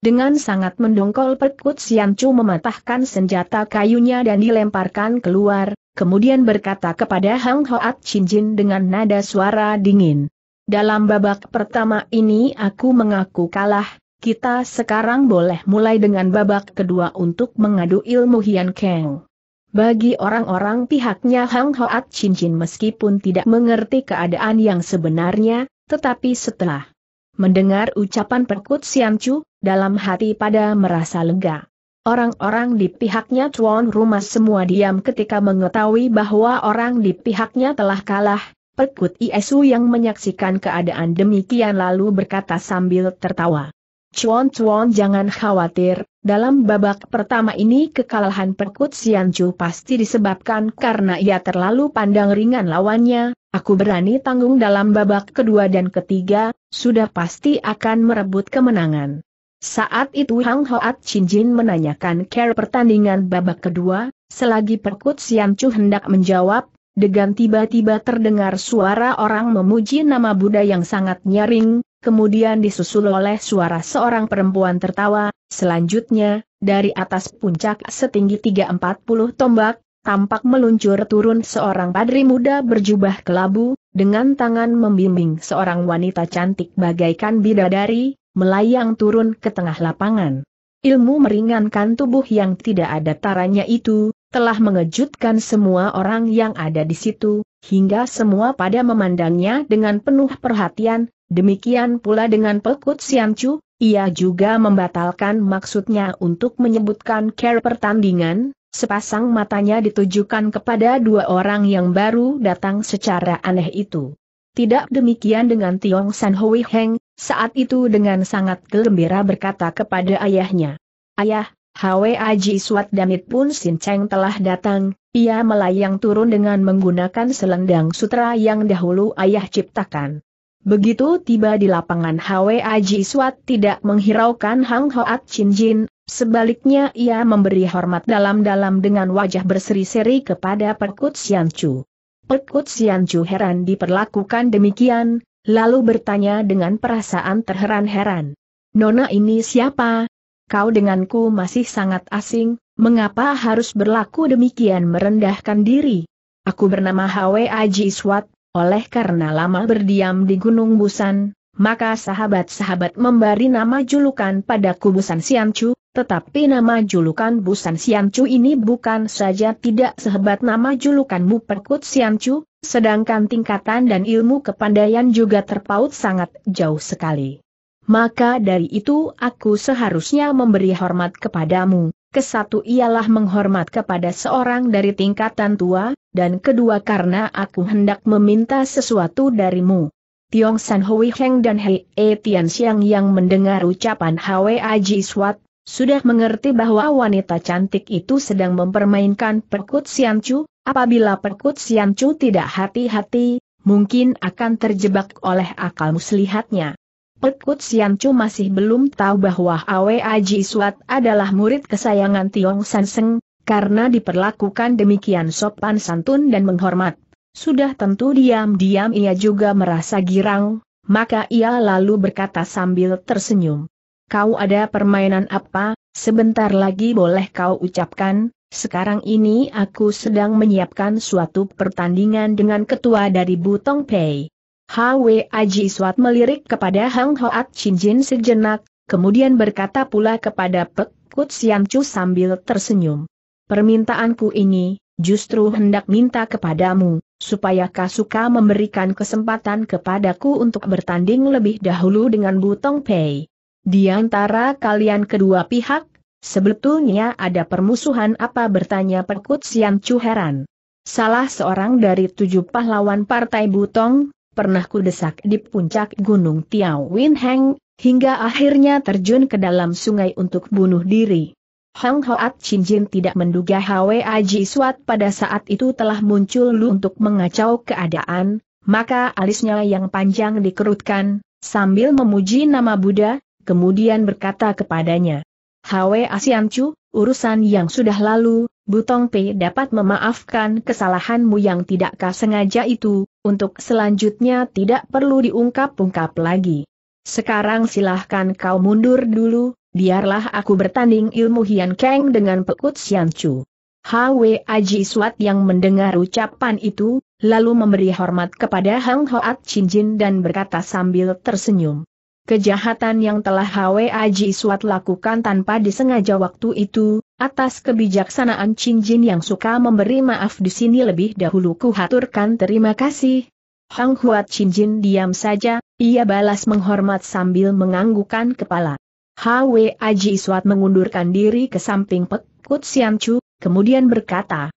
Dengan sangat mendongkol Pekut Sian Chu mematahkan senjata kayunya dan dilemparkan keluar, kemudian berkata kepada Hang Hoat Chin Jin dengan nada suara dingin, "Dalam babak pertama ini aku mengaku kalah, kita sekarang boleh mulai dengan babak kedua untuk mengadu ilmu Hian Kang." Bagi orang-orang pihaknya Hang Hoat Chin Jin meskipun tidak mengerti keadaan yang sebenarnya, tetapi setelah mendengar ucapan Pekut Sian Chu, dalam hati pada merasa lega. Orang-orang di pihaknya tuan rumah semua diam ketika mengetahui bahwa orang di pihaknya telah kalah. Pekut Isu yang menyaksikan keadaan demikian lalu berkata sambil tertawa, "Cuan-cuan jangan khawatir, dalam babak pertama ini kekalahan Pekut Sian Chu pasti disebabkan karena ia terlalu pandang ringan lawannya. Aku berani tanggung dalam babak kedua dan ketiga, sudah pasti akan merebut kemenangan." Saat itu Hang Hoat Chin Jin menanyakan cara pertandingan babak kedua, selagi Pekut Sian Chu hendak menjawab, dengan tiba-tiba terdengar suara orang memuji nama Buddha yang sangat nyaring, kemudian disusul oleh suara seorang perempuan tertawa, selanjutnya, dari atas puncak setinggi 340 tombak, tampak meluncur turun seorang padri muda berjubah kelabu, dengan tangan membimbing seorang wanita cantik bagaikan bidadari, melayang turun ke tengah lapangan. Ilmu meringankan tubuh yang tidak ada taranya itu, telah mengejutkan semua orang yang ada di situ, hingga semua pada memandangnya dengan penuh perhatian, demikian pula dengan Pekut Sian Chu, ia juga membatalkan maksudnya untuk menyebutkan cara pertandingan, sepasang matanya ditujukan kepada 2 orang yang baru datang secara aneh itu. Tidak demikian dengan Tiong San Hui Heng, saat itu dengan sangat gembira berkata kepada ayahnya, "Ayah, Hwa Ji Suat Damit Pun Sin Cheng telah datang." Ia melayang turun dengan menggunakan selendang sutra yang dahulu ayah ciptakan. Begitu tiba di lapangan Hwa Ji Suat tidak menghiraukan Hang Hoat Chin Jin, sebaliknya ia memberi hormat dalam-dalam dengan wajah berseri-seri kepada Pekut Sian Chu. Pekut Sian Chu heran diperlakukan demikian, lalu bertanya dengan perasaan terheran-heran, "Nona ini siapa? Kau denganku masih sangat asing, mengapa harus berlaku demikian merendahkan diri?" "Aku bernama Hwa Ji Suat, oleh karena lama berdiam di Gunung Busan, maka sahabat-sahabat memberi nama julukan padaku Busan Sian Chu, tetapi nama julukan Busan Sian Chu ini bukan saja tidak sehebat nama julukanmu Pekut Sian Chu, sedangkan tingkatan dan ilmu kepandaian juga terpaut sangat jauh sekali. Maka dari itu aku seharusnya memberi hormat kepadamu." Kesatu ialah menghormat kepada seorang dari tingkatan tua, dan kedua karena aku hendak meminta sesuatu darimu. Tiong San Hui Heng dan Hei Tian Siang yang mendengar ucapan Hwa Ji Suat, sudah mengerti bahwa wanita cantik itu sedang mempermainkan Pekut Sian Chu. Apabila Pekut Sian Chu tidak hati-hati, mungkin akan terjebak oleh akal muslihatnya. Pekut Sian Chu masih belum tahu bahwa Hwa Ji Suat adalah murid kesayangan Tiong San Seng, karena diperlakukan demikian sopan santun dan menghormat, sudah tentu diam-diam ia juga merasa girang, maka ia lalu berkata sambil tersenyum, "Kau ada permainan apa? Sebentar lagi boleh kau ucapkan. Sekarang ini aku sedang menyiapkan suatu pertandingan dengan ketua dari Butong Pei." Hwa Ji Suat melirik kepada Hang Hoat Chin Jin sejenak, kemudian berkata pula kepada Pekut Sian Chu sambil tersenyum, "Permintaanku ini, justru hendak minta kepadamu, supaya kau suka memberikan kesempatan kepadaku untuk bertanding lebih dahulu dengan Butong Pei. Di antara kalian kedua pihak, sebetulnya ada permusuhan apa?" bertanya Pekut Sian Chu heran. Salah seorang dari 7 pahlawan Partai Butong, pernah kudesak di puncak Gunung Tiao Win Heng, hingga akhirnya terjun ke dalam sungai untuk bunuh diri. Hang Hoat Chin Jin tidak menduga Hwa Ji Suat pada saat itu telah muncul untuk mengacau keadaan, maka alisnya yang panjang dikerutkan, sambil memuji nama Buddha, kemudian berkata kepadanya, "Hwa Siancu, urusan yang sudah lalu, Butong P dapat memaafkan kesalahanmu yang tidak kau sengaja itu, untuk selanjutnya tidak perlu diungkap-ungkap lagi. Sekarang silahkan kau mundur dulu, biarlah aku bertanding ilmu Hian Kang dengan Pekut Siancu." Hwa Ji Suat yang mendengar ucapan itu, lalu memberi hormat kepada Hang Hoat Chin Jin dan berkata sambil tersenyum, "Kejahatan yang telah Hwa Ji Suat lakukan tanpa disengaja waktu itu, atas kebijaksanaan Chin Jin yang suka memberi maaf di sini lebih dahulu kuhaturkan terima kasih." Hang Hoat Chin Jin diam saja, ia balas menghormat sambil menganggukkan kepala. Hwa Ji Suat mengundurkan diri ke samping Pekut Siancu, kemudian berkata,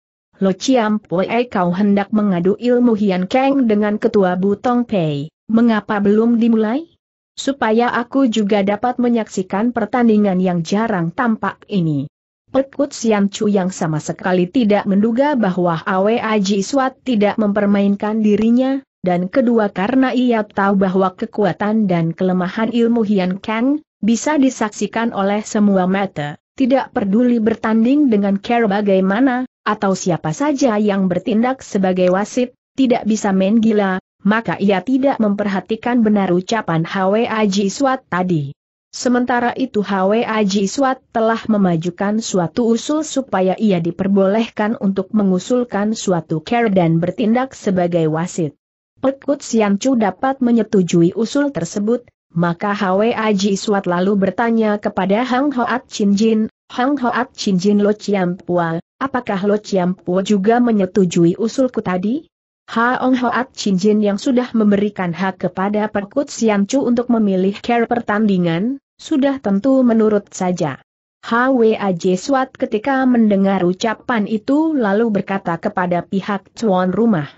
"Lo Ciam Pue, kau hendak mengadu ilmu Hian Kang dengan ketua Butong Pei, mengapa belum dimulai? Supaya aku juga dapat menyaksikan pertandingan yang jarang tampak ini." Pekut Siancu yang sama sekali tidak menduga bahwa Hwa Ji Suat tidak mempermainkan dirinya, dan kedua karena ia tahu bahwa kekuatan dan kelemahan ilmu Hian Kang bisa disaksikan oleh semua mata, tidak peduli bertanding dengan cara bagaimana, atau siapa saja yang bertindak sebagai wasit, tidak bisa main gila. Maka ia tidak memperhatikan benar ucapan Hwa Ji Suat tadi. Sementara itu Hwa Ji Suat telah memajukan suatu usul supaya ia diperbolehkan untuk mengusulkan suatu cara dan bertindak sebagai wasit. Pekut Siancu dapat menyetujui usul tersebut, maka Hwa Ji Suat lalu bertanya kepada Hang Hoat Chin Jin, "Hang Hoat Chin Jin Lo Ciam Pua, apakah Lo Ciam Pua juga menyetujui usulku tadi?" Hang Hoat Chin Jin yang sudah memberikan hak kepada Pekut Siancu untuk memilih cara pertandingan, sudah tentu menurut saja. Hwa Ji Suat ketika mendengar ucapan itu lalu berkata kepada pihak tuan rumah,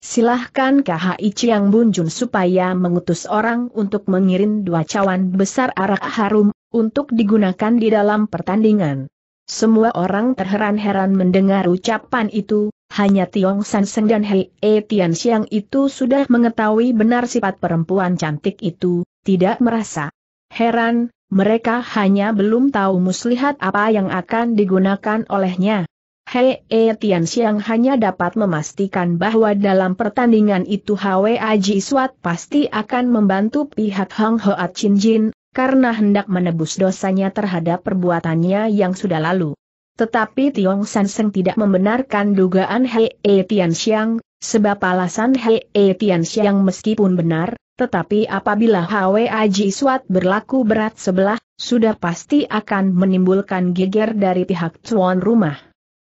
"Silahkan KHI Chiang Bun Jun supaya mengutus orang untuk mengirim 2 cawan besar arak harum, untuk digunakan di dalam pertandingan." Semua orang terheran-heran mendengar ucapan itu. Hanya Tiong San Seng dan Hei Tian Siang itu sudah mengetahui benar sifat perempuan cantik itu, tidak merasa heran, mereka hanya belum tahu muslihat apa yang akan digunakan olehnya. Hei Tian Siang hanya dapat memastikan bahwa dalam pertandingan itu Hwa Ji Suat pasti akan membantu pihak Hang Hoat Chin Jin, karena hendak menebus dosanya terhadap perbuatannya yang sudah lalu. Tetapi Tiong San Seng tidak membenarkan dugaan Hei Tian Siang, sebab alasan Hei Tian Siang meskipun benar, tetapi apabila Hwa Ji Suat berlaku berat sebelah, sudah pasti akan menimbulkan geger dari pihak tuan rumah.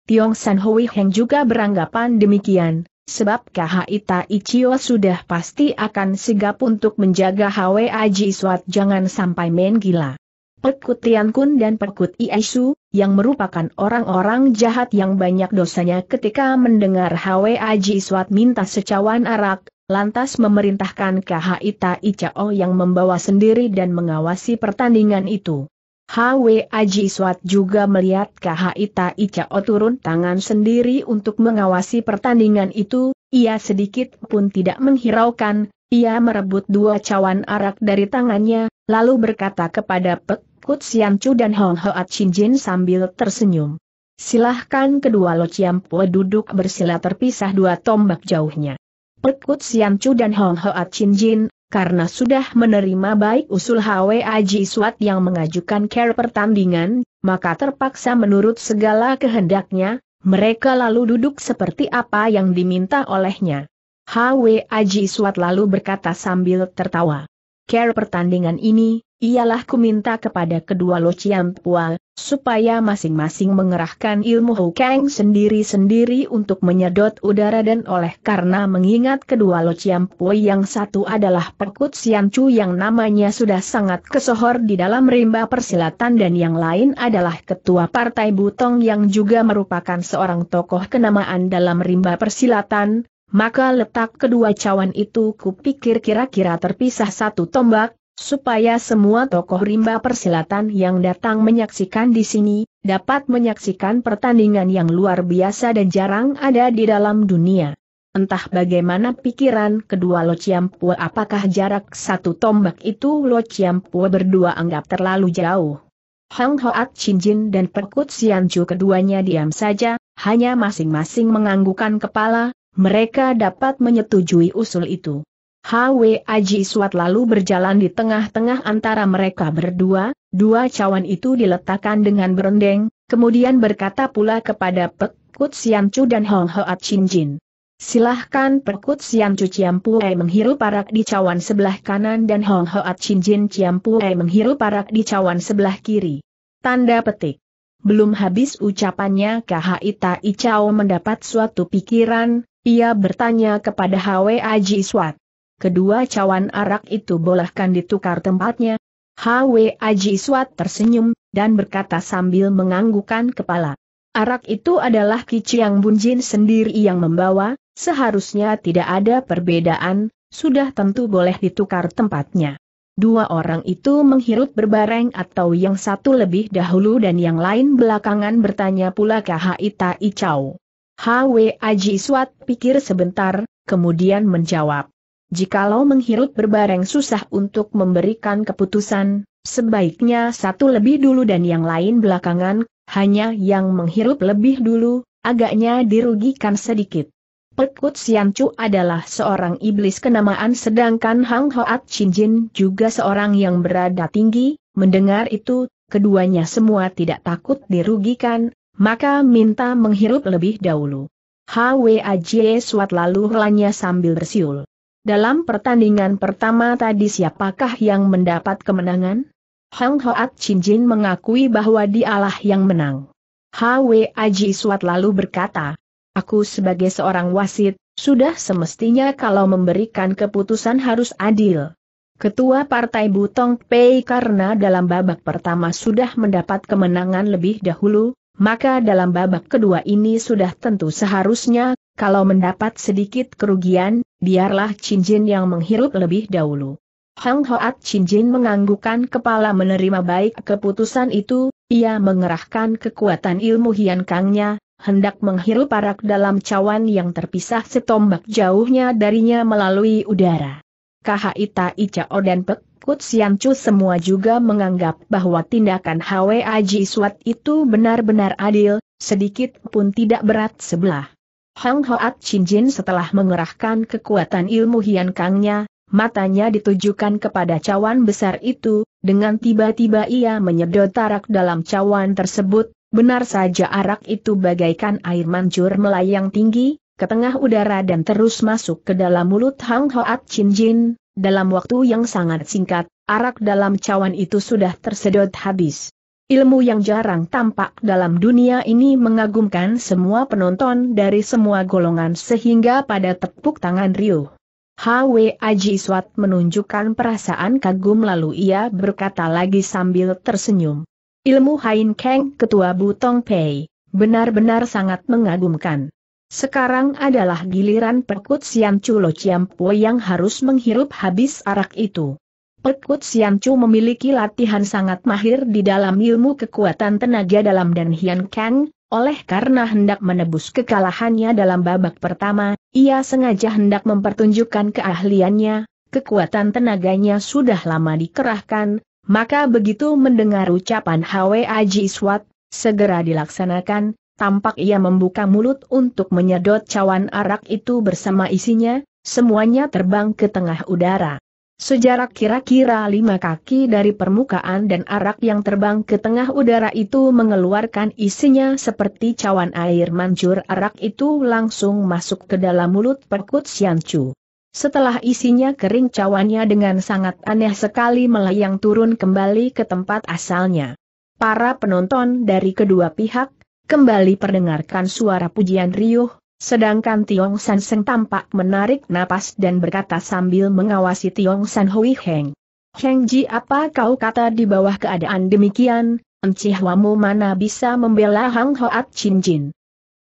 Tiong San Hui Heng juga beranggapan demikian, sebab KHI Tai Chio sudah pasti akan sigap untuk menjaga Hwa Ji Suat jangan sampai main gila. Pekut Tian Kun dan Pekut Iesu, yang merupakan orang-orang jahat yang banyak dosanya ketika mendengar Hwa Ji Suat minta secawan arak, lantas memerintahkan KHI Tai Chao yang membawa sendiri dan mengawasi pertandingan itu. Hwa Ji Suat juga melihat KHI Tai Chao turun tangan sendiri untuk mengawasi pertandingan itu, ia sedikit pun tidak menghiraukan, ia merebut 2 cawan arak dari tangannya, lalu berkata kepada Pekut Siancu dan Hang Hoat Chin Jin sambil tersenyum, "Silahkan kedua Lo Ciam Pue duduk bersila terpisah 2 tombak jauhnya." Pekut Siancu dan Hang Hoat Chin Jin, karena sudah menerima baik usul Hwa Ji Suat yang mengajukan cara pertandingan, maka terpaksa menurut segala kehendaknya, mereka lalu duduk seperti apa yang diminta olehnya. Hwa Ji Suat lalu berkata sambil tertawa, Cara pertandingan ini, ialah ku minta kepada kedua Lo Ciam Pual, supaya masing-masing mengerahkan ilmu Hokeng sendiri-sendiri untuk menyedot udara, dan oleh karena mengingat kedua Lo Ciam Pual yang satu adalah Perkut Sian Chu yang namanya sudah sangat kesohor di dalam rimba persilatan, dan yang lain adalah ketua Partai Butong yang juga merupakan seorang tokoh kenamaan dalam rimba persilatan, maka letak kedua cawan itu kupikir kira-kira terpisah satu tombak, supaya semua tokoh rimba persilatan yang datang menyaksikan di sini, dapat menyaksikan pertandingan yang luar biasa dan jarang ada di dalam dunia. Entah bagaimana pikiran kedua Lo Ciam Pua, apakah jarak satu tombak itu Lo Ciam Pua berdua anggap terlalu jauh. Hang Hoat Chin Jin dan Perkut Sian Chu keduanya diam saja, hanya masing-masing menganggukkan kepala, mereka dapat menyetujui usul itu. Hwa Ji Suat lalu berjalan di tengah-tengah antara mereka berdua, dua cawan itu diletakkan dengan berendeng, kemudian berkata pula kepada Perkut Sian Chu dan Hong Hoat Chin Jin. Silahkan Perkut Sian Chu Ciam Pue menghirup parak di cawan sebelah kanan dan Hong Hoat Chin Jin Ciam Pue menghirup parak di cawan sebelah kiri. Tanda petik. Belum habis ucapannya Khi Tai Chau mendapat suatu pikiran, ia bertanya kepada Hwa Ji Suat. Kedua cawan arak itu bolehkan ditukar tempatnya. Hwa Ji Suat tersenyum, dan berkata sambil menganggukkan kepala. Arak itu adalah Ki Chiang Bun Jin sendiri yang membawa, seharusnya tidak ada perbedaan, sudah tentu boleh ditukar tempatnya. Dua orang itu menghirup berbareng atau yang satu lebih dahulu dan yang lain belakangan, bertanya pula Khi Tai Chau. Hwa Ji Suat pikir sebentar, kemudian menjawab. Jikalau menghirup berbareng susah untuk memberikan keputusan, sebaiknya satu lebih dulu dan yang lain belakangan, hanya yang menghirup lebih dulu, agaknya dirugikan sedikit. Perkut Sian Chu adalah seorang iblis kenamaan, sedangkan Hang Hoat Chin Jin juga seorang yang berada tinggi, mendengar itu, keduanya semua tidak takut dirugikan, maka minta menghirup lebih dahulu. Hwa Ji Suat lalu helanya sambil bersiul. Dalam pertandingan pertama tadi siapakah yang mendapat kemenangan? Hang Hoat Chin Jin mengakui bahwa dialah yang menang. Hwa Ji Suat lalu berkata, aku sebagai seorang wasit, sudah semestinya kalau memberikan keputusan harus adil. Ketua Partai Butong Pei karena dalam babak pertama sudah mendapat kemenangan lebih dahulu, maka dalam babak kedua ini sudah tentu seharusnya, kalau mendapat sedikit kerugian, biarlah Chin Jin yang menghirup lebih dahulu. Hang Hoat Chin Jin menganggukkan kepala menerima baik keputusan itu, ia mengerahkan kekuatan ilmu Hian Kangnya, hendak menghirup parak dalam cawan yang terpisah setombak jauhnya darinya melalui udara. Khi Tai Chau dan Perkut Sian Chu semua juga menganggap bahwa tindakan Hwa Ji Suat itu benar-benar adil, sedikit pun tidak berat sebelah. Hang Hoat Chin Jin setelah mengerahkan kekuatan ilmu Hian Kangnya, matanya ditujukan kepada cawan besar itu, dengan tiba-tiba ia menyedot arak dalam cawan tersebut, benar saja arak itu bagaikan air mancur melayang tinggi, ke tengah udara dan terus masuk ke dalam mulut Hang Hoat Chin Jin, dalam waktu yang sangat singkat, arak dalam cawan itu sudah tersedot habis. Ilmu yang jarang tampak dalam dunia ini mengagumkan semua penonton dari semua golongan sehingga pada tepuk tangan riuh. Hwa Ji Suat menunjukkan perasaan kagum lalu ia berkata lagi sambil tersenyum. Ilmu Hian Kang Ketua Butong Pei, benar-benar sangat mengagumkan. Sekarang adalah giliran Perkut Sian Chu Lo Ciam Pue yang harus menghirup habis arak itu. Perkut Sian Chu memiliki latihan sangat mahir di dalam ilmu kekuatan tenaga dalam dan Hian Kang, oleh karena hendak menebus kekalahannya dalam babak pertama, ia sengaja hendak mempertunjukkan keahliannya, kekuatan tenaganya sudah lama dikerahkan, maka begitu mendengar ucapan Hwa Ji Suat, segera dilaksanakan, tampak ia membuka mulut untuk menyedot cawan arak itu bersama isinya, semuanya terbang ke tengah udara. Sejarak kira-kira 5 kaki dari permukaan dan arak yang terbang ke tengah udara itu mengeluarkan isinya seperti cawan air mancur. Arak itu langsung masuk ke dalam mulut Perkut Sian Chu. Setelah isinya kering, cawannya dengan sangat aneh sekali melayang turun kembali ke tempat asalnya. Para penonton dari kedua pihak kembali perdengarkan suara pujian riuh, sedangkan Tiong San Seng tampak menarik napas dan berkata sambil mengawasi Tiong San Hui Heng. "Heng Ji, apa kau kata di bawah keadaan demikian? Encihwamu mana bisa membela Hang Hoat Chin Jin?"